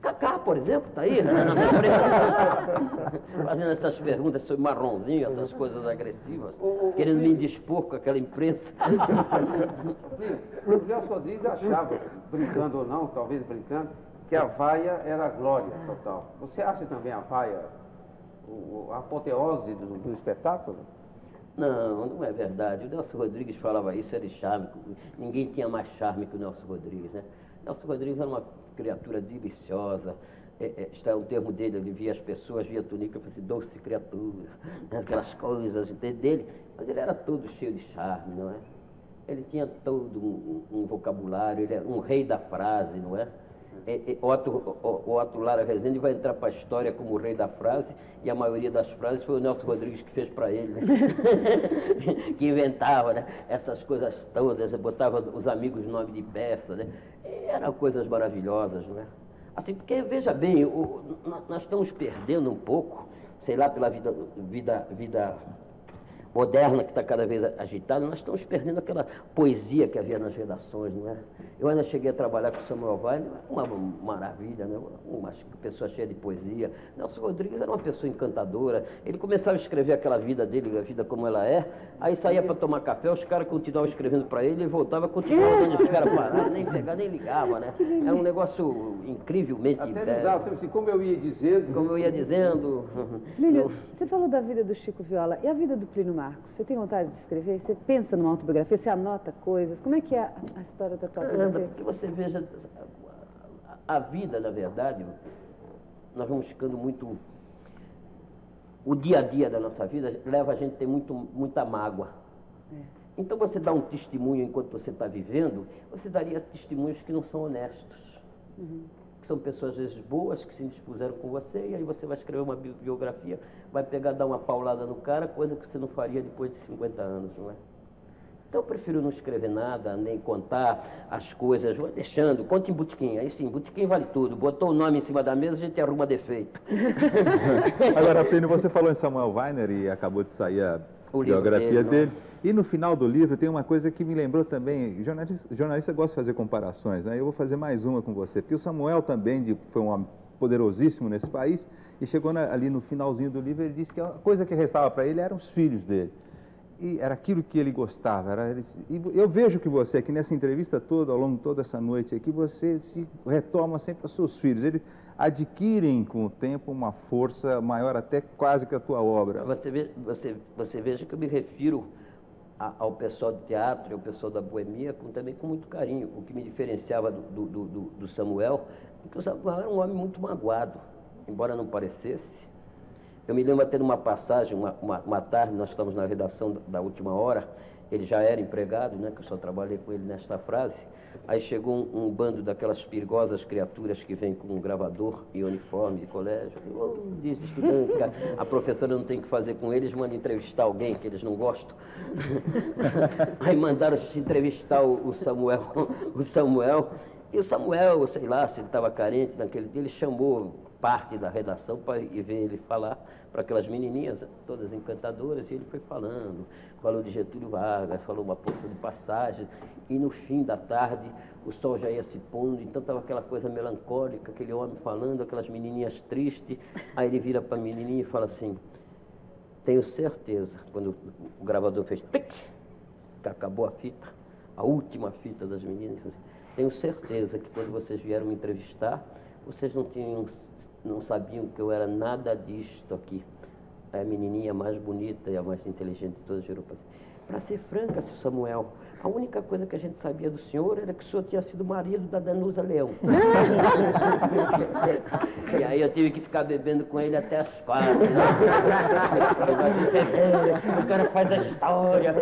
Cacá, por exemplo, está aí, né, na frente, fazendo essas perguntas sobre marronzinho, essas coisas agressivas, o, o, querendo o me indispor com aquela imprensa. O Nelson Rodrigues achava, brincando ou não, talvez brincando, que a vaia era a glória total. Você acha também a vaia, o, a apoteose do, do espetáculo? Não, não é verdade. O Nelson Rodrigues falava isso, era charme. Ninguém tinha mais charme que o Nelson Rodrigues, né? Nelson Rodrigues era uma criatura deliciosa, é, é, está o termo dele, ele via as pessoas, via a Túnica, fazia doce criatura, né, aquelas coisas dele, mas ele era todo cheio de charme, não é? Ele tinha todo um, um vocabulário, ele era um rei da frase, não é? Otto, Otto Lara Rezende vai entrar para a história como o rei da frase, e a maioria das frases foi o Nelson Rodrigues que fez para ele, né? Que inventava, né? Essas coisas todas, botava os amigos no nome de peça, né? Eram coisas maravilhosas, não é? Assim, porque, veja bem, o, nós estamos perdendo um pouco, sei lá, pela vida, vida, vida moderna que está cada vez agitada, nós estamos perdendo aquela poesia que havia nas redações, não é? Eu ainda cheguei a trabalhar com o Samuel Weiner, uma maravilha, né? Uma pessoa cheia de poesia. Nelson Rodrigues era uma pessoa encantadora, ele começava a escrever aquela vida dele, a vida como ela é, aí saía para tomar café, os caras continuavam escrevendo para ele, ele voltava, continuava, onde os caras paravam, nem pegavam, nem ligavam, né? Era um negócio incrivelmente... Até já, assim, como eu ia dizendo... Como eu ia dizendo... Plínio, você falou da vida do Chico Viola, e a vida do Plínio Marcos? Você tem vontade de escrever? Você pensa numa autobiografia? Você anota coisas? Como é que é a, a história da tua vida? Porque você veja, a vida, na verdade, nós vamos ficando muito... O dia a dia da nossa vida leva a gente a ter muito, muita mágoa. É. Então você dá um testemunho enquanto você está vivendo, você daria testemunhos que não são honestos. Uhum. Que são pessoas, às vezes, boas, que se dispuseram com você, e aí você vai escrever uma biografia, vai pegar, dar uma paulada no cara, coisa que você não faria depois de cinquenta anos, não é? Então eu prefiro não escrever nada, nem contar as coisas, vou deixando, conta em botequim, aí sim, botequim vale tudo, botou o nome em cima da mesa, a gente arruma defeito. Agora, Plínio, você falou em Samuel Weiner e acabou de sair a o biografia dele, dele. E no final do livro tem uma coisa que me lembrou também, jornalista, jornalista gosta de fazer comparações, né? Eu vou fazer mais uma com você, porque o Samuel também de, foi um homem poderosíssimo nesse país, e chegou na, ali no finalzinho do livro, ele disse que a coisa que restava para ele eram os filhos dele. E era aquilo que ele gostava. Era ele, e eu vejo que você, aqui nessa entrevista toda, ao longo de toda essa noite aqui, você se retoma sempre aos seus filhos. Eles adquirem com o tempo uma força maior até quase que a tua obra. Você, ve, você, você veja que eu me refiro a, ao pessoal do teatro, ao pessoal da boemia, com, também com muito carinho. O que me diferenciava do, do, do, do Samuel, porque o Samuel era um homem muito magoado, embora não parecesse. Eu me lembro até de uma passagem, uma, uma, uma tarde, nós estávamos na redação da, da última hora, ele já era empregado, né, que eu só trabalhei com ele nesta frase, aí chegou um, um bando daquelas perigosas criaturas que vêm com um gravador e uniforme de colégio, oh, diz estudante, a professora não tem o que fazer com eles, manda entrevistar alguém que eles não gostam. Aí mandaram entrevistar o, o Samuel, o Samuel, e o Samuel, sei lá, se ele estava carente naquele dia, ele chamou parte da redação para ir ver ele falar para aquelas menininhas, todas encantadoras, e ele foi falando, falou de Getúlio Vargas, falou uma poça de passagem, e no fim da tarde o sol já ia se pondo, então estava aquela coisa melancólica, aquele homem falando, aquelas menininhas tristes, aí ele vira para a menininha e fala assim, tenho certeza, quando o gravador fez tic, que acabou a fita, a última fita das meninas, tenho certeza que quando vocês vieram me entrevistar, vocês não tinham, não sabiam que eu era nada disto aqui. A menininha mais bonita e a mais inteligente de todas gerou para assim. Para ser franca, seu Samuel, a única coisa que a gente sabia do senhor era que o senhor tinha sido marido da Danusa Leão. E aí eu tive que ficar bebendo com ele até as quatro. O cara faz a história.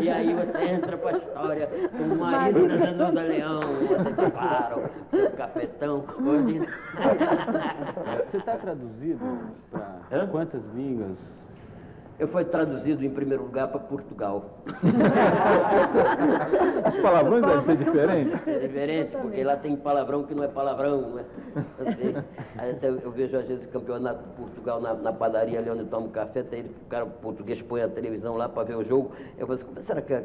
E aí você entra para a história com o marido da Danusa Leão. Você prepara o seu cafetão. Você está traduzido para quantas línguas? Eu fui traduzido, em primeiro lugar, para Portugal. As palavrões devem ser diferentes. É diferente, porque lá tem palavrão que não é palavrão. Né? Assim, até eu vejo, às vezes, o campeonato de Portugal na, na padaria ali onde eu tomo café, até ele, o cara português põe a televisão lá para ver o jogo. Eu falo assim, como será que,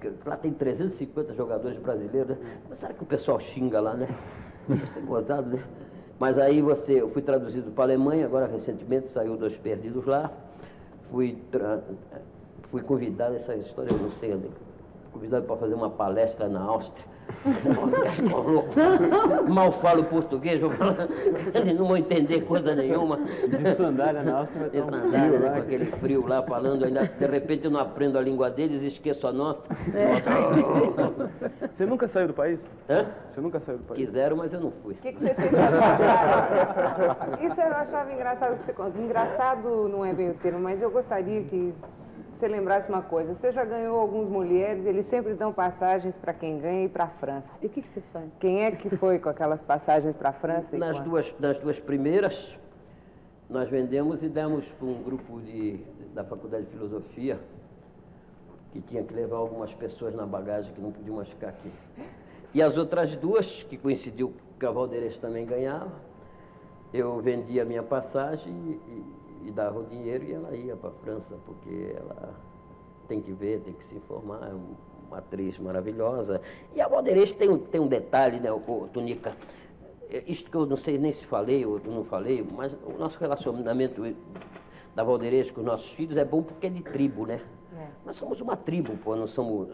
que, que... Lá tem trezentos e cinquenta jogadores brasileiros, né? Como será que o pessoal xinga lá, né? Vai ser gozado, né? Mas aí você... Eu fui traduzido para a Alemanha, agora, recentemente, saiu Dois Perdidos lá. Fui, tra... fui convidado, essa história eu não sei, eu convidado para fazer uma palestra na Áustria. Mal falo português, vou falar... eles não vão entender coisa nenhuma. De sandália na Áustria vai ter um frio, né? Com aquele frio lá falando, ainda, de repente eu não aprendo a língua deles e esqueço a nossa. É. Você nunca saiu do país? Hã? Você nunca saiu do país? Quiseram, mas eu não fui. O que, que você fez? Isso eu achava engraçado, engraçado não é bem o termo, mas eu gostaria que você lembrasse uma coisa, você já ganhou alguns Molières, eles sempre dão passagens para quem ganha e para a França. E o que, que você faz? Quem é que foi com aquelas passagens para a França? E nas, duas, nas duas primeiras, nós vendemos e demos para um grupo de, da Faculdade de Filosofia, que tinha que levar algumas pessoas na bagagem que não podiam mais ficar aqui. E as outras duas, que coincidiu que a Valderez também ganhava, eu vendia a minha passagem e, e dava o dinheiro e ela ia para a França, porque ela tem que ver, tem que se informar, é uma atriz maravilhosa. E a Valderez tem, tem um detalhe, né, o Túnica? Isto que eu não sei nem se falei ou não falei, mas o nosso relacionamento da Valderez com os nossos filhos é bom porque é de tribo, né? Nós somos uma tribo, pô, não somos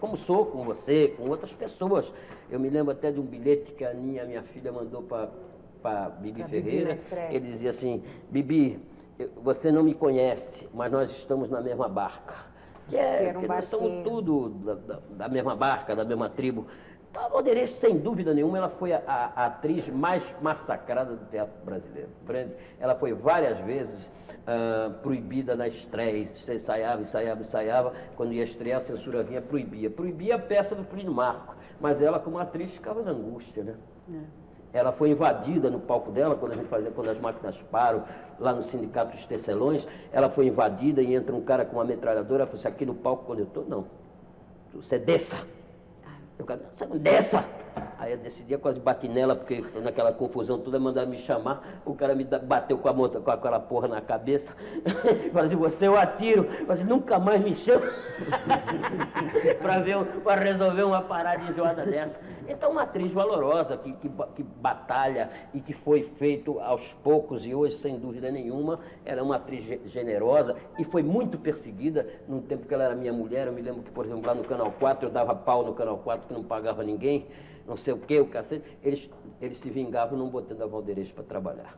como sou com você, com outras pessoas. Eu me lembro até de um bilhete que a Aninha, minha filha, mandou para Bibi Ferreira, que ele dizia assim: Bibi, você não me conhece, mas nós estamos na mesma barca. Que é, que nós somos tudo da, da, da mesma barca, da mesma tribo. Então, a Valderez, sem dúvida nenhuma, ela foi a, a atriz mais massacrada do teatro brasileiro. Ela foi várias vezes ah, proibida na estreia. Você ensaiava, ensaiava, ensaiava. Quando ia estrear, a censura vinha, proibia. Proibia a peça do Plínio Marcos, mas ela, como atriz, ficava na angústia, né? É. Ela foi invadida no palco dela, quando a gente fazia, quando as máquinas param, lá no Sindicato dos Tecelões, ela foi invadida e entra um cara com uma metralhadora, ela falou assim: aqui no palco, quando eu estou, não. Você desça. Eu falei, sai dessa! Aí eu decidia, quase bati nela, porque naquela confusão toda, mandaram me chamar, o cara me bateu com a moto, com aquela porra na cabeça. Falei assim, você eu atiro, mas nunca mais me chama para resolver uma parada enjoada dessa. Então, uma atriz valorosa, que, que, que batalha e que foi feito aos poucos, e hoje, sem dúvida nenhuma, era uma atriz generosa e foi muito perseguida no tempo que ela era minha mulher. Eu me lembro que, por exemplo, lá no Canal quatro, eu dava pau no Canal quatro, que não pagava ninguém, não sei o que, o cacete, eles, eles se vingavam não botando a Valderez para trabalhar.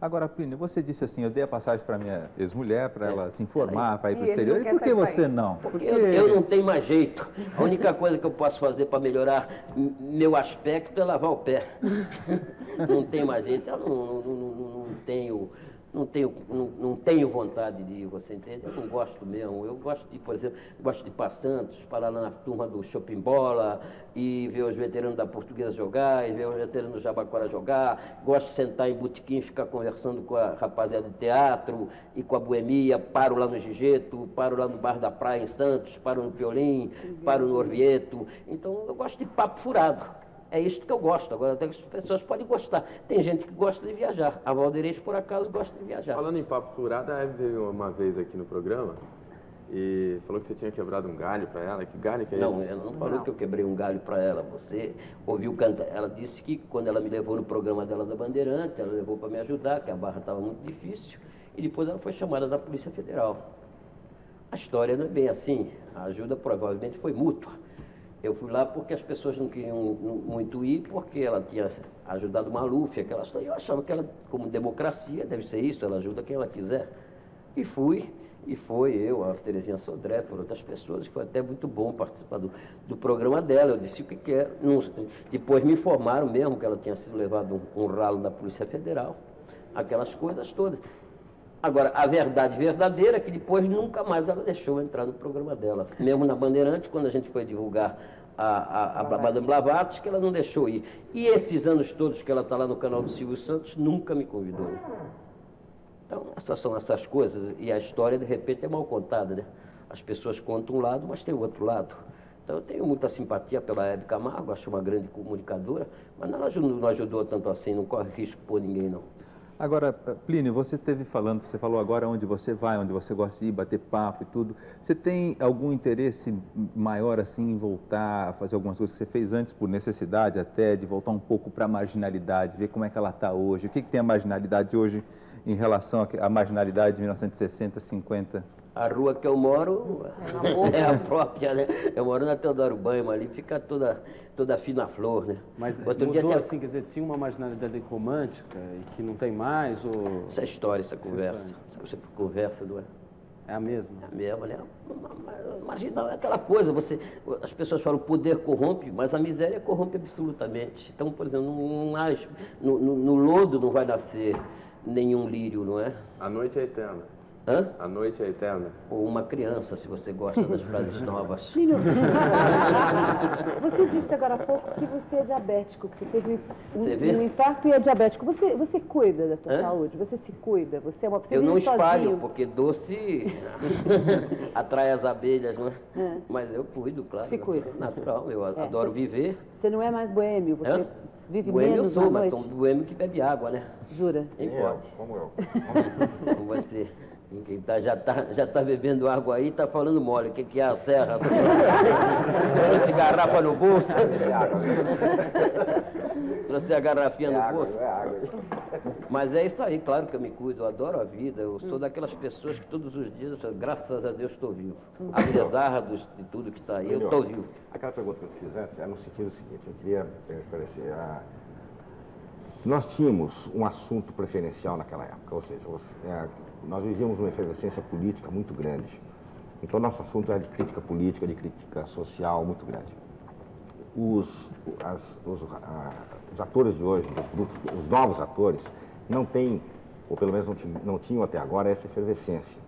Agora, Plínio, você disse assim, eu dei a passagem para minha ex-mulher, para é. ela se informar, para ir para o exterior, e por que você não? Porque, Porque... Eu, eu não tenho mais jeito. A única coisa que eu posso fazer para melhorar meu aspecto é lavar o pé. Não tem mais jeito, eu não, não, não, não tenho... Não tenho, não, não tenho vontade de ir, você entende? Eu não gosto mesmo. Eu gosto de, por exemplo, eu gosto de ir para Santos, parar lá na turma do Shopping Bola e ver os veteranos da Portuguesa jogar, e ver os veteranos do Jabaquara jogar. Gosto de sentar em botequim e ficar conversando com a rapaziada de teatro e com a boemia. Paro lá no Gigeto, paro lá no Bar da Praia em Santos, paro no Piolim, paro no Orvieto. Então, eu gosto de papo furado. É isso que eu gosto. Agora, até que as pessoas podem gostar. Tem gente que gosta de viajar. A Valderez, por acaso, gosta de viajar. Falando em papo furado, a Eve veio uma vez aqui no programa e falou que você tinha quebrado um galho para ela. Que galho que é não, esse? Não, ela não falou não. que eu quebrei um galho para ela. Você ouviu cantar. Ela disse que quando ela me levou no programa dela da Bandeirante, ela levou para me ajudar, que a barra estava muito difícil. E depois ela foi chamada da Polícia Federal. A história não é bem assim. A ajuda provavelmente foi mútua. Eu fui lá porque as pessoas não queriam muito ir, porque ela tinha ajudado Maluf, aquela história. Eu achava que ela, como democracia, deve ser isso, ela ajuda quem ela quiser. E fui, e foi eu, a Terezinha Sodré, por outras pessoas, e foi até muito bom participar do, do programa dela. Eu disse o que que era. Não, depois me informaram mesmo que ela tinha sido levada um, um ralo da Polícia Federal, aquelas coisas todas. Agora, a verdade verdadeira é que depois nunca mais ela deixou entrar no programa dela. Mesmo na Bandeirante, quando a gente foi divulgar a, a, a Madame Blavatsky, que ela não deixou ir. E esses anos todos que ela está lá no canal do Silvio Santos, nunca me convidou. Então, essas são essas coisas. E a história, de repente, é mal contada, né? As pessoas contam um lado, mas tem o outro lado. Então, eu tenho muita simpatia pela Hebe Camargo, acho uma grande comunicadora, mas ela não ajudou tanto assim, não corre risco por ninguém, não. Agora, Plínio, você esteve falando, você falou agora onde você vai, onde você gosta de ir, bater papo e tudo. Você tem algum interesse maior, assim, em voltar a fazer algumas coisas que você fez antes, por necessidade até, de voltar um pouco para a marginalidade, ver como é que ela está hoje? O que que tem a marginalidade hoje em relação à marginalidade de mil novecentos e sessenta, cinquenta? A rua que eu moro é, é a própria, né? Eu moro na Teodoro Banho, ali fica toda, toda fina flor, né? Mas outro mudou dia, assim, quer dizer, tinha uma marginalidade romântica e que não tem mais, ou... Essa história, essa conversa, essa, essa conversa, não é? É a mesma? É a mesma, né? Marginal é aquela coisa, você, as pessoas falam, o poder corrompe, mas a miséria corrompe absolutamente. Então, por exemplo, não, não, no, no, no lodo não vai nascer nenhum lírio, não é? A noite é eterna. Hã? A noite é eterna. Ou uma criança, se você gosta das frases novas. Você disse agora há pouco que você é diabético, que você teve um, você um infarto e é diabético. Você, você cuida da sua saúde? Você se cuida? Você é uma pessoa. Eu não espalho, sozinho. Porque doce atrai as abelhas, não é? É. Mas eu cuido, claro. Se cuida. Natural, eu é. adoro viver. Você não é mais boêmio, você... Hã? Vive boêmio eu sou, mas sou um boêmio que bebe água, né? Jura? Quem pode? Como eu. Como você. Quem tá, já está já tá bebendo água aí, está falando mole. O que, que é a serra? Trouxe garrafa no bolso. É água. Trouxe a garrafinha é no água, bolso. É água. Mas é isso aí, claro que eu me cuido. Eu adoro a vida. Eu sou hum. daquelas pessoas que todos os dias, graças a Deus, estou vivo. Hum. Apesar dos, de tudo que está aí, Melhor. eu estou vivo. Aquela pergunta que eu fiz antes é no sentido seguinte. Eu queria esclarecer a... Nós tínhamos um assunto preferencial naquela época, ou seja, você, é, nós vivíamos uma efervescência política muito grande. Então, nosso assunto era de crítica política, de crítica social muito grande. Os, as, os, a, os atores de hoje, os, grupos, os novos atores, não têm, ou pelo menos não, não tinham até agora, essa efervescência.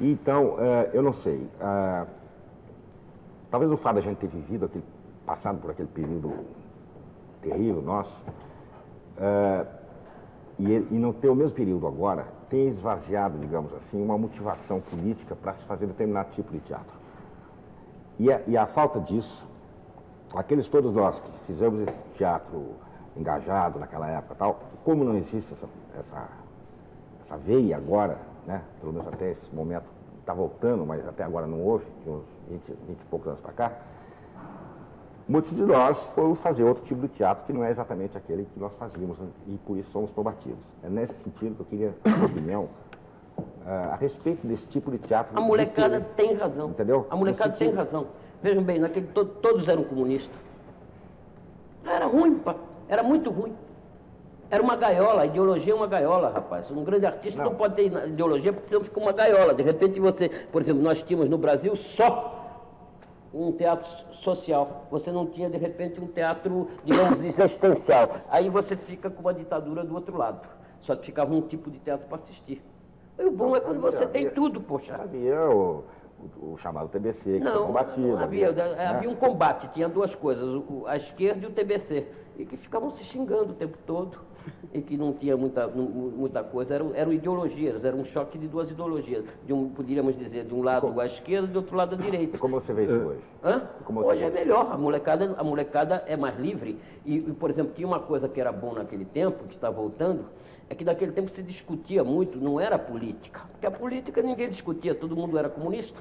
Então, é, eu não sei, é, talvez o fato de a gente ter vivido, aquele, passado por aquele período terrível nosso, Uh, e, e não ter o mesmo período agora, tem esvaziado, digamos assim, uma motivação política para se fazer determinado tipo de teatro. E a, e a falta disso, aqueles todos nós que fizemos esse teatro engajado naquela época tal, como não existe essa, essa, essa veia agora, né? Pelo menos até esse momento está voltando, mas até agora não houve, de uns vinte e poucos anos para cá, muitos de nós foram fazer outro tipo de teatro que não é exatamente aquele que nós fazíamos, né? E por isso somos combatidos. É nesse sentido que eu queria a sua opinião uh, a respeito desse tipo de teatro. A molecada diferente. tem razão. Entendeu? A molecada tem razão. Vejam bem, naquele to todos eram comunistas. Era ruim, pá. Era muito ruim. Era uma gaiola, a ideologia é uma gaiola, rapaz. Um grande artista não, não pode ter ideologia porque senão fica uma gaiola. De repente você, por exemplo, nós tínhamos no Brasil só um teatro social, você não tinha, de repente, um teatro, digamos, existencial. Aí você fica com uma ditadura do outro lado, só ficava um tipo de teatro para assistir. E o bom não, é quando você havia, tem tudo, poxa. Havia o, o, o chamado T B C, que não, foi combatido. Não, havia, havia, né? havia um combate, tinha duas coisas, o, a esquerda e o T B C, e que ficavam se xingando o tempo todo, e que não tinha muita, muita coisa, eram, eram ideologias, era um choque de duas ideologias, de um, poderíamos dizer, de um lado como... a esquerda e do outro lado a direita. E como você vê isso hoje? Hã? Como você hoje é melhor, a molecada, a molecada é mais livre, e, e, por exemplo, tinha uma coisa que era bom naquele tempo, que está voltando, é que naquele tempo se discutia muito, não era política, porque a política ninguém discutia, todo mundo era comunista.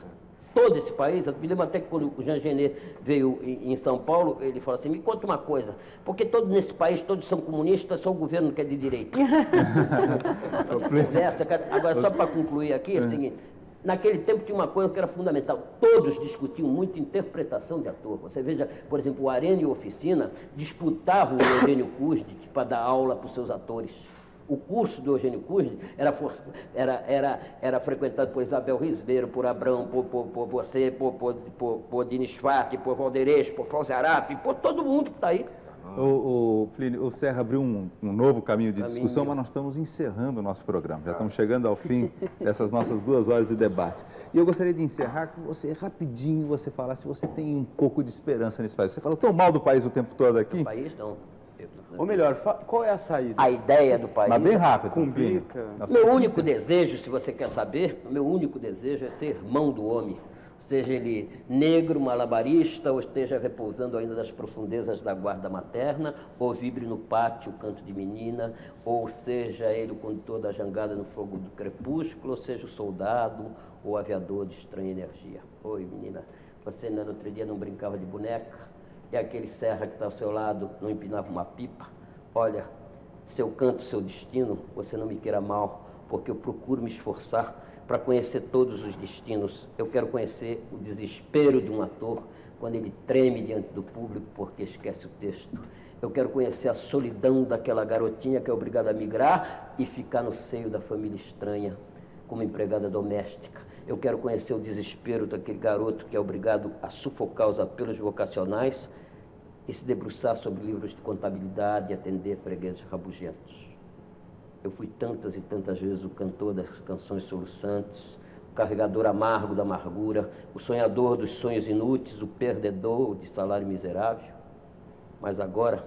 Todo esse país, eu me lembro até que quando o Jean Genet veio em São Paulo, ele falou assim, me conta uma coisa, porque todo nesse país, todos são comunistas, só o governo que é de direita. Essa conversa, cara. Agora só para concluir aqui, é o seguinte, naquele tempo tinha uma coisa que era fundamental, todos discutiam muito interpretação de ator. Você veja, por exemplo, o Arena e o Oficina disputavam o Eugênio Kuznets para dar aula para os seus atores. O curso do Eugênio Kuznets era, era, era, era frequentado por Isabel Risbeiro, por Abrão, por, por, por você, por, por, por, por Diniz Schwartz, por Valderez, por Falzarap, por todo mundo que está aí. O, o Plínio, o Serra abriu um, um novo caminho de discussão, mas nós estamos encerrando o nosso programa. Já estamos chegando ao fim dessas nossas duas horas de debate. E eu gostaria de encerrar com você, rapidinho, você falar se você tem um pouco de esperança nesse país. Você fala tão mal do país o tempo todo aqui. Do país, não. Ou melhor, qual é a saída? A ideia do país. Mas bem rápido. Complica. Meu único desejo, se você quer saber, meu único desejo é ser irmão do homem. Seja ele negro, malabarista, ou esteja repousando ainda nas profundezas da guarda materna, ou vibre no pátio, canto de menina, ou seja ele o condutor da jangada no fogo do crepúsculo, ou seja o soldado ou aviador de estranha energia. Oi, menina, você no outro dia não brincava de boneca? E aquele Serra que está ao seu lado não empinava uma pipa. Olha, seu canto, seu destino, você não me queira mal, porque eu procuro me esforçar para conhecer todos os destinos. Eu quero conhecer o desespero de um ator quando ele treme diante do público porque esquece o texto. Eu quero conhecer a solidão daquela garotinha que é obrigada a migrar e ficar no seio da família estranha como empregada doméstica. Eu quero conhecer o desespero daquele garoto que é obrigado a sufocar os apelos vocacionais e se debruçar sobre livros de contabilidade e atender fregueses rabugentos. Eu fui tantas e tantas vezes o cantor das canções soluçantes, o carregador amargo da amargura, o sonhador dos sonhos inúteis, o perdedor de salário miserável. Mas agora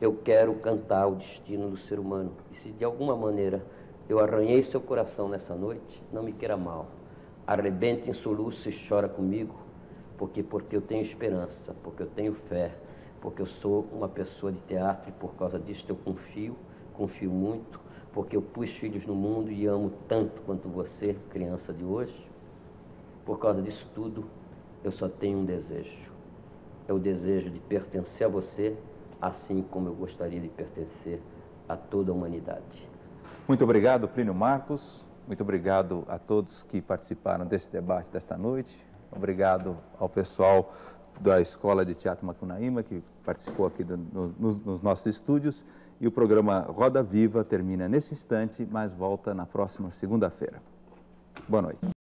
eu quero cantar o destino do ser humano. E se de alguma maneira eu arranhei seu coração nessa noite, não me queira mal. Arrebenta em soluço e chora comigo, porque, porque eu tenho esperança, porque eu tenho fé, porque eu sou uma pessoa de teatro e por causa disso eu confio, confio muito, porque eu pus filhos no mundo e amo tanto quanto você, criança de hoje. Por causa disso tudo, eu só tenho um desejo. É o desejo de pertencer a você, assim como eu gostaria de pertencer a toda a humanidade. Muito obrigado, Plínio Marcos. Muito obrigado a todos que participaram deste debate desta noite. Obrigado ao pessoal da Escola de Teatro Macunaíma, que participou aqui do, no, nos, nos nossos estúdios. E o programa Roda Viva termina nesse instante, mas volta na próxima segunda-feira. Boa noite.